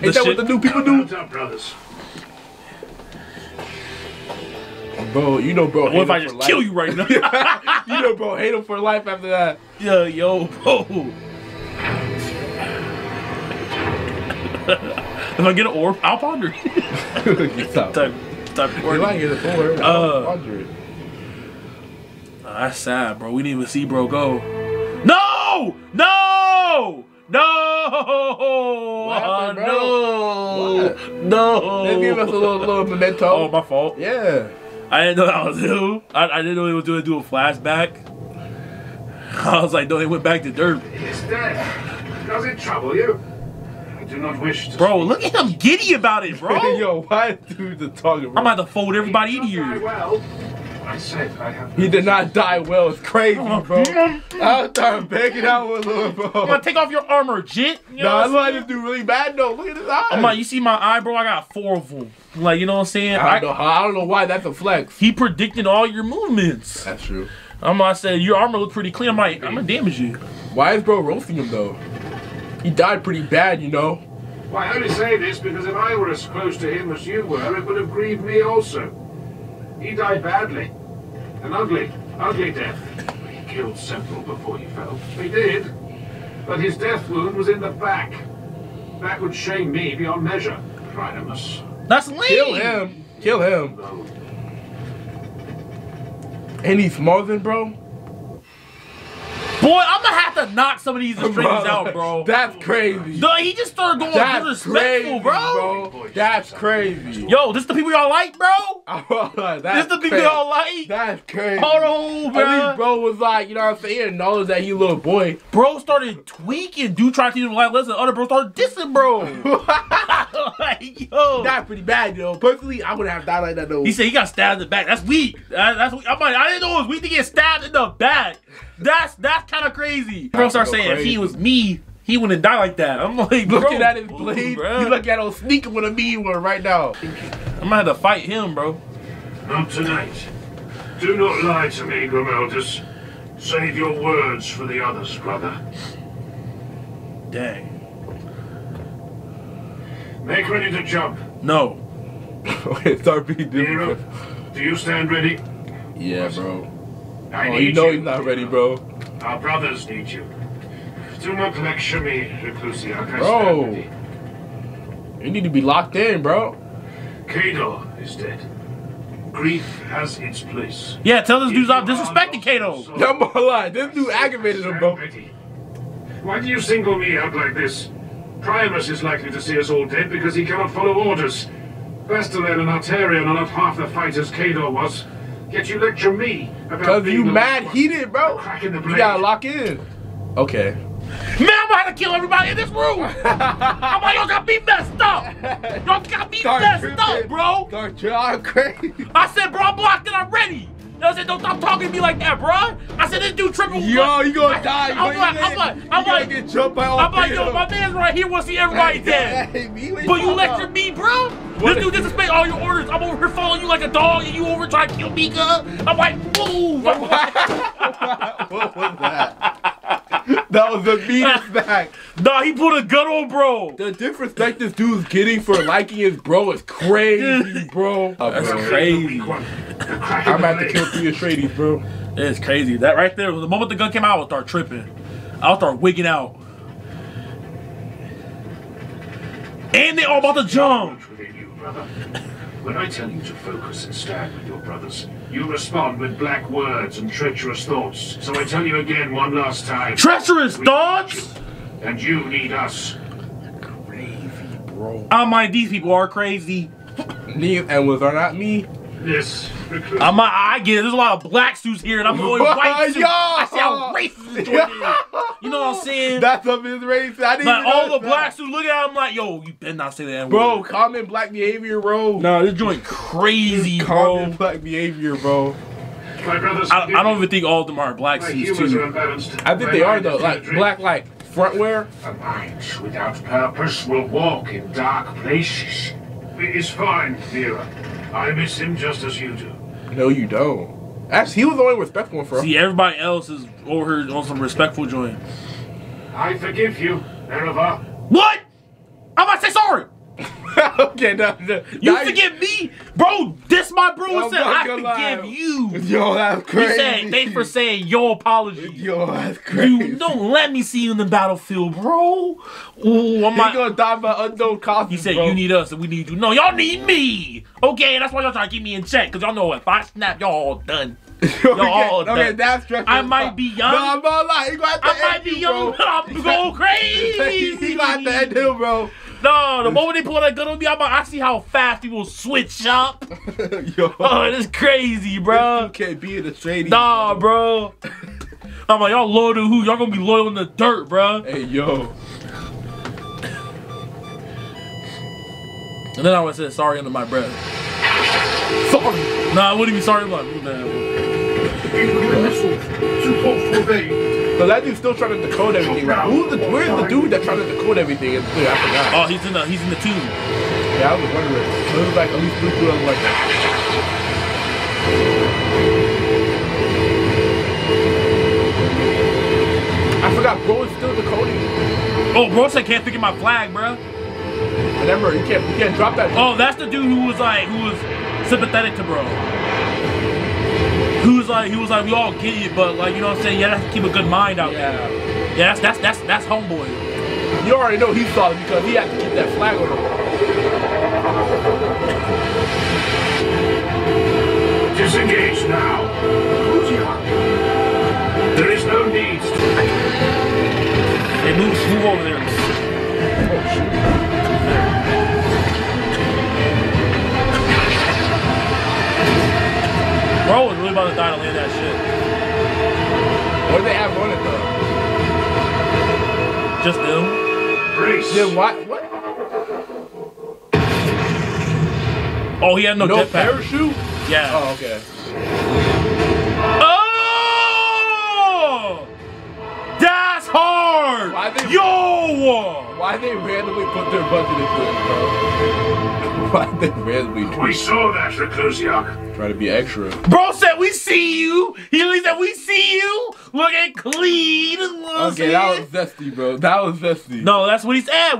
Is that what the new people do? Brothers. Bro, you know, bro. What if I just kill you right now? You know, bro, hate him for life after that. Yeah, yo, bro. If I get an orb, I'll ponder it. That's sad, bro. We didn't even see bro go. No! No! No! happened, bro? No. What? No. They gave us a little memento. Oh, my fault. Yeah. I didn't know that was him. I didn't know he was going to do a flashback. I was like, no, they went back to dirt. His death, does it trouble you? I do not wish to. Bro, look at him giddy about it, bro. Yo, why do the target? I'm about to fold everybody in here. Well. I said I have. He did not die well. It's crazy, bro. I started begging out with him, bro. I'm gonna take off your armor, jit. You know I like this dude really bad though. Look at his eye. I'm like, you see my eye, bro? I got four of them. Like, you know what I'm saying? I don't know why that's a flex. He predicted all your movements. That's true. I'm gonna say your armor looked pretty clean. I'm like, I'm gonna damage you. Why is bro roasting him though? He died pretty bad, you know. Well, I only say this because if I were as close to him as you were, it would have grieved me also. He died badly. An ugly, ugly death. He killed several before he fell. He did. But his death wound was in the back. That would shame me beyond measure. Primus. That's lame. Kill him. Kill him. No. And he's Marvin, bro? Boy, I'm gonna have to knock some of these strings out, bro. That's crazy. No, he just started going disrespectful, bro. That's crazy. Yo, this the people y'all like, bro? This the people y'all like? That's crazy. Hold on, bro. At least bro was like, you know what I'm saying? He acknowledged that he little boy. Bro started tweaking. Dude tried to do like, listen, other bro started dissing, bro. Like, yo. That's pretty bad, yo. Personally, I wouldn't have died like that, though. He said he got stabbed in the back. That's weak. That's weak. I'm like, I didn't know it was weak to get stabbed in the back. That's kind of crazy. Bro start saying, if he was me, he wouldn't die like that. I'm like, bro, looking at his blade, you look at old sneaking with a mean one right now. I'm gonna have to fight him, bro. Not tonight. Do not lie to me, Grimaldus. Save your words for the others, brother. Dang. Make ready to jump. No. Start being difficult. Do you stand ready? Yeah, bro. You know he's not ready, bro. Our brothers need you. Do not lecture me, Reclusiarch. Bro, you need to be locked in, bro. Cador is dead. Grief has its place. Yeah, tell this dude I'm disrespecting Cador. I'm not lying. This dude aggravated him, bro. Why do you single me out like this? Primus is likely to see us all dead because he cannot follow orders. Bastilan and Artarion are not half the fighters Cador was. Yet you lecture me about being you mad heated, bro. You gotta lock in. Okay. Man, I'm gonna have to kill everybody in this room. I'm like, y'all got me messed up. Y'all got me messed up, bro. I'm crazy. I said, bro, I'm blocked and I'm ready. I said, don't stop talking to me like that, bro. I said, this dude tripping. Yo, you gonna die. I'm like, yo, my man's right here wants to see everybody dead. But you lecture me, bro. This dude disrespect all your orders. I'm over here following you like a dog, and you over trying to kill me, cuz. I'm like, move. What was that? That was the meanest back. Nah, he put a gun on bro. The disrespect this dude's getting for liking his bro is crazy, bro. That's crazy. I'm about to kill 3 Atreides, bro. It's crazy. That right there, the moment the gun came out, I would start tripping. I would start wigging out. And they all about to jump. When I tell you to focus and stand with your brothers, you respond with black words and treacherous thoughts. So I tell you again one last time. Treacherous thoughts? And you need us. Crazy, bro. I mind these people are crazy. And was not me? Yes. I get it. There's a lot of black suits here, and I'm going white suits. I see how racist this joint is. You know what I'm saying? That's up his race. I didn't like all the black suits. Look at him like, yo, you better not say that. Bro, common black behavior, bro. No, this joint crazy, bro. Common black behavior, bro. My brothers, I don't even think all of them are black suits too. I think they are though. Like black, like frontwear. A mind without purpose will walk in dark places. It is fine, Vera. I miss him just as you do. No, you don't. Actually, he was the only respectful one for us. See, everybody else is over here on some respectful joint. I forgive you, Nerovah. What? I'm about to say sorry. Okay, no. You forgive me? Bro, this my bro and said, I forgive you. Yo, that's crazy. He said, thanks for saying your apology. Yo, that's crazy. You don't let me see you in the battlefield, bro. Ooh, I'm not gonna die by unknown causes. He said, bro, you need us and we need you. No, y'all need me. Okay, that's why y'all trying to keep me in check. Because y'all know if I snap, y'all all done. Okay, that's stressful. I might be young. No, I'm not lying. He got to end you, bro. I'm going crazy. He got to end him, bro. No, the moment they pull that gun on me, I see how fast people switch up. Yo. Oh, it's crazy, bro. You can't be in the trading. Nah, bro. I'm like, y'all loyal to who? Y'all gonna be loyal in the dirt, bro. Hey, yo. And then I would say sorry under my breath. Sorry. Nah, I wouldn't be sorry. I'm like, so that dude's still trying to decode everything, right? Where's the dude that tried to decode everything? And I forgot. Oh, he's in the team. Yeah, I was wondering. It was like at least 3 people like that. I forgot. Bro is still decoding. Oh, bro said can't pick up my flag, bro. Whatever, you can't drop that. Oh, that's the dude who was like, who was sympathetic to bro. Who's like, he was like, we all get you, but like, you know what I'm saying? You have to keep a good mind out there. Yeah, that's homeboy. You already know he thought it because he had to keep that flag on him. Disengage now. There is no need. Hey, move over there. Oh, shit. Bro was really about to die to land that shit. What did they have on it though? Just them? Brace. Yeah, what? Oh, he had no jetpack. No parachute? Yeah. Oh, okay. Oh! That's hard! Yo! Why they randomly put their budget into it, bro? Why they randomly do it? We saw that, Reclusiarch. Try to be extra. Bro said we see you. He said we see you. Looking clean. Okay, that was zesty, bro. That was zesty. No, that's what he said.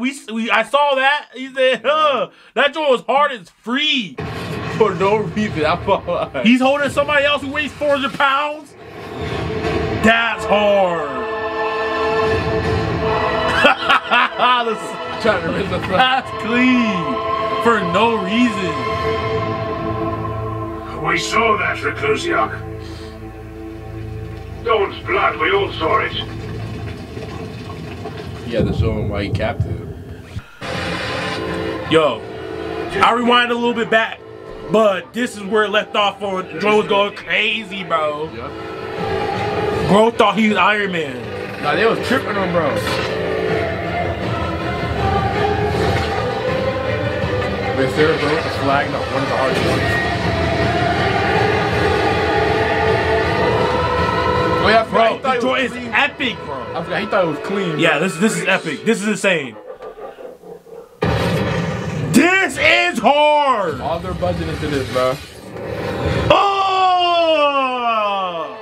I saw that. He said, huh. That joint was hard as free. For no reason. I'm alive. He's holding somebody else who weighs 400 pounds. That's hard. That's clean. For no reason. We saw that, Reclusiarch. Dawn's blood, we all saw it. Yeah, the Zone White captive. Yo, I rewind a little bit back, but this is where it left off on. Dro was going crazy, bro. Yeah. Bro thought he was Iron Man. Nah, they was tripping on bro. Wait, Sarah broke the flag, not one of the hardest ones. Oh, yeah, bro, the joint is epic, bro. I forgot he thought it was clean, bro. Yeah, this is epic. This is insane. This is hard. All their budget into this, bro. Oh!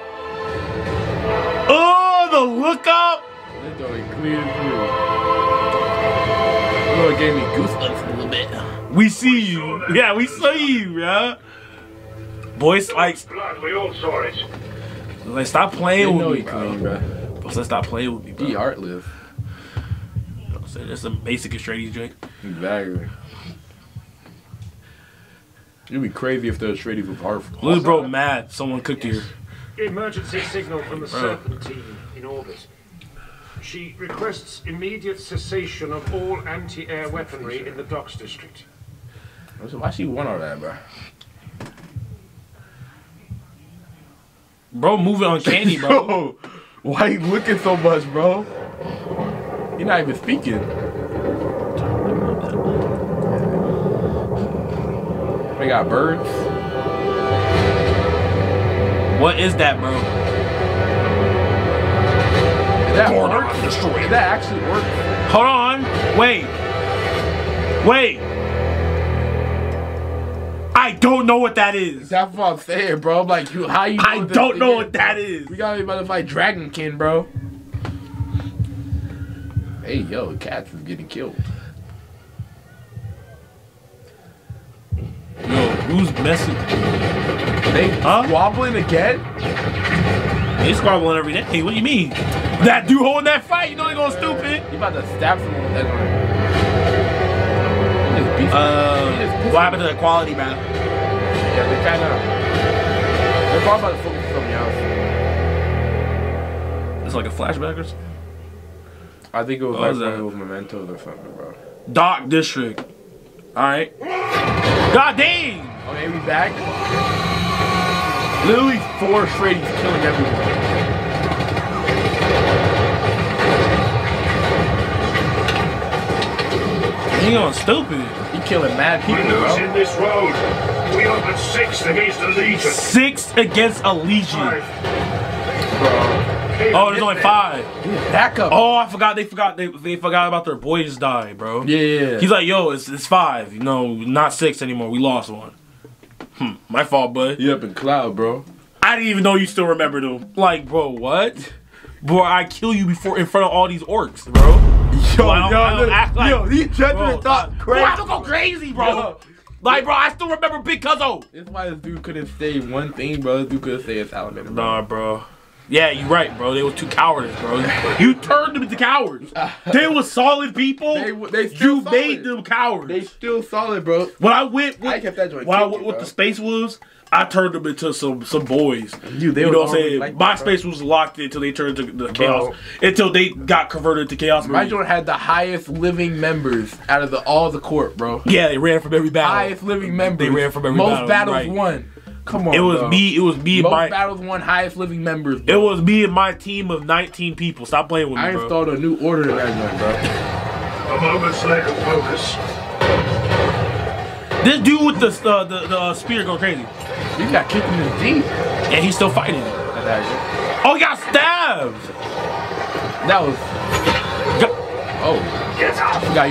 Oh, the look up. They thought it clean and blue. It gave me goosebumps a little bit. We see you. Yeah, we see you, bro. Voice like... We all saw it. Like, stop playing with me, bro. Stop playing with me, bro. Be heartless. So that's a basic Atreides drink. Exactly. It'd be crazy if the Atreides were powerful. Little bro mad someone cooked here. Emergency signal from the Serpentine in orbit. She requests immediate cessation of all anti-air weaponry in the docks district. Why she want all that, bro? Bro, moving uncanny, bro. Yo, why you looking so much, bro? You're not even speaking. They got birds. What is that, bro? Did that work? Did that actually work? Hold on. Wait. Wait. I don't know what that is. That's what I'm saying, bro. I'm like, how you know I don't know what that is. We gotta be about to fight Dragonkin, bro. Hey, yo, cats is getting killed. Yo, who's messing? They squabbling again? They squabbling every day. Hey, what do you mean? That dude holding that fight, you know they going stupid. You about to stab someone with that one. What happened to the quality, man? Yeah, they kind of... They're probably about to focus something else. It's like a flashback or something? I think it was like one of those mementos or something, bro. Dark District. Alright. God damn! Okay, we back. Literally four straight, he's killing everyone. He on stupid. He killing mad people, bro. We're losing this road. We are but 6 against a legion. 6 against a legion. Bro. Oh, there's only 5. Dude, back up. Oh, I forgot. They forgot about their boy just died, bro. Yeah. He's like, yo, it's 5. You know, not 6 anymore. We lost one. Hmm. My fault, bud. You up in cloud, bro. I didn't even know you still remembered him. Like, bro, what? Bro, I kill you before in front of all these orcs, bro. Yo, yo, these judgments talk crazy. Bro, I don't go crazy, bro. Yo. Like, bro, I still remember Big Cuzzo. That's why this dude couldn't say one thing, bro. This dude couldn't say a Salamander. Nah, bro. Yeah, you're right, bro. They were two cowards, bro. You turned them into cowards. They were solid people. You made them cowards. They still solid, bro. When I went with, I kept that joint, the Space Wolves, I turned them into some boys. Dude, you know what I'm saying? Like my Space was locked in until they turned to the Chaos. Until they got converted to Chaos. My joint had the highest living members out of all the Corps, bro. Yeah, they ran from every battle. Highest living members. They ran from every battle. Most battles won. Come on, highest living members, bro. It was me and my team of 19 people. Stop playing with me, bro. I installed a new order to that one, bro. A moment's lack of focus. This dude with the spear going crazy. He got kicked in the deep. And he's still fighting. Oh, he got stabbed! That was... Oh. Get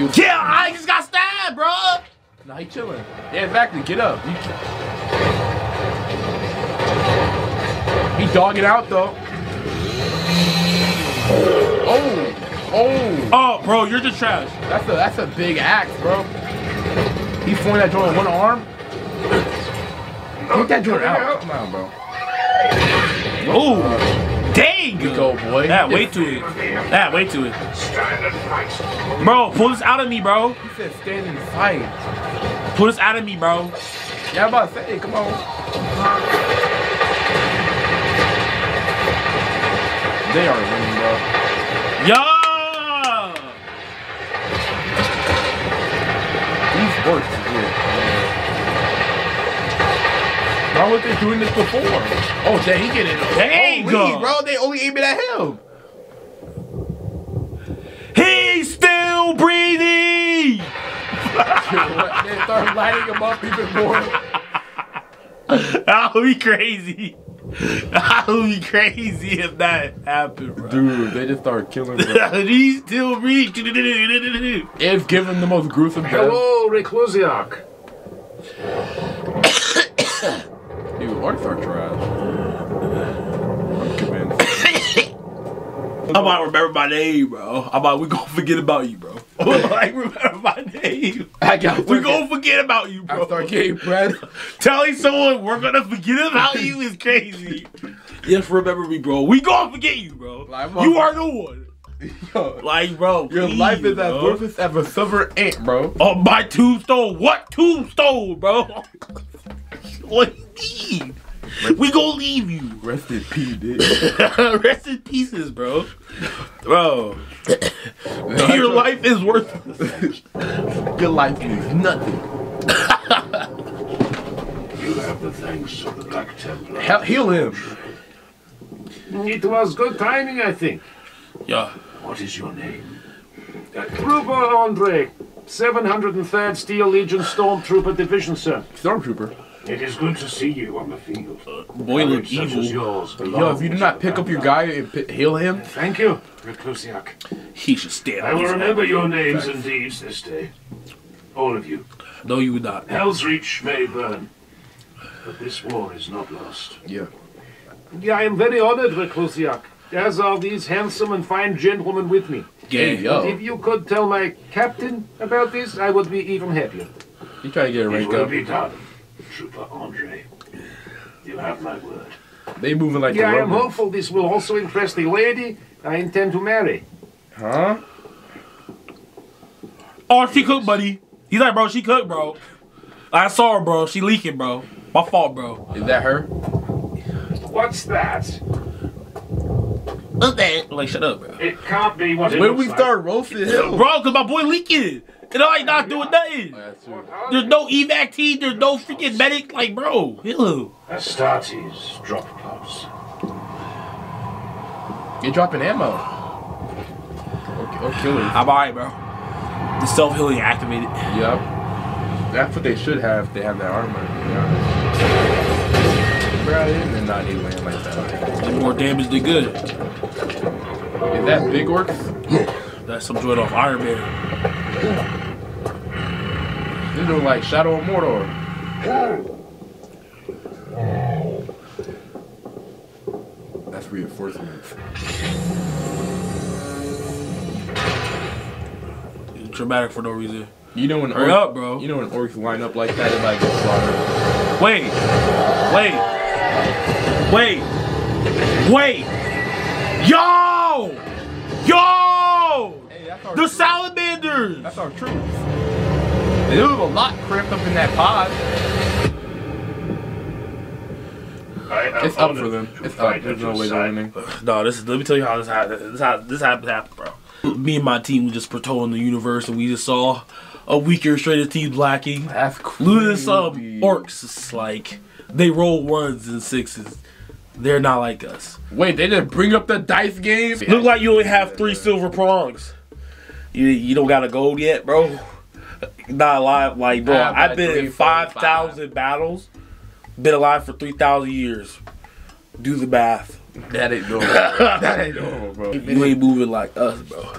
up! Yeah, I just got stabbed, bro! Nah, he chilling. Yeah, exactly. Get up. He dogging out though. Oh, oh, oh, bro, you're just trash. That's a big axe, bro. He flung that joint in one arm. Get that joint out. Come on, bro. Oh, dang. You go, boy. That way to it. That way to it. Bro, pull this out of me, bro. He said stand and fight. Pull this out of me, bro. Yeah, I'm about to say, hey, come on. They are winning, bro. Yeah! These orcs here. Why weren't they doing this before? Oh, dang, he getting it. Dang, bro. They only aiming at him. He's still breathing! They start lighting him up even more. That would be crazy. I would be crazy if that happened, bro. Dude, they just started killing him. He's still reaching. It's given the most gruesome death. Hello, Reclusiarch. Dude, orcs are trash. I might remember my name, bro. I might, we gonna forget about you, bro. Like, remember my name. We're gonna forget about you, bro. I start getting bread. Telling someone we're gonna forget about you is crazy. Yes, remember me, bro. We gonna forget you, bro. Like, you are the one. Yo, like, bro, your life is as worthless as a silver ant, bro. Oh, my tombstone. What tombstone, bro? What do you need? We gonna leave you. Rest in peace, dude. Rest in pieces, bro. Bro. Your life is worthless. Your life means nothing. You have the thanks of the Black Templars. Heal him. It was good timing, I think. Yeah. What is your name? Trooper Andre. 703rd Steel Legion Stormtrooper Division, sir. Stormtrooper? It is good to see you on the field. Boy, look evil. Yo, if you do not pick up your guy and heal him. Thank you, Reclusiarch. He should stay. I will remember your names and deeds this day. All of you. No, you would not. Helsreach may burn, but this war is not lost. Yeah. Yeah, I am very honored, Reclusiarch, as are these handsome and fine gentlemen with me. Yeah, yo. If you could tell my captain about this, I would be even happier. You try to get a rank up. It will be done. Trooper Andre, you have my word. They moving like the Romans. I am hopeful this will also impress the lady I intend to marry. Huh? Oh, she cooked, buddy. He's like, bro, she cooked, bro. I saw her, bro. She leaking, bro. My fault, bro. Is that her? What's that? Like, shut up, bro. It can't be what it looks like. Where we start roasting him? Bro, because my boy leaking. And I ain't not doing nothing. There's no evac team. There's no freaking medic. Like, bro. Hello. Astartes drop pods. You're dropping ammo. Or killing. I'm alright, bro. The self-healing activated. Yep. That's what they should have if they have that armor, to be honest. Bro, they're not even land like that. They're more damage than good. Is that big orc? That's some droid off Iron Man. They're doing like Shadow of Mordor. That's reinforcements. Dramatic for no reason. You know when hurry up, bro. You know when orcs line up like that, it might get slaughtered. Wait. Yo! Hey, that's our the troops. Salamanders! That's our troops. They do have a lot cramped up in that pod. It's up for them. It's up. There's no way they're winning. No, this is. Let me tell you how this happened. This happened, bro. Me and my team was just patrolling the universe, and we just saw a weaker straight team lacking. That's crazy. Losing some orcs. It's like they roll 1s and 6s. They're not like us. Wait, they didn't bring up the dice game. Yeah, look like you only have 3 silver prongs. You don't got a gold yet, bro. Not alive, like bro. I've been in 5,000 battles. Been alive for 3,000 years. Do the math. That ain't normal, bro. You ain't moving like us, bro.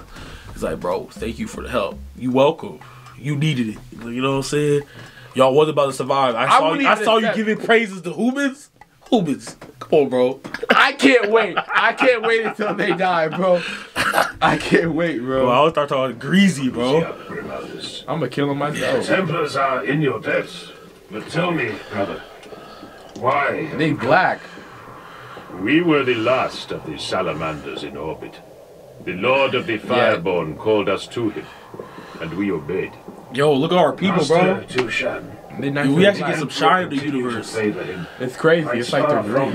It's like, bro, thank you for the help. You welcome. You needed it. You know what I'm saying? Y'all wasn't about to survive. I saw you giving praises to humans. Humans. Come on, bro. I can't wait. I can't wait until they die, bro. I can't wait, bro. I'll start talking greasy, bro. I'm gonna kill him myself. The Templars are in your debts. But tell me, brother, why? They black. We were the last of the Salamanders in orbit. The Lord of the Fireborn called us to him, and we obeyed. Yo, look at our people, bro. We actually get some shine in the universe. It's crazy. It's like they're wrong.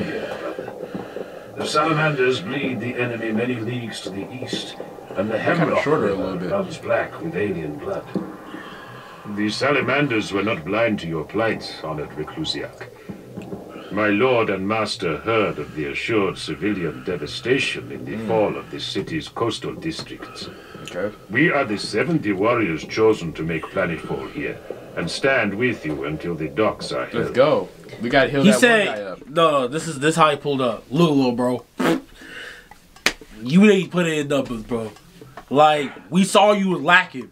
The Salamanders bleed the enemy many leagues to the east, and the Hemlock River becomes black with alien blood. The Salamanders were not blind to your plight, honored Reclusiarch. My lord and master heard of the assured civilian devastation in the fall of the city's coastal districts. Okay. We are the 70 warriors chosen to make planetfall here, and stand with you until the docks are healed. Let's go. We gotta heal that one guy up. No, this how he pulled up. Look, little bro. You ain't putting in numbers, bro. Like, we saw you was lacking.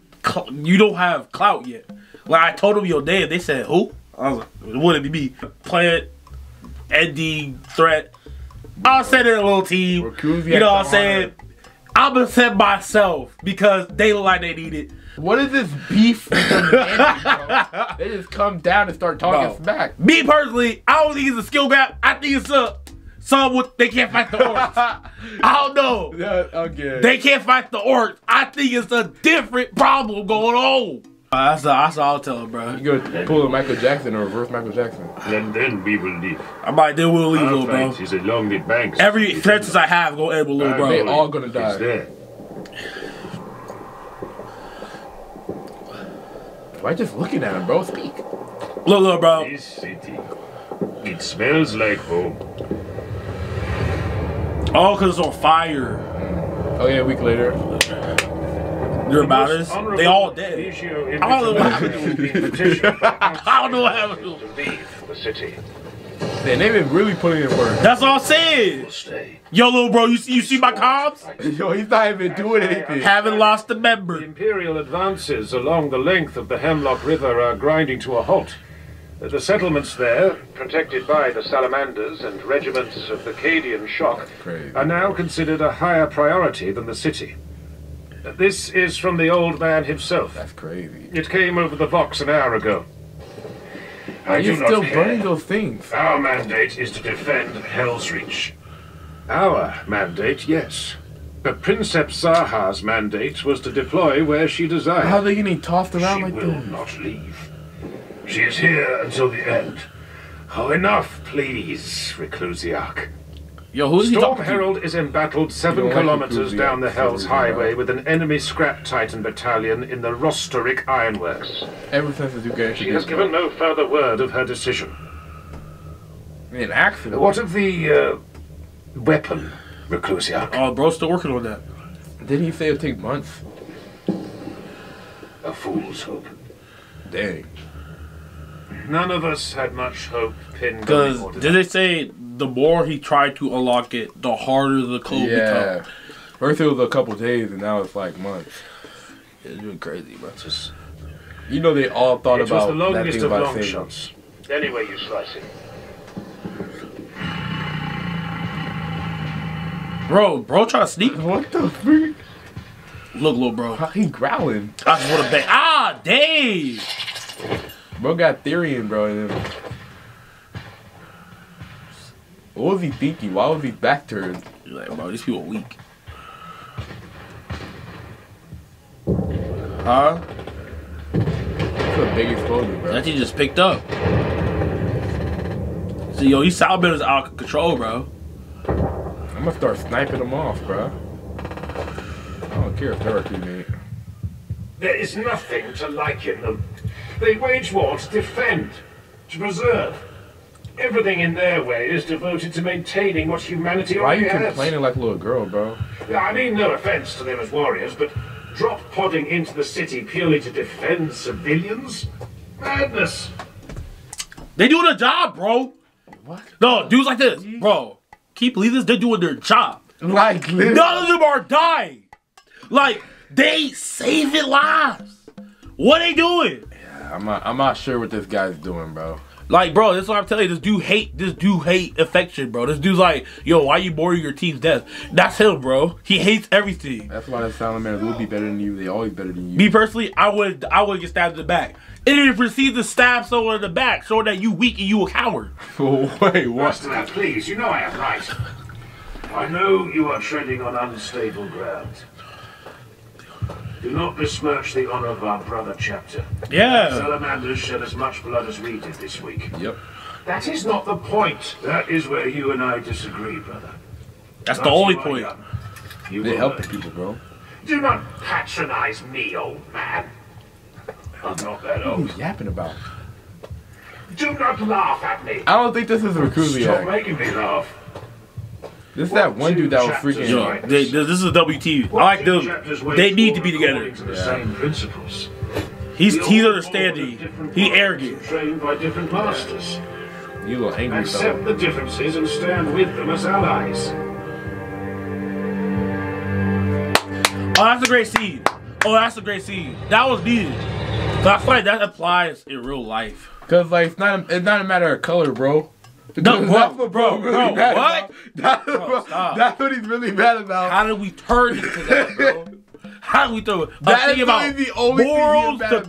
You don't have clout yet. Like, I told them your name. They said, who? I was like, it wouldn't be me. Planet. Ending threat. I'll send in a little team. You know what I'm saying? I'm gonna send myself because they look like they need it. What is this beef? They just come down and start talking smack. Me personally, I don't think it's a skill gap. I think it's a they can't fight the orcs. I don't know. Yeah, okay. They can't fight the orcs. I think it's a different problem going on. That's all I'll tell him, bro. You go pull a Michael Jackson or reverse Michael Jackson. Then we will leave. Then we'll leave, little bro. He's along the banks. Every sentence I have gonna end with little bro. They all gonna die. There. Why just looking at him, bro? Speak. Look, little bro. This city, it smells like home. Oh, cause it's on fire. Oh yeah, a week later. Your matters, they all dead. I don't know what happened to them. I don't know what happened to them. Man, they've been really putting in work. That's all I'm saying. Yo, little bro, you see my comms? Yo, he's not even doing anything. Haven't lost a member. The Imperial advances along the length of the Hemlock River are grinding to a halt. The settlements there, protected by the Salamanders and regiments of the Cadian Shock, are now considered a higher priority than the city. This is from the old man himself. That's crazy. It came over the Vox an hour ago. Are you still burning those things? Our mandate is to defend Helsreach. Our mandate, yes. But Princeps Zarha's mandate was to deploy where she desired. How are they getting tossed around like that? She will not leave. She is here until the end. Oh, enough, please, Reclusiarch. Yo, who's Storm Herald is embattled 7 kilometers down the Hell's Highway with an enemy scrap titan battalion in the Rosteric Ironworks. She has given no further word of her decision. What of the weapon, Reclusiarch? Oh, bro's still working on that. Didn't he say it'd take months? A fool's hope. Dang. None of us had much hope. Because did they say the more he tried to unlock it, the harder the code became? First it was a couple days, and now it's like months. It's been crazy, bro. Just, you know, they all thought it about was the longest of long shots. Any way you slice it. Bro trying to sneak. What the freak? Look, little bro. How he growling? I just want to bang. Ah, dang! Bro got theory in, bro. What was he thinking? Why was he back turned? You're like, bro, these people are weak. Huh? That's a big explosion, bro. That he just picked up. See, yo, these Salamanders out of control, bro. I'm gonna start sniping them off, bro. I don't care if they're too late. There is nothing to liken them. They wage war to defend, to preserve. Everything in their way is devoted to maintaining what humanity already has. Why are you complaining like a little girl, bro? I mean, no offense to them as warriors, but drop podding into the city purely to defend civilians? Madness. They doing their job, bro. What? No, dudes like this, bro. Keep believing this, they're doing their job. Like, literally. None of them are dying. Like, they saving lives. What they doing? Yeah, I'm not sure what this guy's doing, bro. Like, bro, that's what I'm telling you. This dude hate affection, bro. This dude's like, yo, why you boring your team's death? That's him, bro. He hates everything. That's why the Salamanders would be better than you. They always better than you. Me personally, I would get stabbed in the back. And if you see to stab someone in the back, show that you weak and you a coward. Wait, what? Master, please, you know I am right. I know you are treading on unstable ground. Do not besmirch the honor of our brother chapter. Yeah. Salamanders shed as much blood as we did this week. Yep. That is not the point. That is where you and I disagree, brother. That's the only point. They help the people, bro. Do not patronize me, old man. I'm not that old. What are you yapping about? Do not laugh at me. I don't think this is a Recruiting. Stop making me laugh. This is that one dude that was freaking. Yo, this is a WT. I like them. They need to be together. To the same principles. He's understanding. He arrogant. Trained by different masters. You look angry. Accept the differences and stand with them as allies. Oh, that's a great scene. Oh, that's a great scene. That was needed. So I feel like that applies in real life. Cause like it's not a matter of color, bro. No, that's what he's really mad about. How did we turn into that, bro? How did we throw it? That is really the only thing he's mad about.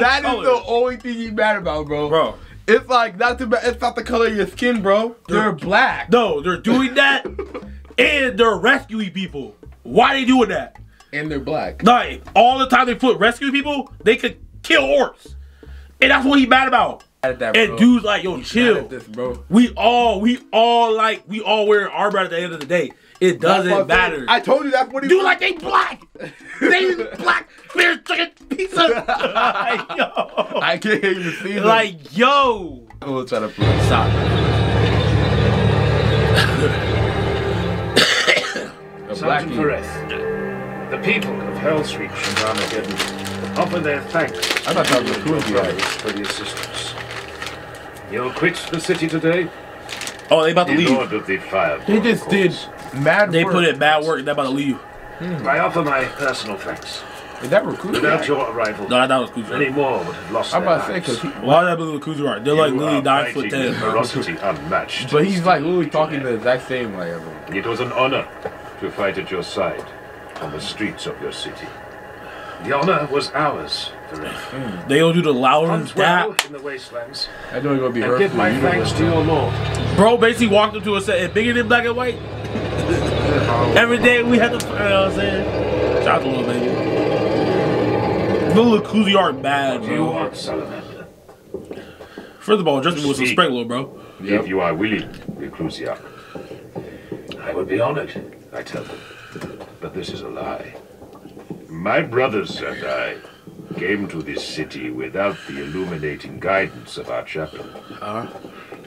That is the only thing he's mad about, bro. It's like it's not the color of your skin, bro. They're black. No, they're doing that, and they're rescuing people. Why are they doing that? And they're black. Like all the time they put rescuing people, they could kill orcs, and that's what he's mad about. And dude's like, yo, chill. This, bro. We all wearing armor at the end of the day. It doesn't matter. I told you that's what he was. Dude, like, they black. They black. They're chicken pizza. Like, yo. I can't even see them. Like, yo. I'm going to try to play. Stop. Sergeant Perez, the people of Helsreach and Armageddon offer their thanks. I'm not talking to for the assistance. You'll quit the city today? Oh, they about to leave. Lord of the Fire. They just did mad work. They put in bad work and they're about to leave. I offer my personal thanks. Is that Recruit? Without your arrival. No, that was Recruit. Any more would have lost their lives. I'm about to say, because why did I believe Recruit? They're like literally 9'10". Ferocity unmatched. But he's like literally talking the exact same way. It was an honor to fight at your side on the streets of your city. The honor was ours. They don't do the louder dap in the wastelands. I know you're gonna be hurt. Give my thanks to your Lord. Bro basically walked up to us and said, bigger than black and white. Every day we had to, you know what I'm saying? Shout out to Lil Baby. Lil Reclusiarch bad, bro. What do you want, Salamander? First of all, Justin was a sprinkler, bro. If you are willing, Reclusiarch, I would be honored, I tell them. But this is a lie. My brothers and I came to this city without the illuminating guidance of our chaplain.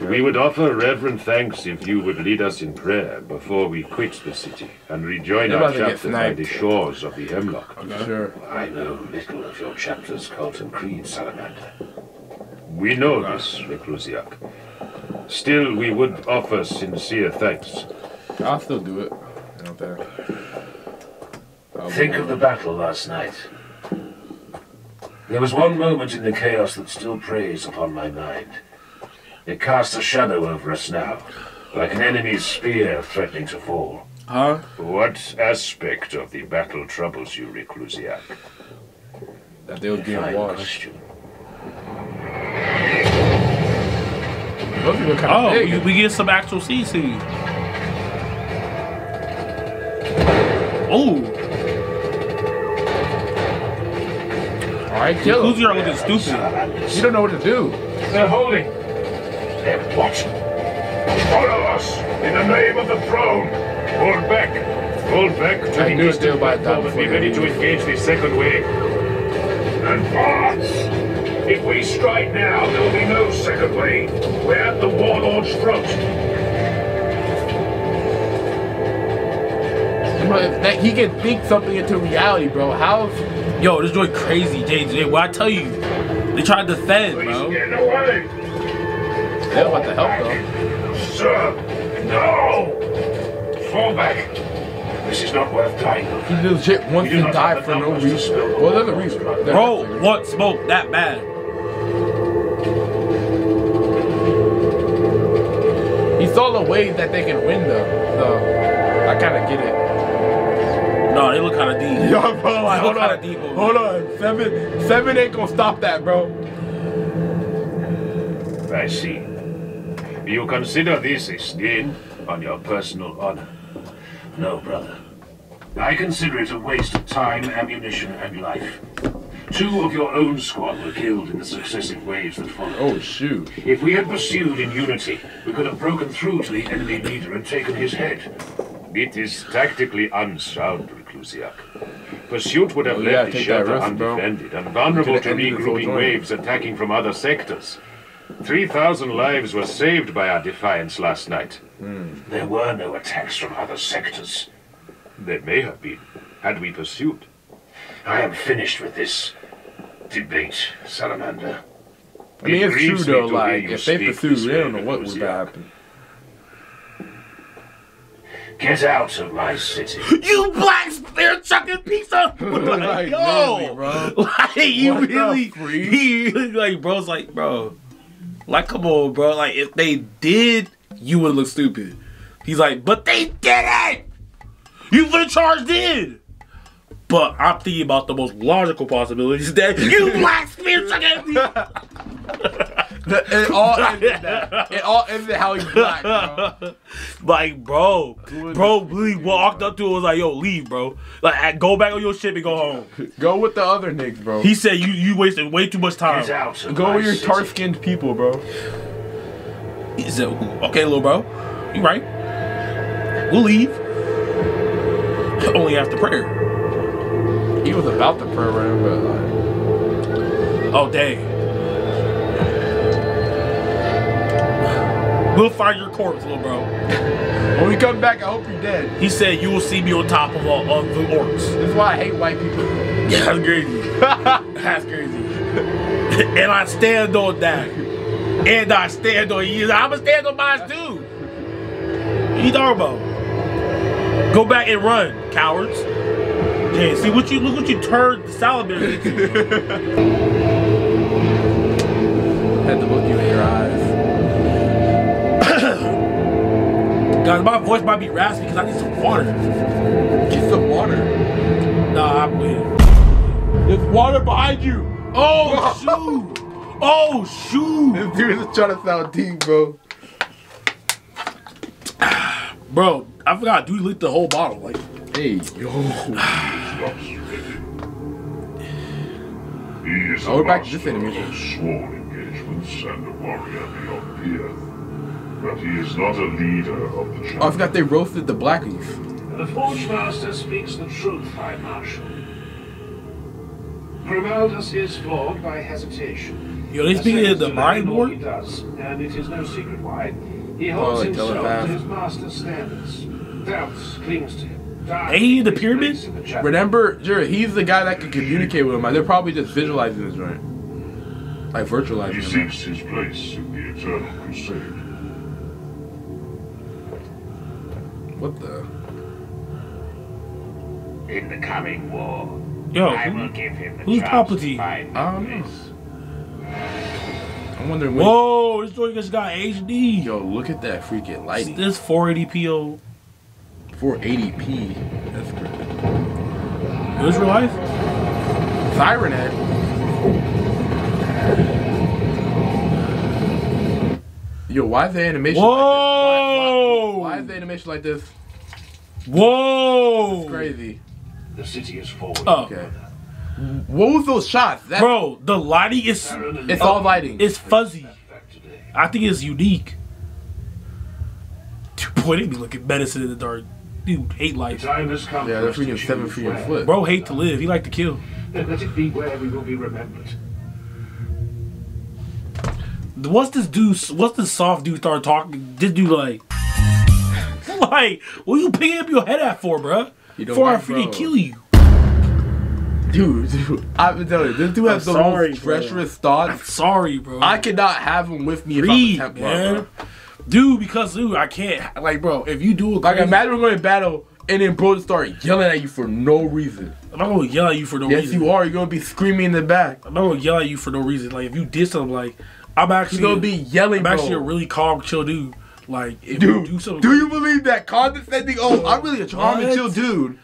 We would offer reverent thanks if you would lead us in prayer before we quit the city and rejoin our chapter by the shores of the Hemlock. I know little of your chapter's cult and creed, Salamander. We know this, Reclusiarch. Still, we would offer sincere thanks. I'll still do it. Think of the battle last night. There was one moment in the chaos that still preys upon my mind. It casts a shadow over us now, like an enemy's spear threatening to fall. What aspect of the battle troubles you, Reclusiarch? That they would be a wash. Oh, we get some actual CC. Oh. Alright, kill him. Reclusiarch looking stupid. You don't know what to do. They're holding. They're watching. Follow us in the name of the throne. Hold back. Hold back to the eastern platform and be ready to engage the second wave. And advance. If we strike now, there will be no second wave. We're at the warlord's front. That he can think something into reality, bro. How? Yo, this joint crazy, JJ. Well, I tell you, they tried to defend, bro. They're about to help, though. Sir, no! Fall back. This is not worth dying. He legit wants to die for no reason. Well, there's a reason. Bro, want smoke that bad. He saw the way that they can win, though. So, I kind of get it. No, they look kind of deep. Yo, bro, like, hold on. Deep over. Hold on. Seven ain't gonna stop that, bro. I see. You consider this a stain on your personal honor? No, brother. I consider it a waste of time, ammunition, and life. Two of your own squad were killed in the successive waves that followed. Oh, shoot. If we had pursued in unity, we could have broken through to the enemy leader and taken his head. It is tactically unsound, Reclusiarch. Pursuit would have left the shelter undefended and vulnerable to regrouping waves attacking from other sectors. 3,000 lives were saved by our defiance last night. There were no attacks from other sectors. There may have been, had we pursued. I am finished with this debate, Salamander. I mean, it's true, though, like, if they pursued, they don't know what was going to happen. Get out of my city. You black spear chucking pizza! Like, yo! Bro. Like, you really, like, bro's like, bro. Like, come on, bro. Like, if they did, you would look stupid. He's like, but they didn't! You would have charged in! But I'm thinking about the most logical possibilities that you black spear chucking pizza! It all ended that. It all ended how he black, bro. Like, bro really walked up to him and was like, yo, leave, bro. Like, go back on your ship and go home. Go with the other niggas, bro. He said you wasted way too much time. Go with your tart-skinned people, bro. He said, okay, little bro. You right. We'll leave. Only after prayer. He was about the prayer round, but like... Oh, dang. We'll find your corpse, little bro. When we come back, I hope you're dead. He said, you will see me on top of all of the orcs. That's why I hate white people. Yeah, that's crazy. That's crazy. And I stand on that. And I stand on you. I'm going to stand on mine, too. You talking about? Go back and run, cowards. Yeah, see, look what you turned the salamander into. Had to look you in your eyes. Guys, my voice might be raspy because I need some water. Get some water. Nah, I'm good. There's water behind you. Oh, shoot. Oh, shoot. This dude is trying to sound deep, bro. Bro, I forgot. Dude licked the whole bottle. Like, hey, yo. Oh, we're back to this animation. accomplishments and a warrior beyond peer. But he is not a leader of the church. Oh, I forgot they roasted the Blackleaf. The Forge Master speaks the truth, my Marshal. Grimaldus is flawed by hesitation. Yo, they speaking of the mind war? He does, and it is no secret why. He holds himself to his master's standards. Doubts clings to him. Hey, the pyramid? Remember, Jura, he's the guy that can communicate with him. They're probably just visualizing this, right? Like virtualizing him. He seeks his place in the Eternal Crusade. What the? In the coming war, I will give him the chance to find his place. I'm wondering. Whoa, this joint just got HD. Yo, look at that freaking lighting. This 480p. 480p. That's great. It was real life. Siren head. Yo, why is the animation? Whoa. Like this? Why is the animation like this? Whoa. This is crazy. The city is forward. Oh. Okay. What was those shots? That's bro, the lighting is... It's all lighting. It's fuzzy. I think it's unique. Boy, they be looking medicine in the dark. Dude, hate life. Yeah, they're freaking 7 feet foot. Bro, hate to live. He like to kill. Then let it be where we will be remembered. What's this soft dude start talking? This dude like... like, what you picking up your head at for, bruh? Before I freaking kill you. Dude, I've been telling you, this dude has the most treacherous thoughts. I'm sorry, bro. I cannot have him with me if I'm a Templar, bro. Dude, because, dude, I can't. Like, bro, if you do... Like, imagine we're going to battle, and then bro start yelling at you for no reason. I'm not going to yell at you for no reason. Yes, you are. You're going to be screaming in the back. I'm not going to yell at you for no reason. Like, if you did something, like, I'm actually... You're going to be yelling, bro. I'm actually a really calm, chill dude. Like, if dude, you do you believe that condescending? Oh, I'm really a charming, chill dude.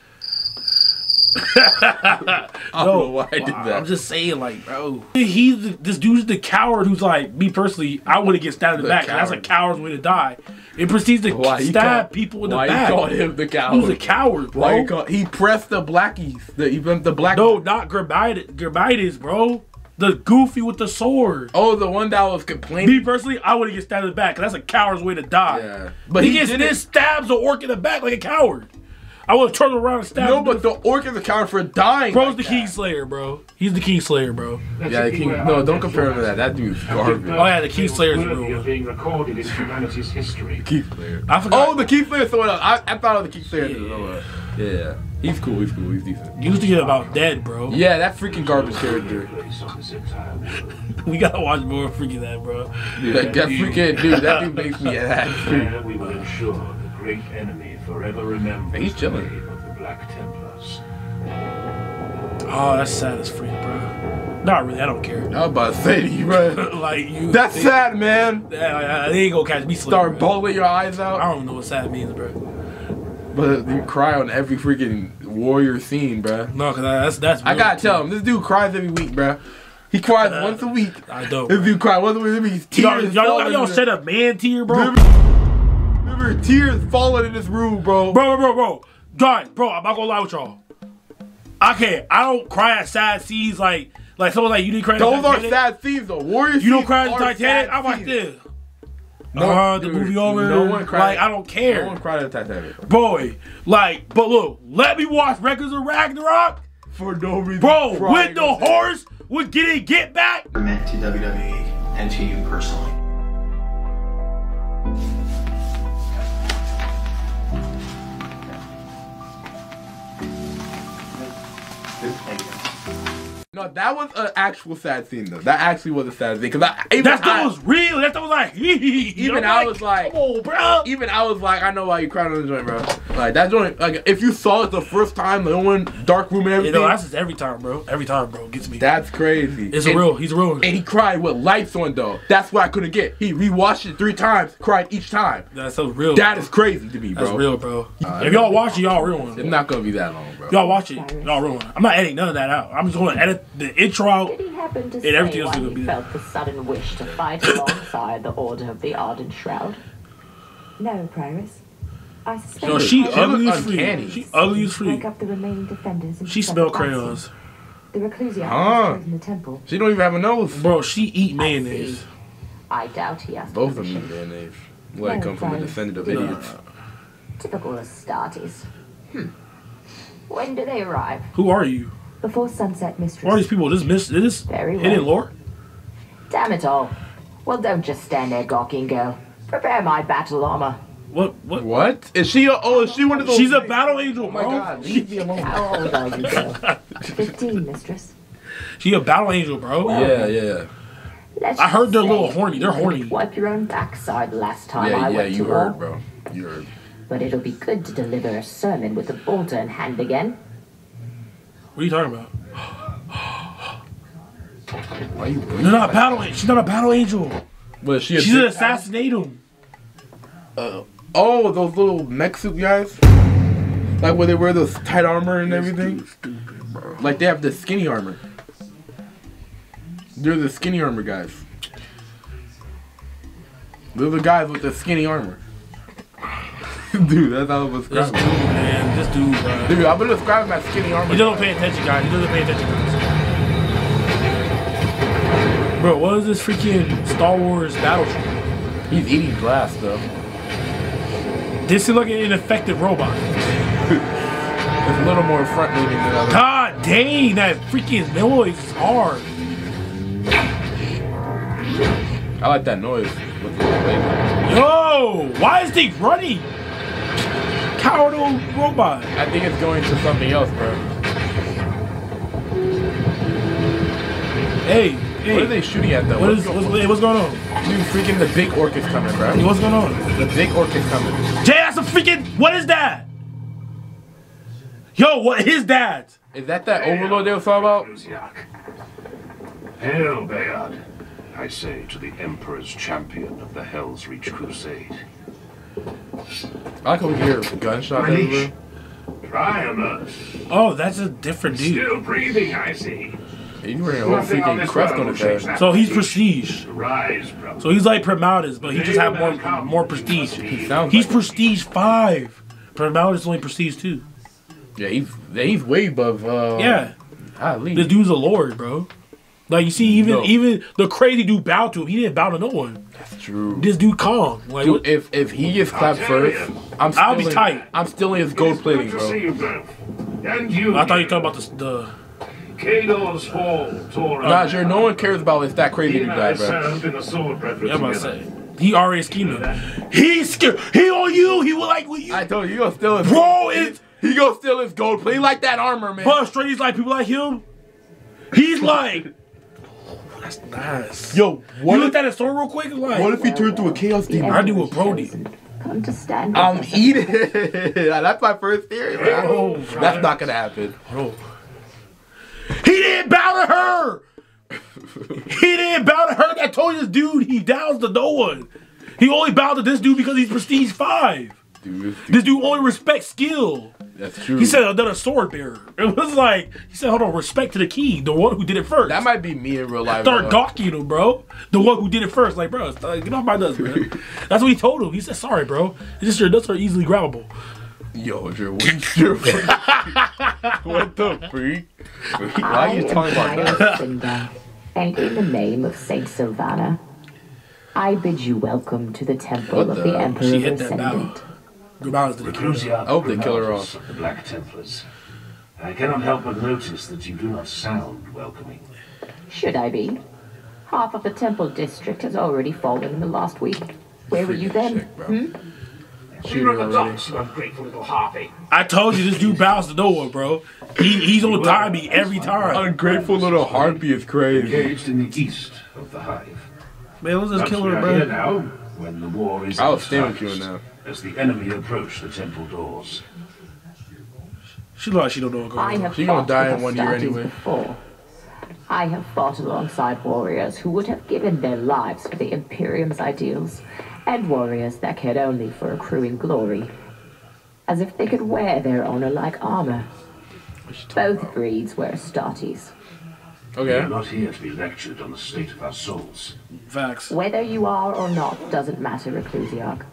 I don't know why I did that. I'm just saying, like, bro, this dude's the coward who's like, me personally, I wouldn't get stabbed in the back. That's a coward's way to die. It proceeds to stab people in the back. Why you called him the coward? He's a coward, bro. Why you call, he pressed the blackies. The black. No, not Grimaldus, bro. The goofy with the sword. Oh, the one that was complaining. Me personally, I wouldn't get stabbed in the back. Cause that's a coward's way to die. Yeah, but he gets this stabs the orc in the back like a coward. I would turn around and stab him. No, but the orc is a coward for dying. Bro's like the Kingslayer, bro. He's the Kingslayer, bro. Yeah, the King. No, don't compare him to that. That dude's garbage. Oh yeah, the Kingslayer's real. Being recorded in humanity's history. Kingslayer. I forgot. Oh, the Kingslayer throw it up. I thought of the Kingslayer. Yeah. Yeah. He's cool, he's cool, he's decent. You used to get about dead, bro. Yeah, that freaking garbage character. We gotta watch more freaking that, bro. Dude, that freaking dude, that dude makes me happy. We will ensure the great enemy forever remembers he's chilling. The name of the Black Templars. Oh, that's sad as freak, bro. Not really, I don't care. I'm about to say to you, bro. Like, you. That's sad, man. They ain't gonna catch me sleeping. Start bawling your eyes out. I don't know what sad means, bro. But you cry on every freaking warrior scene, bruh. No, cause that's. I gotta tell him, this dude cries every week, bruh. He cries once a week. I don't. This dude cries once a week. He's tears. Y'all set a man tear, bro. Remember tears falling in this room, bro. Bro. John, bro, I'm not gonna lie with y'all. I can't. I don't cry at sad scenes like someone like you didn't cry. Those are sad scenes, though. Warrior. You don't cry at Titanic. I'm like this. No, the movie over. No one cried. Like, I don't care. No one cried at Titanic. Boy, like, but look, let me watch Records of Ragnarok for no reason. Bro, with the horse, with getting get back. It meant to WWE and to you personally. No, that was an actual sad scene, though. That actually was a sad scene. Cause that stuff was real. That stuff was like, even I was like, come on, bro. Even I was like, I know why you cried on the joint, bro. Like, that joint, like, if you saw it the first time, the one dark room and everything. You know, that's just every time, bro. Every time, bro. Gets me. That's crazy. It's real. He's real. And he cried with lights on, though. That's what I couldn't get. He rewatched it 3 times, cried each time. That's so real. That is crazy to me, bro. That's real, bro. If y'all watch it, y'all real one. It's not going to be that long, bro. Y'all watch it, y'all real one. I'm not editing none of that out. I'm just going to edit the intro out, and everything else is gonna be there. Did he happen to say why he felt the sudden wish to fight alongside the Order of the Ardent Shroud? No, Primus. I suspect. No, she ugly as free. She ugly as free. She smelled crayons. The Reclusiarch is in the temple. She don't even have a nose. Bro, she eat mayonnaise. I doubt he has both of them eat mayonnaise. Well, I come from a descendant of idiots. Typical Astartes. When do they arrive? Who are you? Before sunset, mistress. Who are these people? This very hidden lore? Damn it all. Well, don't just stand there gawking, girl. Prepare my battle armor. What? Is she a, is she one of those? She's a battle angel, bro. Oh my God, leave me alone. How old are you, girl? 15, mistress. She a battle angel, bro. Well, yeah. I heard they're a little horny. They're horny. Wipe your own backside last time I went to war. Yeah, you heard, bro. You heard. But it'll be good to deliver a sermon with a bolter in hand again. What are you talking about? Why are you She's not a battle angel. Well, she's an assassinatum. Oh, those little mech suit guys, like where they wear those tight armor and everything. Like they have the skinny armor. They're the skinny armor guys. They're the guys with the skinny armor. Dude, that's how it was described. This dude, man, this dude. Dude, I'm gonna describe my skinny armor. He doesn't pay attention, guys. He doesn't pay attention to this. Bro, what is this freaking Star Wars battleship? He's eating glass, though. This is like an ineffective robot. It's a little more front leaning than others. God dang, that freaking noise is hard. I like that noise. Yo, why is they running? Coward old robot. I think it's going to something else, bro. Hey. What are they shooting at, though? What's going on? Dude, freaking the big orc is coming, bro. What's going on? The big orc is coming. Jay, that's a freaking... What is that? Yo, what is that? Is that that overlord they were talking about? Hail, Bayard. I say to the Emperor's champion of the Helsreach Crusade. I can hear a gunshot everywhere. Primus. Oh, that's a different dude. Still breathing, I see. You were a whole freaking crest on his head. So he's prestige. Rise, brother. So he's like Primaudus, but he just had more prestige. He's prestige 5. Primaudus only prestige 2. Yeah, he's way above. Yeah. This dude's a lord, bro. Like, you see, even the crazy dude bowed to him. He didn't bow to no one. That's true. This dude calm. Like, dude, if he gets clapped first, I'll be tight. I'm still in his gold plating, bro. I thought you were talking about the... Cador's fall tore up. Nah, sure, no one cares about if that crazy dude died, bro. Yeah, I'm saying. He already scheming. He's scared. He on you. He was like, with you. I told you, you're still in... Bro, he gonna steal his gold plate. He like that armor, man. But straight, he's like, people like him. He's like... That's nice. Yo, what you looked at his sword real quick? Like, what if he turned to a chaos demon? I do a Brody. I'm eating. That's my first theory. Bro. That's not gonna happen. Bro. He didn't bow to her. He didn't bow to her. I told you this dude. He downs to no one. He only bowed to this dude because he's prestige 5. Dude, this dude only respects skill. That's true. He said another sword bearer. It was like, he said, hold on, respect to the king, the one who did it first. That might be me in real life. Start gawking him, bro. The one who did it first. Like, bro, get off my nuts, man. That's what he told him. He said, sorry, bro. It's just your nuts are easily grabbable. Yo, you're what the freak? Why are you talking about that? And in the name of Saint Sylvana, I bid you welcome to the temple of the Emperor Ascendant. I hope they kill her off. The Black Templars. I cannot help but notice that you do not sound welcoming. Should I be? Half of the temple district has already fallen in the last week. Where were you then? We were on the docks, you ungrateful little harpy. I told you this dude bows to no one, bro. He's on time every time. Ungrateful little harpy is crazy. Engaged in the east of the hive. Man, let's just kill her, bro. Now, when the war is I'll stay with you now. As the enemy approached the temple doors, she looked like she don't know what's going on. She's gonna die in 1 year anyway. Before. I have fought alongside warriors who would have given their lives for the Imperium's ideals, and warriors that cared only for accruing glory, as if they could wear their honor like armor. Both breeds were Astartes. Okay. We are not here to be lectured on the state of our souls. Facts. Whether you are or not doesn't matter, Reclusiarch.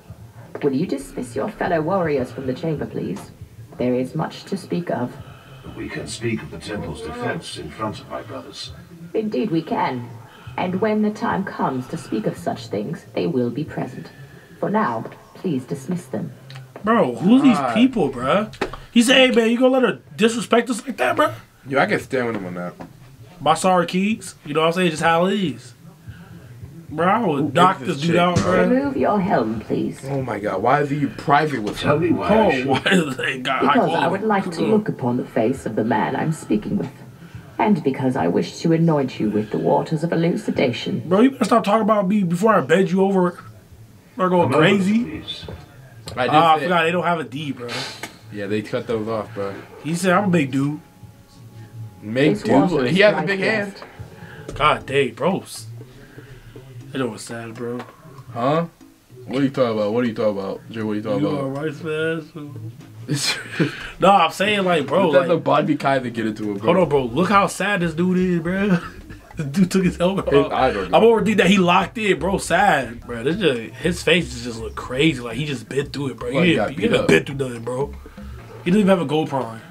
Will you dismiss your fellow warriors from the chamber, please? There is much to speak of. We can speak of the temple's defense in front of my brothers. Indeed we can. And when the time comes to speak of such things, they will be present. For now, please dismiss them. Bro, who are these people, bruh? He said, hey, man, you gonna let her disrespect us like that, bruh? Yo, I can stand with him on that. My sorry keys. You know what I'm saying? Just how it is. Bro, I would knock this dude out, bro. Remove your helm, please. Oh my god, why is he private with him? Tell me why. Oh, why is they got high quality? Because I would like to look upon the face of the man I'm speaking with. And because I wish to anoint you with the waters of elucidation. Bro, you better stop talking about me before I bend you over. We're going crazy. I forgot they don't have a D, bro. Yeah, they cut those off, bro. He said, I'm a big dude. Make dude? He has a big hand. God dang, bros. It was sad, bro. Huh? What are you talking about? What are you talking about? Jay, what are you talking about? No, I'm saying, like, bro. That's like, body kind to get into it, bro. Hold on, bro. Look how sad this dude is, bro. This dude took his helmet off. I'm overthinking that he locked in, bro. Sad, bro. This just, his face just look crazy. Like, he just bit through it, bro. He didn't bit through nothing, bro. He doesn't even have a gold prime.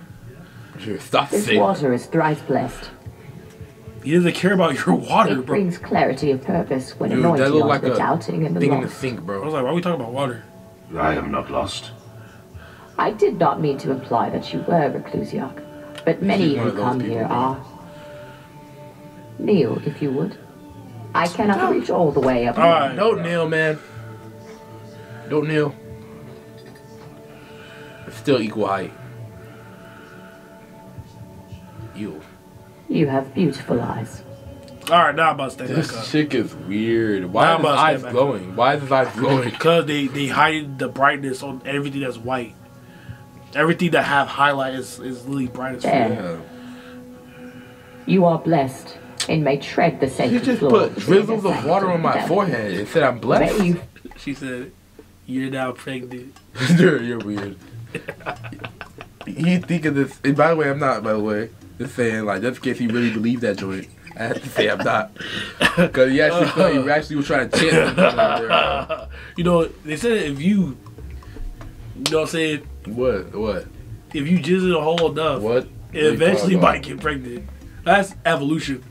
Stop saying. This water is thrice blessed. He doesn't care about your water, bro. It brings clarity of purpose when anointing like the doubting and the lost. In the sink, bro. I was like, why are we talking about water? I am not lost. I did not mean to imply that you were Reclusiarch, but many who come here are. Kneel, if you would. I cannot reach all the way up here. Right, don't kneel, man. Don't kneel. It's still equal height. You. You have beautiful eyes. Alright, now I'm about to stand back up. This chick is weird. Why are his eyes glowing? Why is his eyes glowing? Because they hide the brightness on everything that's white. Everything that have highlight is literally bright as fuck. You are blessed and may tread the sacred floor. She just put drizzles of water on my forehead and said I'm blessed. She said, you're now pregnant. You're weird. He think of this, and by the way, I'm not, by the way. Just saying, like, just in case he really believed that joint. I have to say I'm not. Because he actually thought he actually was trying to chance something out there. You know, they said if you, you know what I'm saying? What? What? If you jizz in a hole enough, it eventually might get pregnant. That's evolution.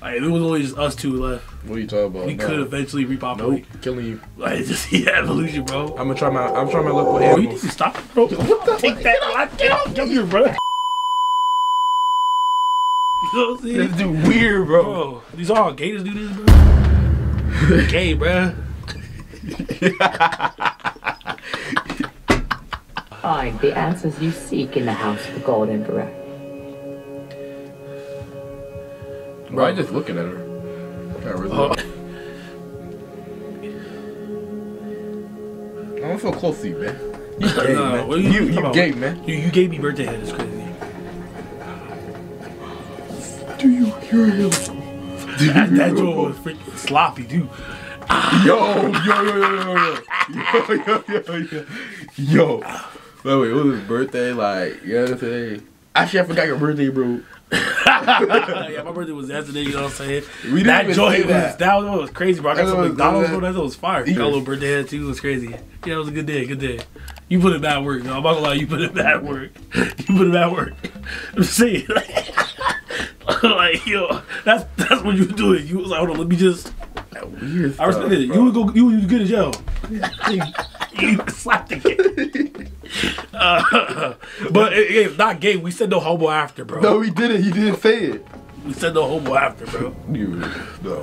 Like, if it was only just us two left. What are you talking about? We could eventually repopulate. Nope, killing you. Like, just evolution, bro. I'm going to try my luck with animals. You need to stop, bro. What the fuck? Get off here, bro. This dude weird, bro. These all gators do this, bro. Gay, bro. Find the answers you seek in the house of the Gold Emperor. Bro, I'm just looking at her. I don't feel close to you, man. You gay, man. You gay, man. You gave me birthday head. It's crazy. Do you hear him? That joint was freaking sloppy, dude. Yo. By the way, it was his birthday, like, you know what I'm saying? Actually, I forgot your birthday, bro. Yeah, my birthday was yesterday, you know what I'm saying? We didn't even say that. That was crazy, bro. I got some McDonald's, bro. That was fire. Got a little birthday head, too. It was crazy. Yeah, it was a good day, good day. You put in bad work, though. I'm not gonna lie, you put in bad work. I'm saying, like, like, yo, that's what you were doing. You was like, hold on, let me just. That weird stuff, I respect it. Bro. You would go. You would get in jail. You slapped the kid. But it's not gay. We said no homo after, bro. No, we didn't. He didn't say it. We said no homo after, bro.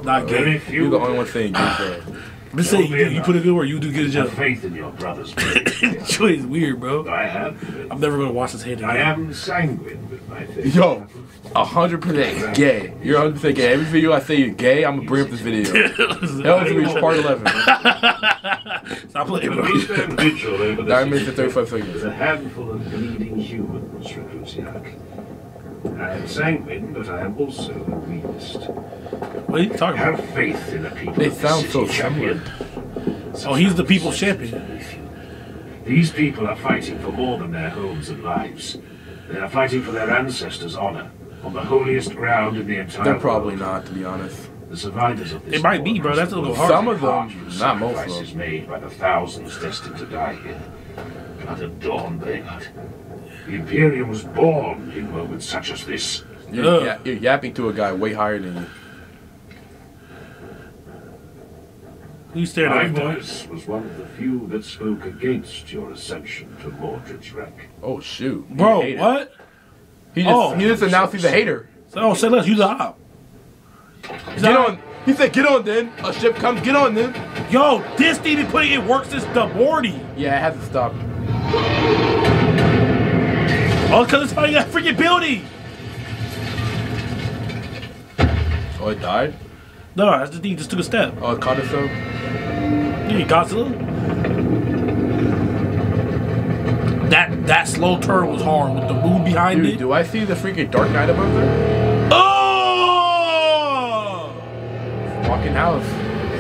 Not gay. You're the only one saying gay, bro. I'm just saying, you put a good word. You do get in jail. Faith in your brothers. It's weird, bro. I have. I'm never gonna wash his hand again. I am sanguine with my faith. Yo. 100% gay. You're 100% gay. Every video I say you're gay, I'm gonna bring up this video. That was part 11. Stop playing with me. 9 minutes and 35 seconds. A handful of bleeding humans, Reclusiarch. I am sanguine, but I am also a realist. What are you talking about? Have faith in the people. They sound so champion. Oh, he's the people's champion. These people are fighting for more than their homes and lives. They are fighting for their ancestors' honor. On the holiest ground in the entire world. They're probably not, to be honest. The survivors of this war might be, bro. That's a little hard. Some of them, not most of them. Made by the thousands destined to die here. Blood of dawn, Baylord. The Imperium was born in moments such as this. You're yapping to a guy way higher than you. Who's there? My voice was one of the few that spoke against your ascension to Mordred's rank. Oh shoot, bro! What? He just announced he's a hater. Oh, say less. You the op. Get on. He said, "Get on, then. A ship comes. Get on, then." Yo, this needed to put it. It works. It's the Morty. Yeah, it hasn't stopped. Oh, cause it's fighting that freaking building. Oh, it died? No, I just think he just took a step. Oh, it caught itself? Yeah, Godzilla. That slow turn was hard with the moon behind it. Do I see the freaking Dark Knight above there? Oh! Fucking house.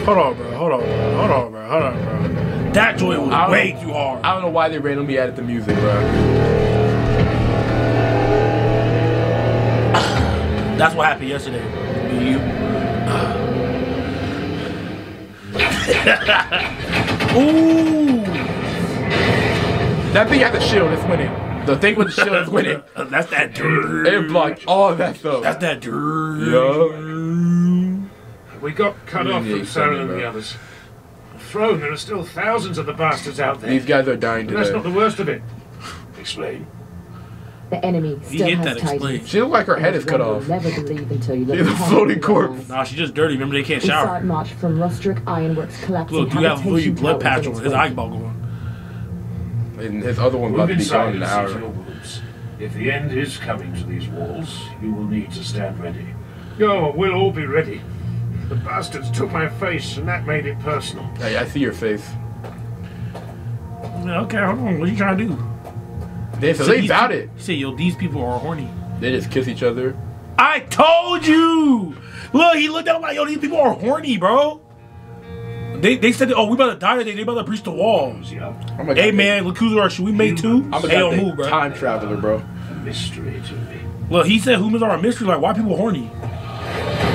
Hold on, bro. Hold on, bro. Hold on, bro. Hold on, bro. That joint was way too hard. I don't know why they randomly added the music, bro. That's what happened yesterday. Ooh! That thing had the shield. It's winning. The thing with the shield is winning. That's that dirt. It blocked all that stuff. That's that dirt. Yeah. We got cut off from Sarren and the others. Thrown. There are still thousands of the bastards out there. These guys are dying today. That's not the worst of it. Explain. The enemy still has Titans. She looked like her head is cut off. Never believe until you look. She's a floating corpse. Nah, she's just dirty. Remember, they can't shower. Inside march from Rustric Ironworks collapsing. Look, you have a blue blood patch on his eyeball going. And his other one about to be gone in an hour. If the end is coming to these walls, you will need to stand ready. Yo, we'll all be ready. The bastards took my face, and that made it personal. Hey, I see your face. Yeah, okay, hold on. What are you trying to do? They doubt it. You say, yo, these people are horny. They just kiss each other. I told you. Look, he looked at him like, yo, these people are horny, bro. They said, oh, we about to die today. They about to breach the walls. Yeah. Hey, man, Reclusiarch, should we make two? I'm a time traveler, bro. A mystery to me. Look, he said humans are a mystery. Like, why people horny?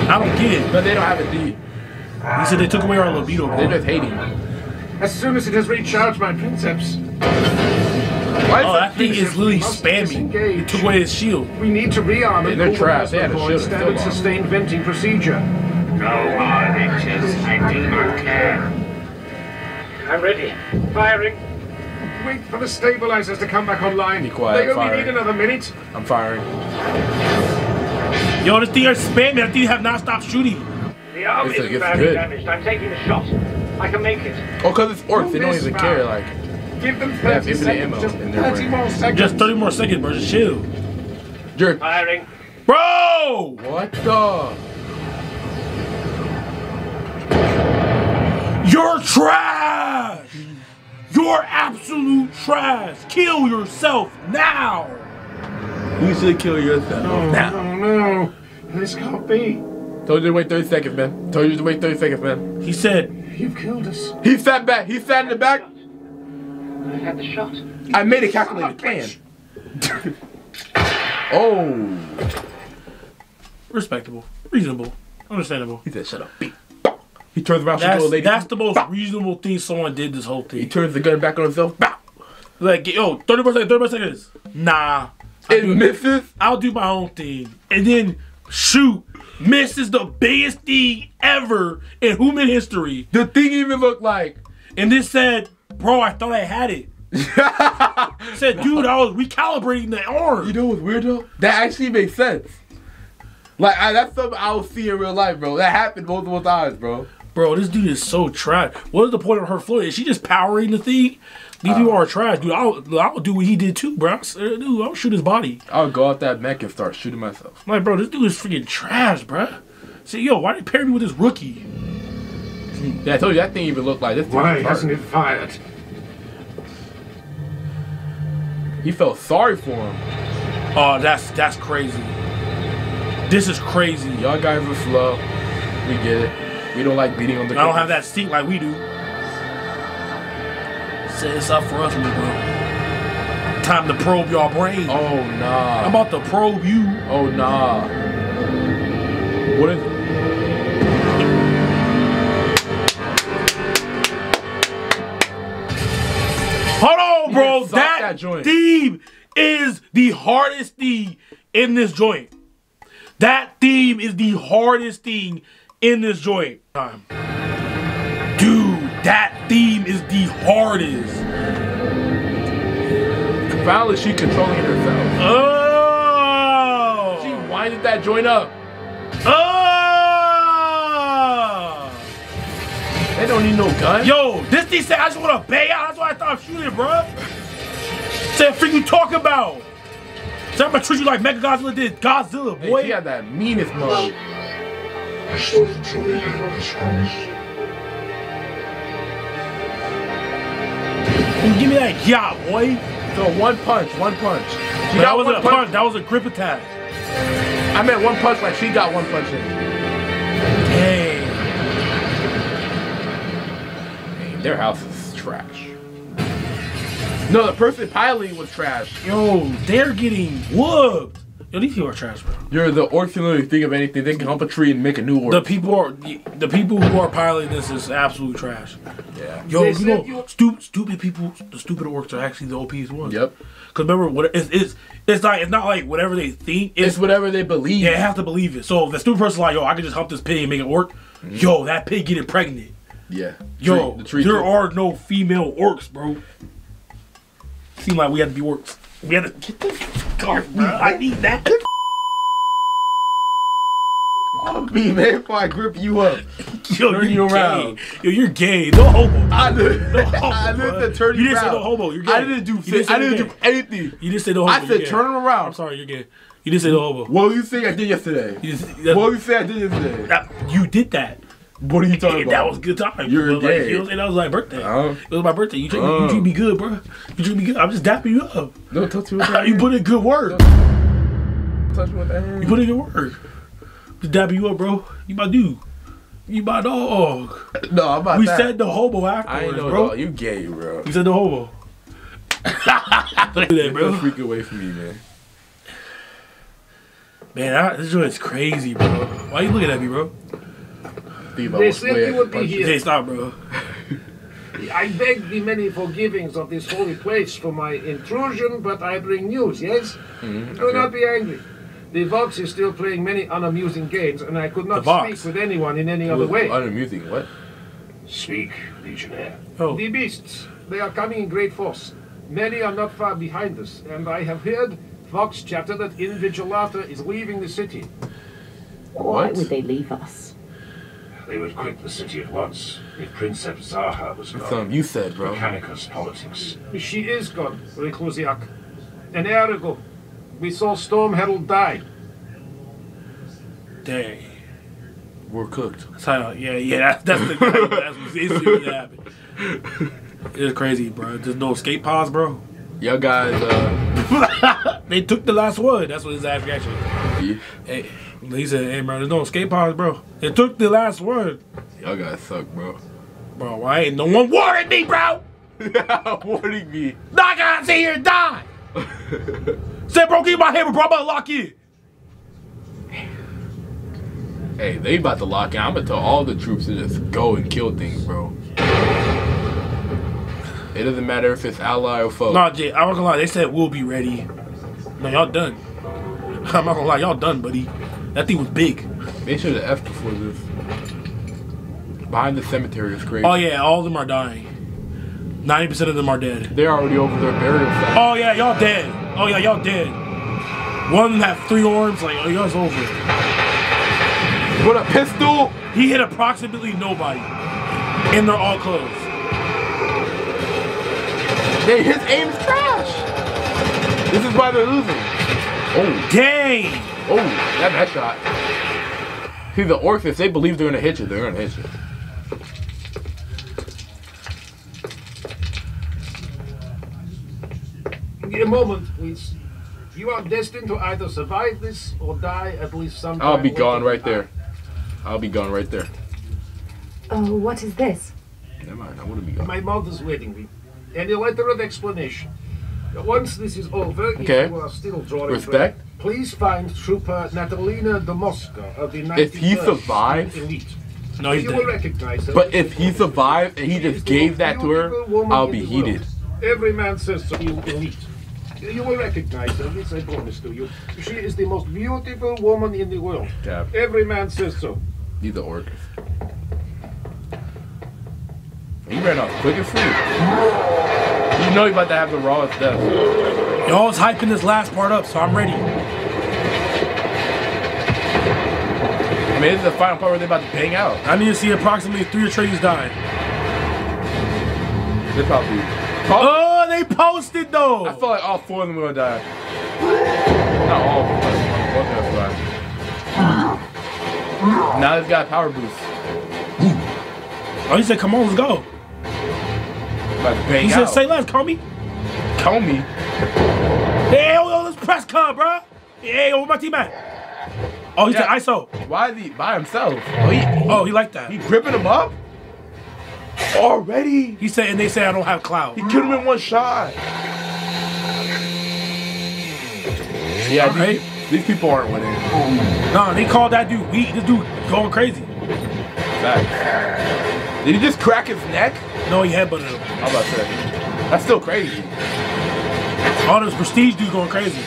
I don't get it. But they don't have a D. He said they took away our libido. They just hate him. As soon as it has recharged my princeps. Oh, that thing is literally spamming. It took away his shield. We need to rearm it. They're trapped. They had a shield. Standard sustained venting procedure. No more bitches. I do not care. I'm ready. Firing. Wait for the stabilizers to come back online. Be quiet. They only need another minute. I'm firing. Yo, this thing is spamming. That thing have not stopped shooting. The arm is badly damaged. I'm taking the shot. I can make it. Oh, cause it's orcs. They don't even care. Like. Give them 30 seconds, just 30 more seconds. Just 30 more seconds, bro. Just chill. Jerk. Firing. Bro! What the? You're trash! You're absolute trash! Kill yourself now! You should kill yourself now. No, no, no. This can't be. Told you to wait 30 seconds, man. Told you to wait 30 seconds, man. He said, you've killed us. He sat back. He sat in the back. I had the shot. I made a calculated plan. Oh. Respectable. Reasonable. Understandable. He said, shut up. He turns around to a lady. That's the most reasonable thing someone did this whole thing. He turns the gun back on himself. Like, yo, 30 more seconds, 30 more seconds. Nah. It misses. I'll do my own thing. And then, shoot. Misses the biggest thing ever in human history. The thing even looked like. And this said, bro, I thought I had it. I said, dude, I was recalibrating the arm. You know what's weird though? That actually makes sense. Like, that's something I would see in real life, bro. That happened multiple times, bro. Bro, this dude is so trash. What is the point of her floating? Is she just powering the thing? These people are trash, dude. I would do what he did too, bro. Dude, I would shoot his body. I would go out that mech and start shooting myself. Like, bro, this dude is freaking trash, bro. Say, yo, why did you pair me with this rookie? Yeah, I told you that thing even looked like this. Why hasn't it fired? He felt sorry for him. Oh, that's crazy. This is crazy. Y'all guys are slow. We get it. We don't like beating on the. I don't have that stink like we do. Set this up for us, little bro. Time to probe your brain. Oh nah. I'm about to probe you. Oh nah. What is? Hold on, bro. That joint. Deep is the hardest thing in this joint. That theme is the hardest thing in this joint. Dude, that theme is the hardest. How is she controlling herself? Oh! She winded that joint up. Oh! They don't need no gun. Yo, this thing said I just want to bay out. That's why I thought I'm shooting, bro. Said, freak you talk about? So I'm gonna treat you like Mega Godzilla did Godzilla, boy. Hey, she had that meanest mug. I still enjoy you, I promise. Give me that yaw, boy. So one punch, one punch. She got that wasn't a punch, that was a grip attack. I meant one punch like she got one punch in. Dang. Their house is trash. No, the person piloting was trash. Yo, they're getting whooped. Yo, these people are trash, bro. You're the orcs can literally think of anything. They can hump a tree and make a new orc. The people who are piloting this is absolute trash. Yeah. Yo, you know, stupid people. The stupid orcs are actually the OP's ones. Yep. Because remember, what it's not like whatever they think. It's whatever they believe. Yeah, they have to believe it. So if the stupid person's like, yo, I can just hump this pig and make an orc. Mm-hmm. Yo, that pig getting pregnant. Yeah. Yo, there are no female orcs, bro. Seemed like we had to be worked. We had to get the car. I need that. I'll be there before I grip you up. Yo, turn you around. Yo, you're gay. No homo. I didn't turn you around. You didn't say no homo. You're gay. I didn't do anything. You didn't say no homo. I said turn him around. I'm sorry, you're gay. You didn't say no homo. What do you think I did yesterday? What do you think I did yesterday? You did that. What are you talking about? That was a good time. You're gay. You know what I'm saying? That was my birthday. It was my birthday. You treat me good, bro. You treat me good. I'm just dapping you up. No, touch me with that. You put in good work. Touch me with that hand. You put in good work. Just dapping you up, bro. You my dude. You my dog. No, I'm about that. We said the hobo afterwards, bro. You gay, bro. We said the hobo. Don't do that, bro. Freak away from me, man. Man, this joint's crazy, bro. Why you looking at me, bro? They said you would be here. Hey, stop, bro. I beg the many forgivings of this holy place for my intrusion, but I bring news, yes? Mm-hmm. Do not be angry. The Vox is still playing many unamusing games, and I could not speak with anyone in any other way. Unamusing, what? Speak, Legionnaire. Oh. The beasts, they are coming in great force. Many are not far behind us, and I have heard Vox chatter that Invigilata is leaving the city. Why would they leave us? They would quit the city at once if Princeps Zarha was gone. Something you said, bro. Mechanicus politics. She is gone, Reclusiarch. An hour ago, we saw Storm Herald die. Dang. We're cooked. That's how, yeah, that's the issue that happened. It's crazy, bro. There's no escape pods, bro. Y'all guys, they took the last word. That's what his reaction is. Yeah. Hey. He said, hey, bro, there's no escape pods, bro. They took the last word. Y'all gotta suck, bro. Bro, why ain't no one warning me, bro? Warning me. No, I gotta sit here and die. Said, bro, keep my hammer, bro. I'm about to lock in. Hey, they about to lock in. I'm gonna tell all the troops to just go and kill things, bro. It doesn't matter if it's ally or foe. Nah, Jay, I'm not gonna lie. They said, we'll be ready. No, y'all done. I'm not gonna lie. Y'all done, buddy. That thing was big. They should have F before this. Behind the cemetery is crazy. Oh yeah, all of them are dying. 90% of them are dead. They're already over their burial site. Oh yeah, y'all dead. Oh yeah, y'all dead. One of them have three arms, like, oh, y'all's over. With a pistol? He hit approximately nobody. And they're all close. Hey, his aim is trash. This is why they're losing. Oh. Dang. Oh, that headshot. See, the orcs, if they believe they're gonna hit you, they're gonna hit you. In a moment, please. You are destined to either survive this or die at least sometime. I'll be gone right there. I'll be gone right there. Oh, what is this? Never mind, I wouldn't be gone. My mother's waiting me. And a letter of explanation. Once this is over, okay. If you are still drawing respect. Breath, please find Trooper Natalina Demoska of the 93rd. If he survives, elite. No, he's dead. Recognize her, but if he survives and he just gave that to her, I'll be heated. Every man says to you, elite. You will recognize her, this I promise to you. She is the most beautiful woman in the world. Yeah. Every man says so. Need the orc. He ran off quick and free. You know you're about to have the rawest death. Y'all's hyping this last part up, so I'm ready. I mean, this is the final part where they're about to bang out. I need to see approximately 3 Atreides dying. They probably... Oh, they posted, though! I feel like all 4 of them are going to die. Not all of them, but one of them die. Now they've got a power boost. Oh, he said, come on, let's go. He said, say less, Comey. Comey? Hey, yo, let's press cut, bro. Hey, yo, where my team at? Oh, he said ISO. Why is he by himself? Oh, he like that. He gripping him up? Already? He said, and they said, I don't have cloud. He killed him in one shot. Yeah, right? These people aren't winning. Nah, they called that dude weak. This dude going crazy. Facts. Did he just crack his neck? No, he headbutted him. I'm about to say. That's still crazy. All those prestige dudes going crazy.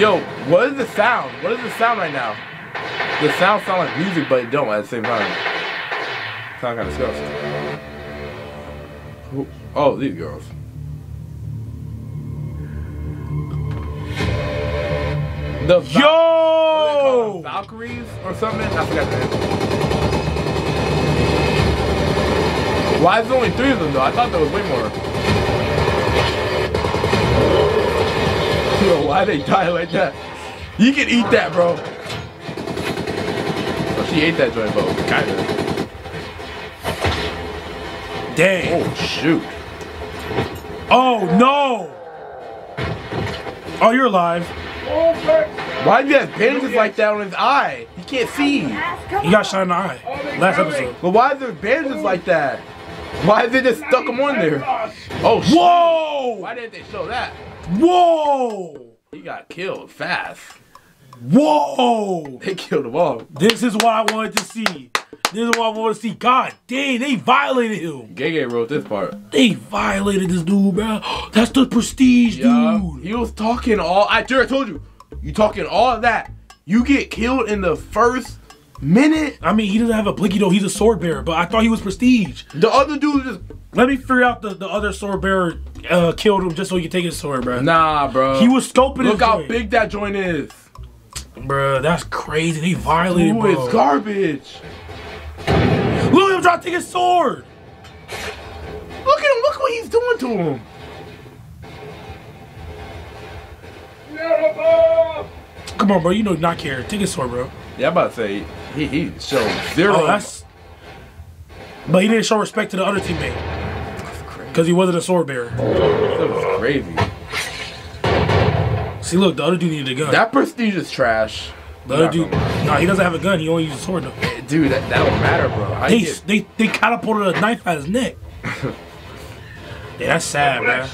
Yo, what is the sound? What is the sound right now? The sound sounds like music, but it don't at the same time. Sound kind of disgusting. Oh, these girls. The Yo! Valkyries or something? I forgot the name. Why is there only 3 of them though? I thought there was way more. Yo, why they die like that? You can eat that, bro. Well, she ate that joint, bro. Kinda. Dang. Oh, shoot. Oh, no! Oh, you're alive. Why do you have bandages like that on his eye? He can't see. He got shot in the eye. Last episode. But why is there bandages like that? Why did they just stuck him on there? Oh, shit. Whoa! Why didn't they show that? Whoa! He got killed fast. Whoa! They killed him all. This is what I wanted to see. This is what I wanted to see. God dang, they violated him. Gege wrote this part. They violated this dude, bro. That's the prestige, dude. He was talking all... I told you. You talking all that. You get killed in the first minute. I mean, he doesn't have a blicky, though. He's a sword bearer, but I thought he was prestige. The other dude just... Let me figure out the other sword bearer killed him just so you take his sword, bro. Nah, bro. He was scoping his joint. Look how big that joint is. Bro, that's crazy. They violated, bro. It's garbage. Look at him trying to take his sword! Look at him! Look what he's doing to him! Nerovah! Come on, bro. You know not care. Take his sword, bro. Yeah, I'm about to say, he showed zero. Oh, that's... But he didn't show respect to the other teammate. That's crazy. Because he wasn't a sword bearer. That was crazy. See, look. The other dude needed a gun. That prestige is trash. The other dude... Nah, he doesn't have a gun. He only uses a sword, though. Dude, that don't matter, bro. They catapulted a knife at his neck. Yeah, that's sad, man.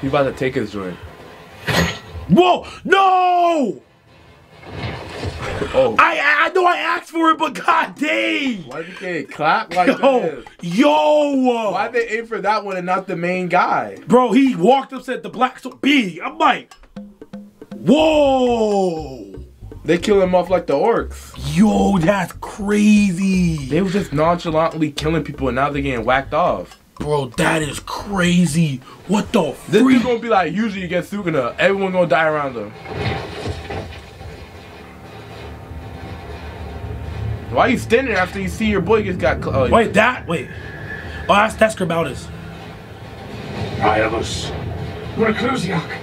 He about to take his joint. Whoa! No! Oh. I know I asked for it, but god dang! Why did they clap like that? Yo! Why they aim for that one and not the main guy? Bro, he walked up, said the black sword B. I'm like, whoa! They kill him off like the orcs. Yo, that's crazy. They were just nonchalantly killing people and now they're getting whacked off. Bro, that is crazy. What the freak? This is gonna be like usually against Sukuna. Everyone gonna die around them. Why are you standing there after you see your boy just got... Wait. Oh, that's Grimaldus. Primus, Reclusiarch,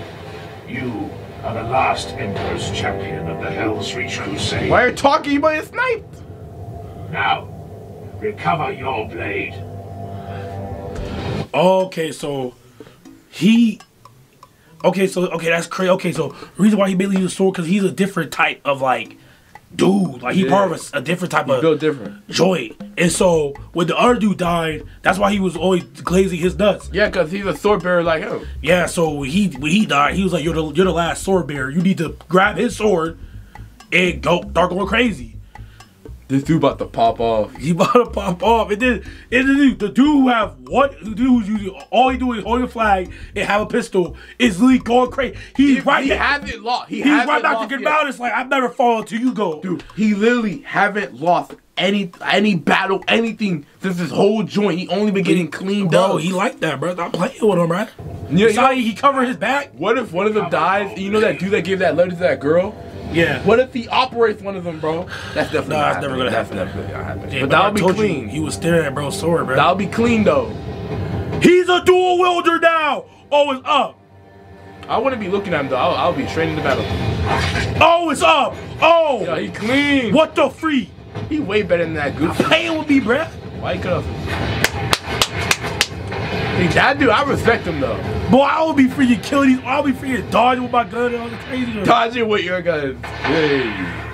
you... are the last Emperor's champion of the Helsreach Crusade. Why are you talking? You might have sniped! Now, recover your blade. Okay, so he... Okay, that's crazy. Okay, so the reason why he mainly used a sword because he's a different type of, like, dude. Like, he part of a different type of joy. And so, when the other dude died, that's why he was always glazing his nuts. Yeah, because he's a sword bearer like him. Yeah, so when he died, he was like, you're the last sword bearer. You need to grab his sword and go start going crazy. This dude about to pop off. He about to pop off. The dude who have what? The dude who's using, all he do is hold a flag and have a pistol is league going crazy. He's right. He hasn't lost. He's right back to Grimaldus. Like, I've never fallen till you go. Dude, he literally haven't lost any battle, anything since his whole joint. He only been getting cleaned up. Bro, he like that, bro. Stop playing with him, bro. Yeah, he covered his back. What if one of them dies? And you know that dude that gave that letter to that girl? Yeah. What if he operates one of them, bro? That's definitely that's never gonna happen. That's definitely gonna happen. Yeah, but that'll be clean. You, he was staring at bro's sword, bro. That'll be clean though. He's a dual wielder now. Oh, it's up. I wouldn't be looking at him though. I'll be straight in the battle. Oh, it's up. Oh. Yeah, he clean. What the freak? He way better than that goofy. Playing with me, bruh. Wake up. That dude, I respect him though. Boy, I would be freaking killing these. I would be freaking dodging with my gun and all the crazy. Dodging with your gun. Hey.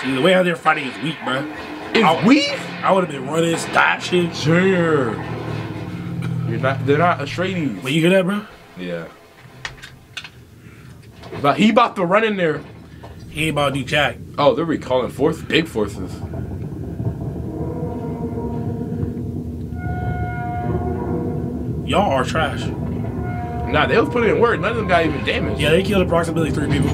See, the way out there fighting is weak, bro. It's weak? I would have been running, dodging. Sure. You're not. They're not Atreides. Wait, you hear that, bro? Yeah. But he about to run in there. He ain't about to do jack. Oh, they're recalling force, big forces. Y'all are trash. Nah, they was putting in work. None of them got even damaged. Yeah, they killed approximately 3 people.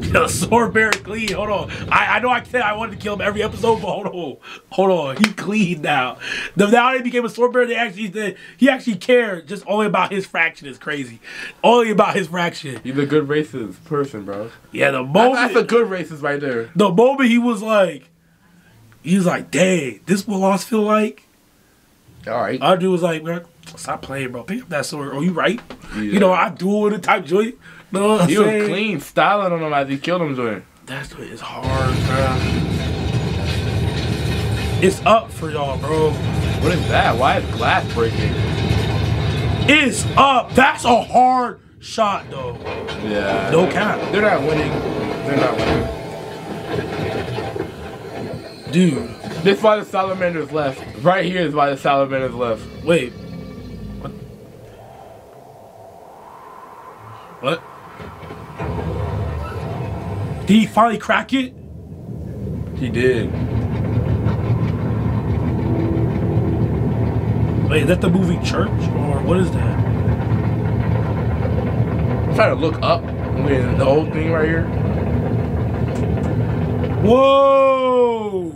The sword bearer clean. Hold on. I know I said I wanted to kill him every episode, but hold on. Hold on. He clean now. Now they became a sword bearer. They actually did. He actually cared just only about his fraction. Is crazy. Only about his fraction. He's a good racist person, bro. Yeah, the moment. That's a good racist right there. The moment he was like, dang, this what loss feel like? All right. Our dude was like, man, stop playing, bro. Pick up that sword. Oh, you right? Yeah. You know, I duel with a type joint. No, he was clean, styling on him as he killed him, joint. That's what is hard, bro. It's up for y'all, bro. What is that? Why is glass breaking? It's up. That's a hard shot, though. Yeah. No cap. They're not winning. They're not winning. Dude. This is why the Salamanders left. Right here is why the Salamanders left. Wait. What? What? Did he finally crack it? He did. Wait, is that the movie Church? Or what is that? I'm trying to look up the old thing right here. Whoa!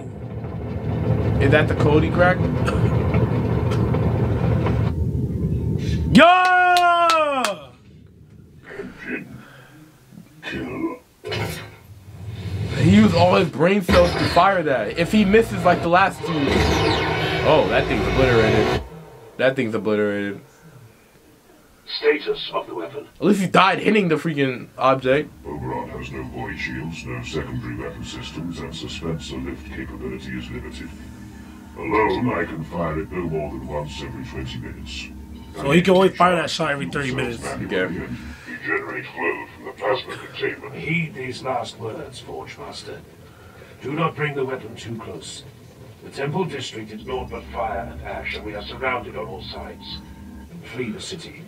Is that the Cody crack? Yeah! He used all his brain cells to fire that. If he misses like the last two. Oh, that thing's obliterated. That thing's obliterated. Status of the weapon. At least he died hitting the freaking object. Oberon has no void shields, no secondary weapon systems, and suspense or lift capability is limited. Alone, I can fire it no more than once every 20 minutes. So he can only fire that shot every 30 minutes. Okay. You generate flow from the plasma containment. Heed these last words, Forge Master. Do not bring the weapon too close. The temple district is naught but fire and ash, and we are surrounded on all sides. Flee the city.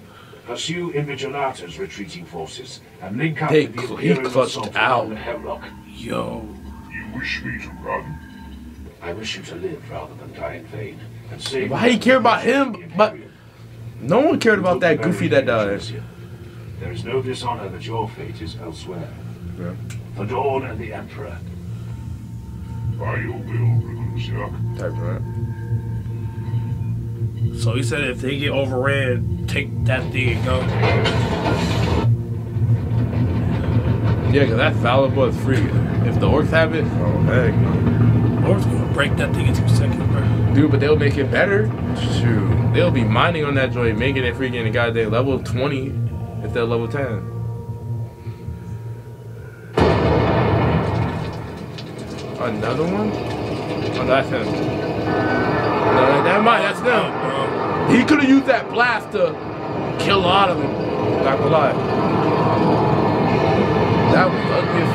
Pursue Invigilata's retreating forces, and link up with the Imperial assault on the Hemlock. Yo. You wish me to run? I wish you to live rather than die in vain. And save. Why he care about him? But no one cared about that goofy that died. There is no dishonor that your fate is elsewhere. Yeah. The Dawn and the Emperor. By your will, Reclusiarch. That's right. So he said if they get overran, take that thing and go. Yeah, because that's valuable as free. If the orcs have it, oh heck no. Orcs gonna break that thing in 2 seconds, bro. Dude, but they'll make it better. Shoot. They'll be mining on that joint, making it freaking goddamn level 20 if they're level 10. Another one? Oh, that's him. No, never mind, that's them, bro. He could have used that blast to kill a lot of them. Not gonna lie. That was ugly as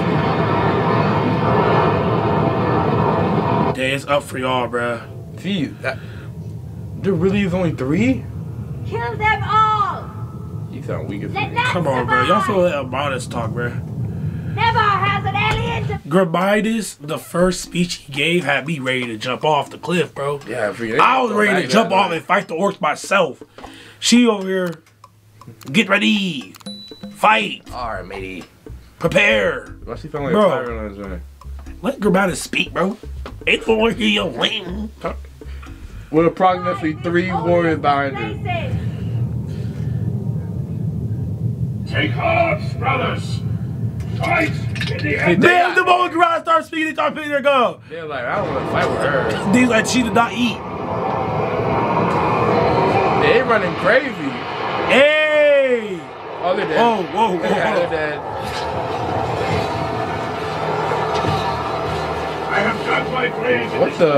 shit. Yeah, it's up for y'all, bruh. See, there really is only 3? Kill them all! You sound weak as me. Come on, bruh. Y'all feel that modest talk, bruh. Never has an alien Grimaldus, the first speech he gave had me ready to jump off the cliff, bro. Yeah, I was ready to jump off and fight the orcs myself. She over here, get ready, fight. All right, matey. Prepare. What's he feeling like a tyrant on his way? Let Grimaldus speak, bro. Ain't for your wing. With approximately 3 warriors behind him. Take heart, brothers. Fight in the end. Damn, the moment Grimaldus starts speaking, they start picking their gun. They're like, I don't want to fight with her. These like, she did not eat. They running crazy. Hey! Oh, they're dead. Oh, whoa, whoa, whoa. They're dead. I have done my grave. What the?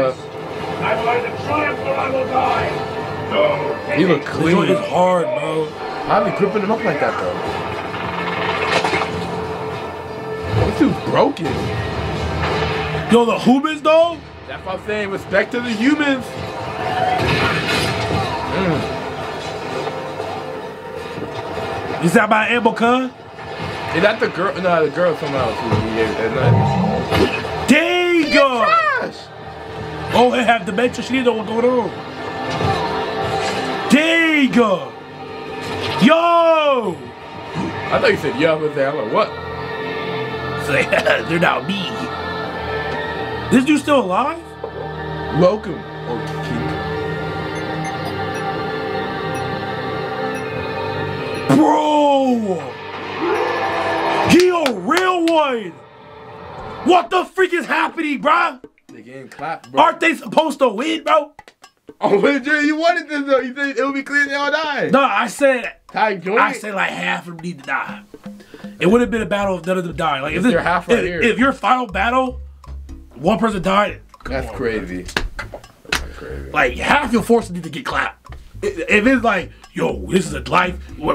I will either triumph or I will die. No. You look clean. It's hard, bro. I'll be gripping him up like that, though. This dude's broken. Yo, the humans, though? That's what I'm saying. Respect to the humans. Mm. Is that my ammo gun? Is that the girl? No, the girl somehow. Damn. Gosh. Oh, they have dementia. She didn't know what's going on. Dig! Yo! I thought you said yo. I was like, what? So they're not me. This dude still alive? Welcome, King. Bro! He a real one! What the freak is happening, bro? They getting clapped, bro. Aren't they supposed to win, bro? Oh, wait, Jerry, you wanted this, though. You said it would be clear they all died. No, I said... I said, like, half of them need to die. It would have been a battle if none of them died. Like, if they're half right here. If your final battle, one person died... That's crazy. That's crazy. Like, half your forces need to get clapped. If it's like, yo, this is a life, we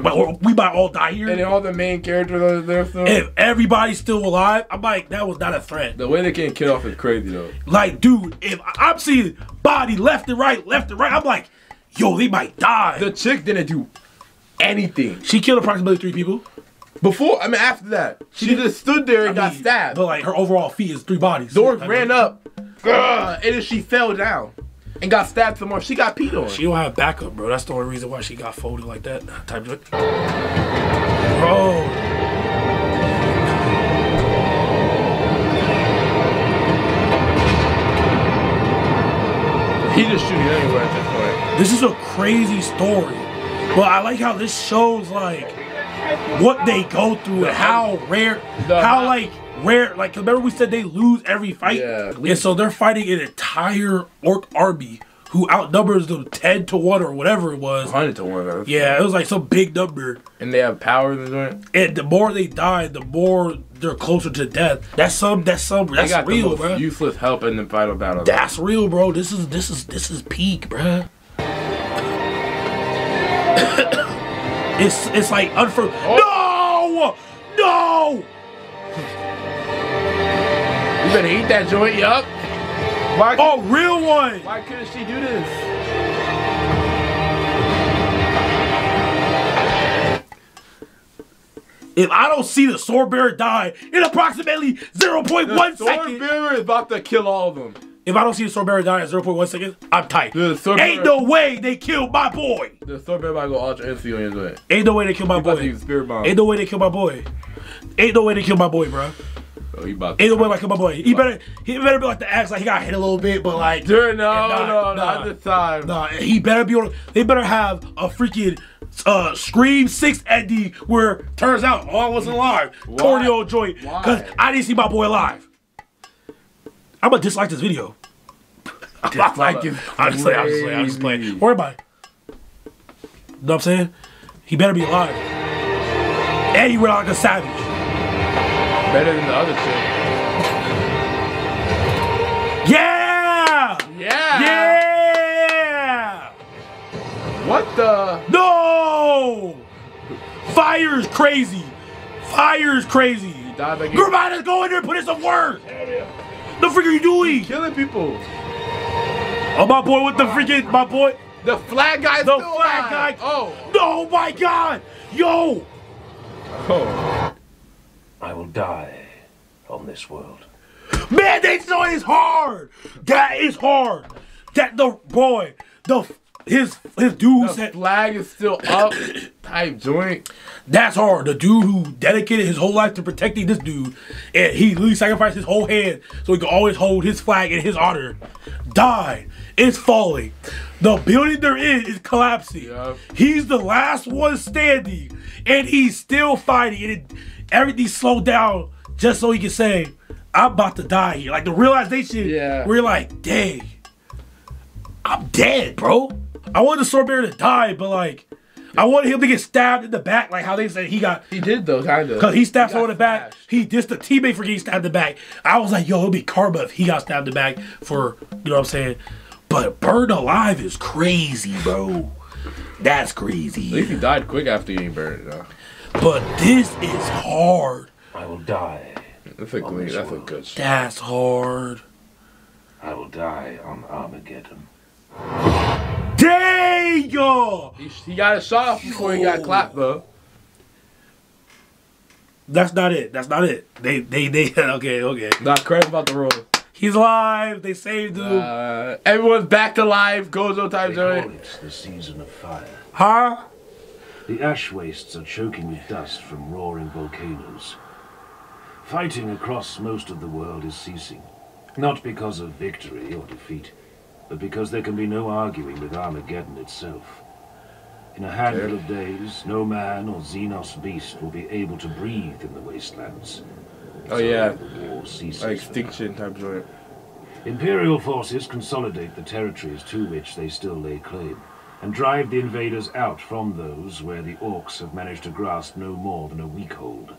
might all die here. And then all the main characters are there still. If everybody's still alive, I'm like, that was not a threat. The way they can't kill off is crazy, though. Like, dude, if I'm seeing body left and right, I'm like, yo, they might die. The chick didn't do anything. She killed approximately 3 people. Before, I mean, after that, she just stood there and got stabbed. But, like, her overall feet is 3 bodies. Dork ran up, and then she fell down. And got stabbed some more. She got peed on. She don't have backup, bro. That's the only reason why she got folded like that. Type of it. Bro. He just shooting anywhere at this point. This is a crazy story. But I like how this shows, like, what they go through and how rare, how, like, rare, like, remember we said they lose every fight? Yeah. And so they're fighting an entire orc army who outnumbers them 10 to 1 or whatever it was. 100 to 1. Yeah, it was like some big number. And they have power in the joint. And the more they die, the more they're closer to death. That's got real, bro. Useless help in the final battle. That's real, bro. This is peak, bro. it's like unfor. Oh. No, no. You better eat that joint, yup. Oh, real one! Why couldn't she do this? If I don't see the sword bearer die in approximately 0.1 second. The sword bearer is about to kill all of them. If I don't see the sword bearer die in 0.1 second, I'm tight. Dude, ain't no way they killed my boy. The sword bearer might go ultra NC on his way. Ain't no way they killed my boy. Ain't no way they killed my boy. Ain't no way they killed my boy, bro. Either way, like my boy, he better be like the axe, like he got hit a little bit, but like, dude, not this time. Nah, he better be on. They better have a freaking Scream 6 ending where turns out all wasn't alive. Cordial joint, because I didn't see my boy alive. I'm gonna dislike this video. I'm just playing. Worry about it. You know what I'm saying? He better be alive. And he went out like a savage. Better than the other two. Yeah! Yeah! Yeah! What the? No! Fire's crazy. Fire's crazy. Grimaldus, go in there and put in some work. The freak are you doing? You're killing people. Oh, my boy with the freaking, my boy. The flag guy. The flag guy. Oh. No, my God. Yo. Oh. I will die on this world. Man, that song is hard. That is hard. That the boy, the his dude said flag is still up type joint. That's hard. The dude who dedicated his whole life to protecting this dude, and he literally sacrificed his whole head so he could always hold his flag in his honor, died. It's falling. The building they're in is collapsing. Yep. He's the last one standing, and he's still fighting. And everything slowed down just so he can say, I'm about to die here. Like the realization, where you're like, dang, I'm dead, bro. I wanted the sword bearer to die, but like, I wanted him to get stabbed in the back, like how they said he got. He did though, kind of. Because he stabbed someone in the back. He dissed a teammate for getting stabbed in the back. I was like, yo, it'll be karma if he got stabbed in the back for, you know what I'm saying? But burned alive is crazy, bro. That's crazy. At least he died quick after getting burned, though. But this is hard. I will die. That's a good. That's a good. That's hard. I will die on Armageddon. Dang, yo! He got a shot off before he got clapped, though. That's not it. That's not it. They. Okay, okay. Not crazy about the roll. He's alive. They saved him. Everyone's back to life. Gozo type joint. It's the season of fire. Huh? The ash wastes are choking with dust from roaring volcanoes. Fighting across most of the world is ceasing, not because of victory or defeat, but because there can be no arguing with Armageddon itself. In a handful of days, no man or Xenos beast will be able to breathe in the wastelands. Oh yeah, extinction type joint. Imperial forces consolidate the territories to which they still lay claim, and drive the invaders out from those where the orcs have managed to grasp no more than a weekhold.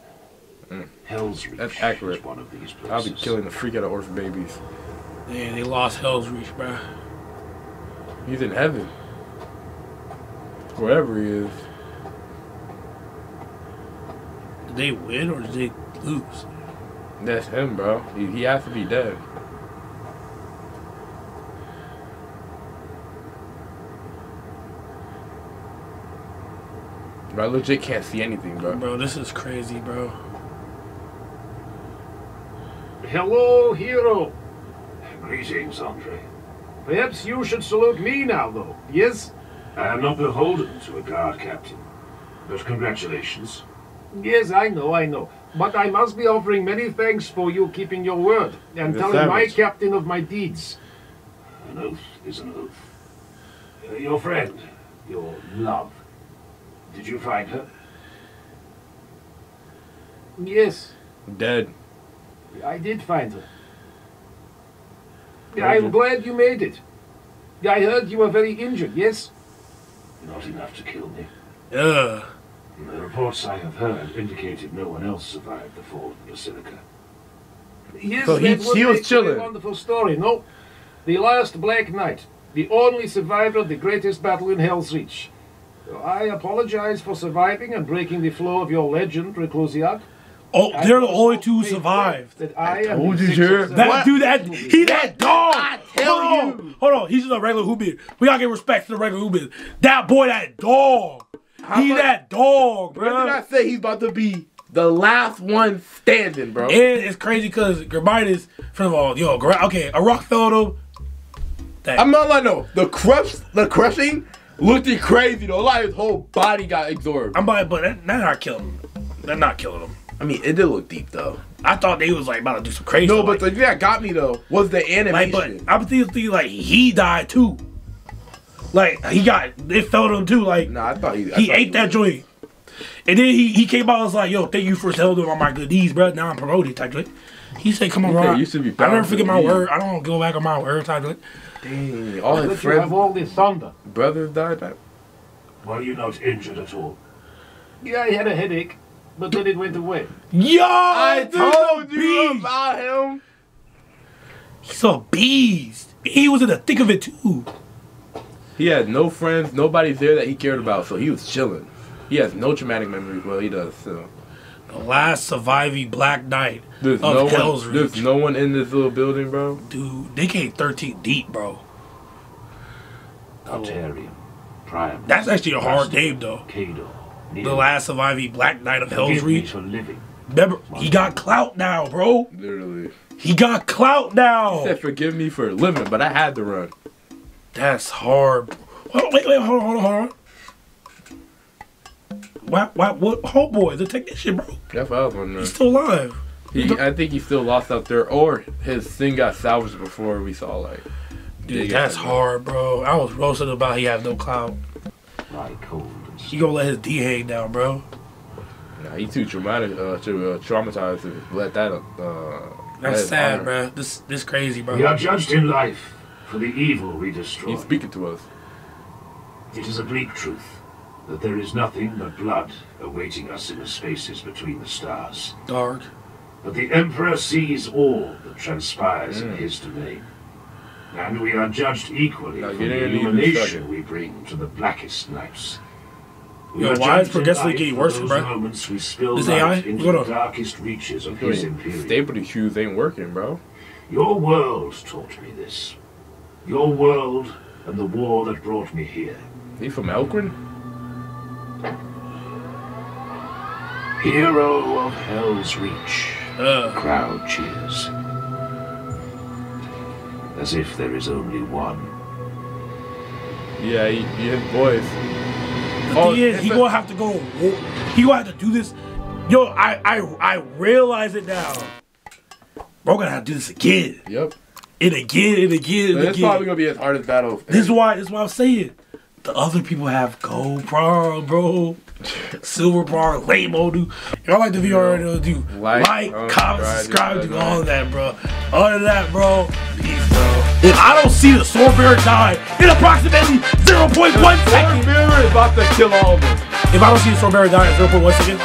Helsreach is one of these places. I'll be killing the freak out of orphan babies. Man, they lost Helsreach, bro. He's in heaven. Wherever he is. Did they win or did they lose? That's him, bro. He has to be dead. Bro, I legit can't see anything, bro. Bro, this is crazy, bro. Hello, hero. Greetings, Andre. Perhaps you should salute me now, though. Yes? I am not beholden to a guard captain, but congratulations. Yes, I know, I know. But I must be offering many thanks for you keeping your word and telling my captain of my deeds. An oath is an oath. Your friend, your love, did you find her? Yes. Dead. I did find her. I'm glad you made it. I heard you were very injured, yes? Not enough to kill me. Ugh. The reports I have heard indicated no one else survived the fall of the Basilica. Yes, so he was chilling. A wonderful story. No, the last Black Knight, the only survivor of the greatest battle in Helsreach. I apologize for surviving and breaking the flow of your legend, Reclusiarch. Oh, they're the only two who survived. I told you, that dude, that dog. I tell you. Hold on, he's just a regular Hoobie. We gotta give respect to the regular Hoobie. That boy, that dog. He that dog, bro. Where did I say he's about to be the last one standing, bro? And it's crazy because Grimaldus, first of all, yo, okay, a rock fell on him. I'm not like, no, the crushing looked crazy, though. Like his whole body got absorbed. I'm like, but that's not killing him. That's not killing him. I mean, it did look deep, though. I thought they was, like, about to do some crazy stuff. No, but the thing that got me, though, was the animation. Like, but I'm thinking, like, he died, too. Like, he got, it fell to him, too. Like, nah, I thought he ate that joint. And then he came out and was like, yo, thank you for telling him on my good deeds, bro. Now I'm promoted, type joint. He said, come on, bro. You should be proud. I never forget my word. I don't go back on my word, type joint. Dang, all his friends. You have all this thunder. Brothers died, type. Were you not injured at all? Yeah, I had a headache. But then it went away. Yo, I told you about him. He's a beast. He was in the thick of it too. He had no friends, nobody's there that he cared about, so he was chilling. He has no traumatic memories. Well, he does. So. The last surviving Black Knight of Helsreach. There's no one in this little building, bro. Dude, they came 13 deep, bro. Artarion, Primus. That's actually a hard game, though. Cador. The last surviving Black Knight of Hell's Reach. Remember, he got clout now, bro. Literally. He got clout now. He said, forgive me for living, but I had to run. That's hard. Oh, wait, wait, hold on. What? Homeboy, the technician, bro. That's what I was wondering. He's still alive. I think he still lost out there, or his thing got salvaged before we saw, like. Dude, that's hard, bro. I was roasting about he have no clout. He gonna let his D hang down, bro. Nah, he too traumatic to traumatize to let that up. That's sad, bro. This crazy, bro. We are judged in life for the evil we destroy. He's speaking to us. It is a bleak truth that there is nothing but blood awaiting us in the spaces between the stars. Dark. But the Emperor sees all that transpires in his domain. And we are judged equally for the illumination we bring to the blackest nights. Yo, why is progressively getting worse, bro? We spill light into the darkest reaches of his imperium. Stability shoes ain't working, bro. Your world taught me this. Your world and the war that brought me here. He from Elgrin? Hero of Helsreach. Crowd cheers. As if there is only one. Yeah, his voice. The thing is, he gonna have to go. He gonna have to do this. Yo, I realize it now. We're gonna have to do this again. Yep. And again. This is probably gonna be his hardest battle. This is why I'm saying. The other people have gold bra, bro. Silver bra, lame old dude. Y'all like the VR radio, dude. Like, comment, subscribe, do all of that, bro. Other than that, bro, peace, bro. If I don't see the sword bearer die in approximately 0.1 second, the sword bearer is about to kill all of them. If I don't see the sword bearer die in 0.1 second,